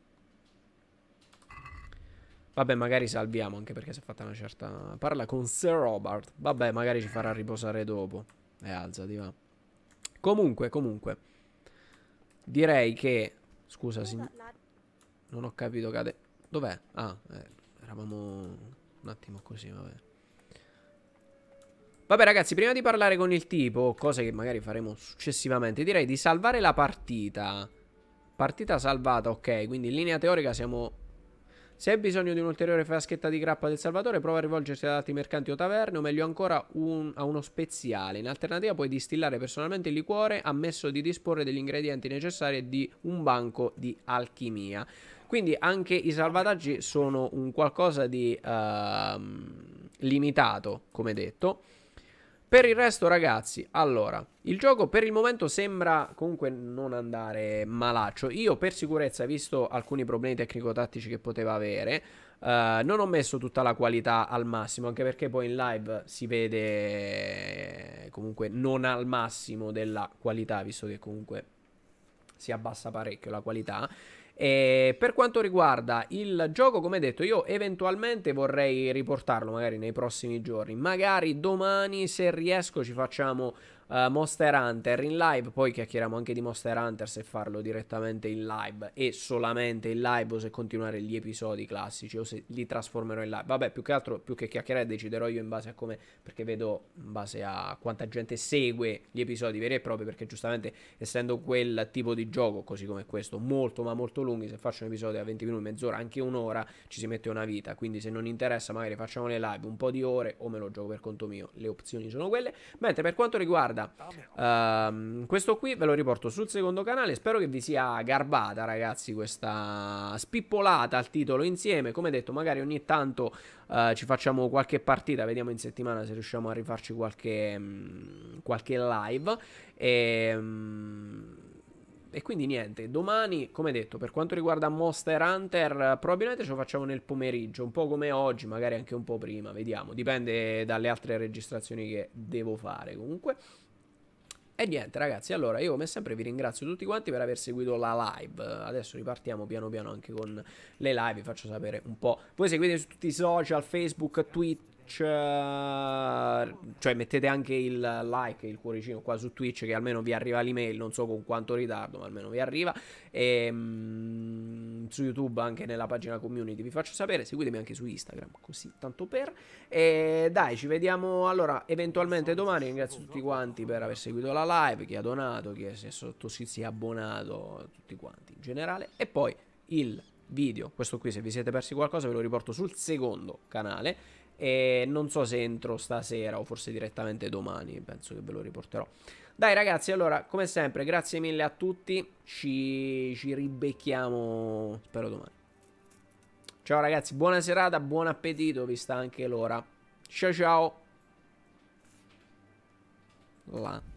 Vabbè, magari salviamo, anche perché si è fatta una certa... Parla con Sir Robert. Vabbè, magari ci farà riposare dopo. E eh, alzati, va. Comunque, comunque. Direi che... Scusa, si... non ho capito, cade... Dov'è? Ah, eh, eravamo un attimo così, vabbè. Vabbè, ragazzi, prima di parlare con il tipo, cose che magari faremo successivamente, direi di salvare la partita. Partita salvata, ok. Quindi in linea teorica siamo... Se hai bisogno di un'ulteriore fraschetta di grappa del Salvatore, prova a rivolgersi ad altri mercanti o taverne, o meglio ancora un, a uno speziale. In alternativa puoi distillare personalmente il liquore, ammesso di disporre degli ingredienti necessari e di un banco di alchimia. Quindi anche i salvataggi sono un qualcosa di uh, limitato, come detto. Per il resto, ragazzi, allora, il gioco per il momento sembra comunque non andare malaccio. Io per sicurezza, visto alcuni problemi tecnico-tattici che poteva avere, eh, non ho messo tutta la qualità al massimo, anche perché poi in live si vede comunque non al massimo della qualità, visto che comunque si abbassa parecchio la qualità. E per quanto riguarda il gioco, come detto, io eventualmente vorrei riportarlo magari nei prossimi giorni, magari domani se riesco ci facciamo uh, Monster Hunter in live, poi chiacchieriamo anche di Monster Hunter, se farlo direttamente in live e solamente in live o se continuare gli episodi classici o se li trasformerò in live. Vabbè, più che altro, più che chiacchierare deciderò io in base a come, perché vedo in base a quanta gente segue gli episodi veri e propri, perché giustamente essendo quel tipo di gioco, così come questo, molto ma molto lunghi, se faccio un episodio a venti minuti, mezz'ora, anche un'ora, ci si mette una vita, quindi se non interessa magari facciamo le live un po' di ore o me lo gioco per conto mio, le opzioni sono quelle. Mentre per quanto riguarda uh, questo qui ve lo riporto sul secondo canale, spero che vi sia garbata ragazzi questa spippolata al titolo insieme, come detto magari ogni tanto uh, ci facciamo qualche partita, vediamo in settimana se riusciamo a rifarci qualche, mh, qualche live e... Mh, E quindi niente, domani, come detto, per quanto riguarda Monster Hunter, probabilmente ce lo facciamo nel pomeriggio, un po' come oggi, magari anche un po' prima, vediamo, dipende dalle altre registrazioni che devo fare comunque. E niente ragazzi, allora io come sempre vi ringrazio tutti quanti per aver seguito la live. Adesso ripartiamo piano piano anche con le live, vi faccio sapere un po'. Voi seguite su tutti i social, Facebook, Twitter, cioè mettete anche il like, il cuoricino qua su Twitch, che almeno vi arriva l'email, non so con quanto ritardo, ma almeno vi arriva. E mh, su YouTube anche nella pagina community vi faccio sapere, seguitemi anche su Instagram, così tanto per. E dai, ci vediamo allora eventualmente domani. Ringrazio tutti quanti per aver seguito la live, chi ha donato, chi è, se sotto si sia abbonato, tutti quanti in generale. E poi il video, questo qui se vi siete persi qualcosa ve lo riporto sul secondo canale. E non so se entro stasera o forse direttamente domani, penso che ve lo riporterò. Dai ragazzi, allora come sempre grazie mille a tutti, ci, ci ribecchiamo spero domani. Ciao ragazzi, buona serata, buon appetito, vi sta anche l'ora. Ciao ciao. La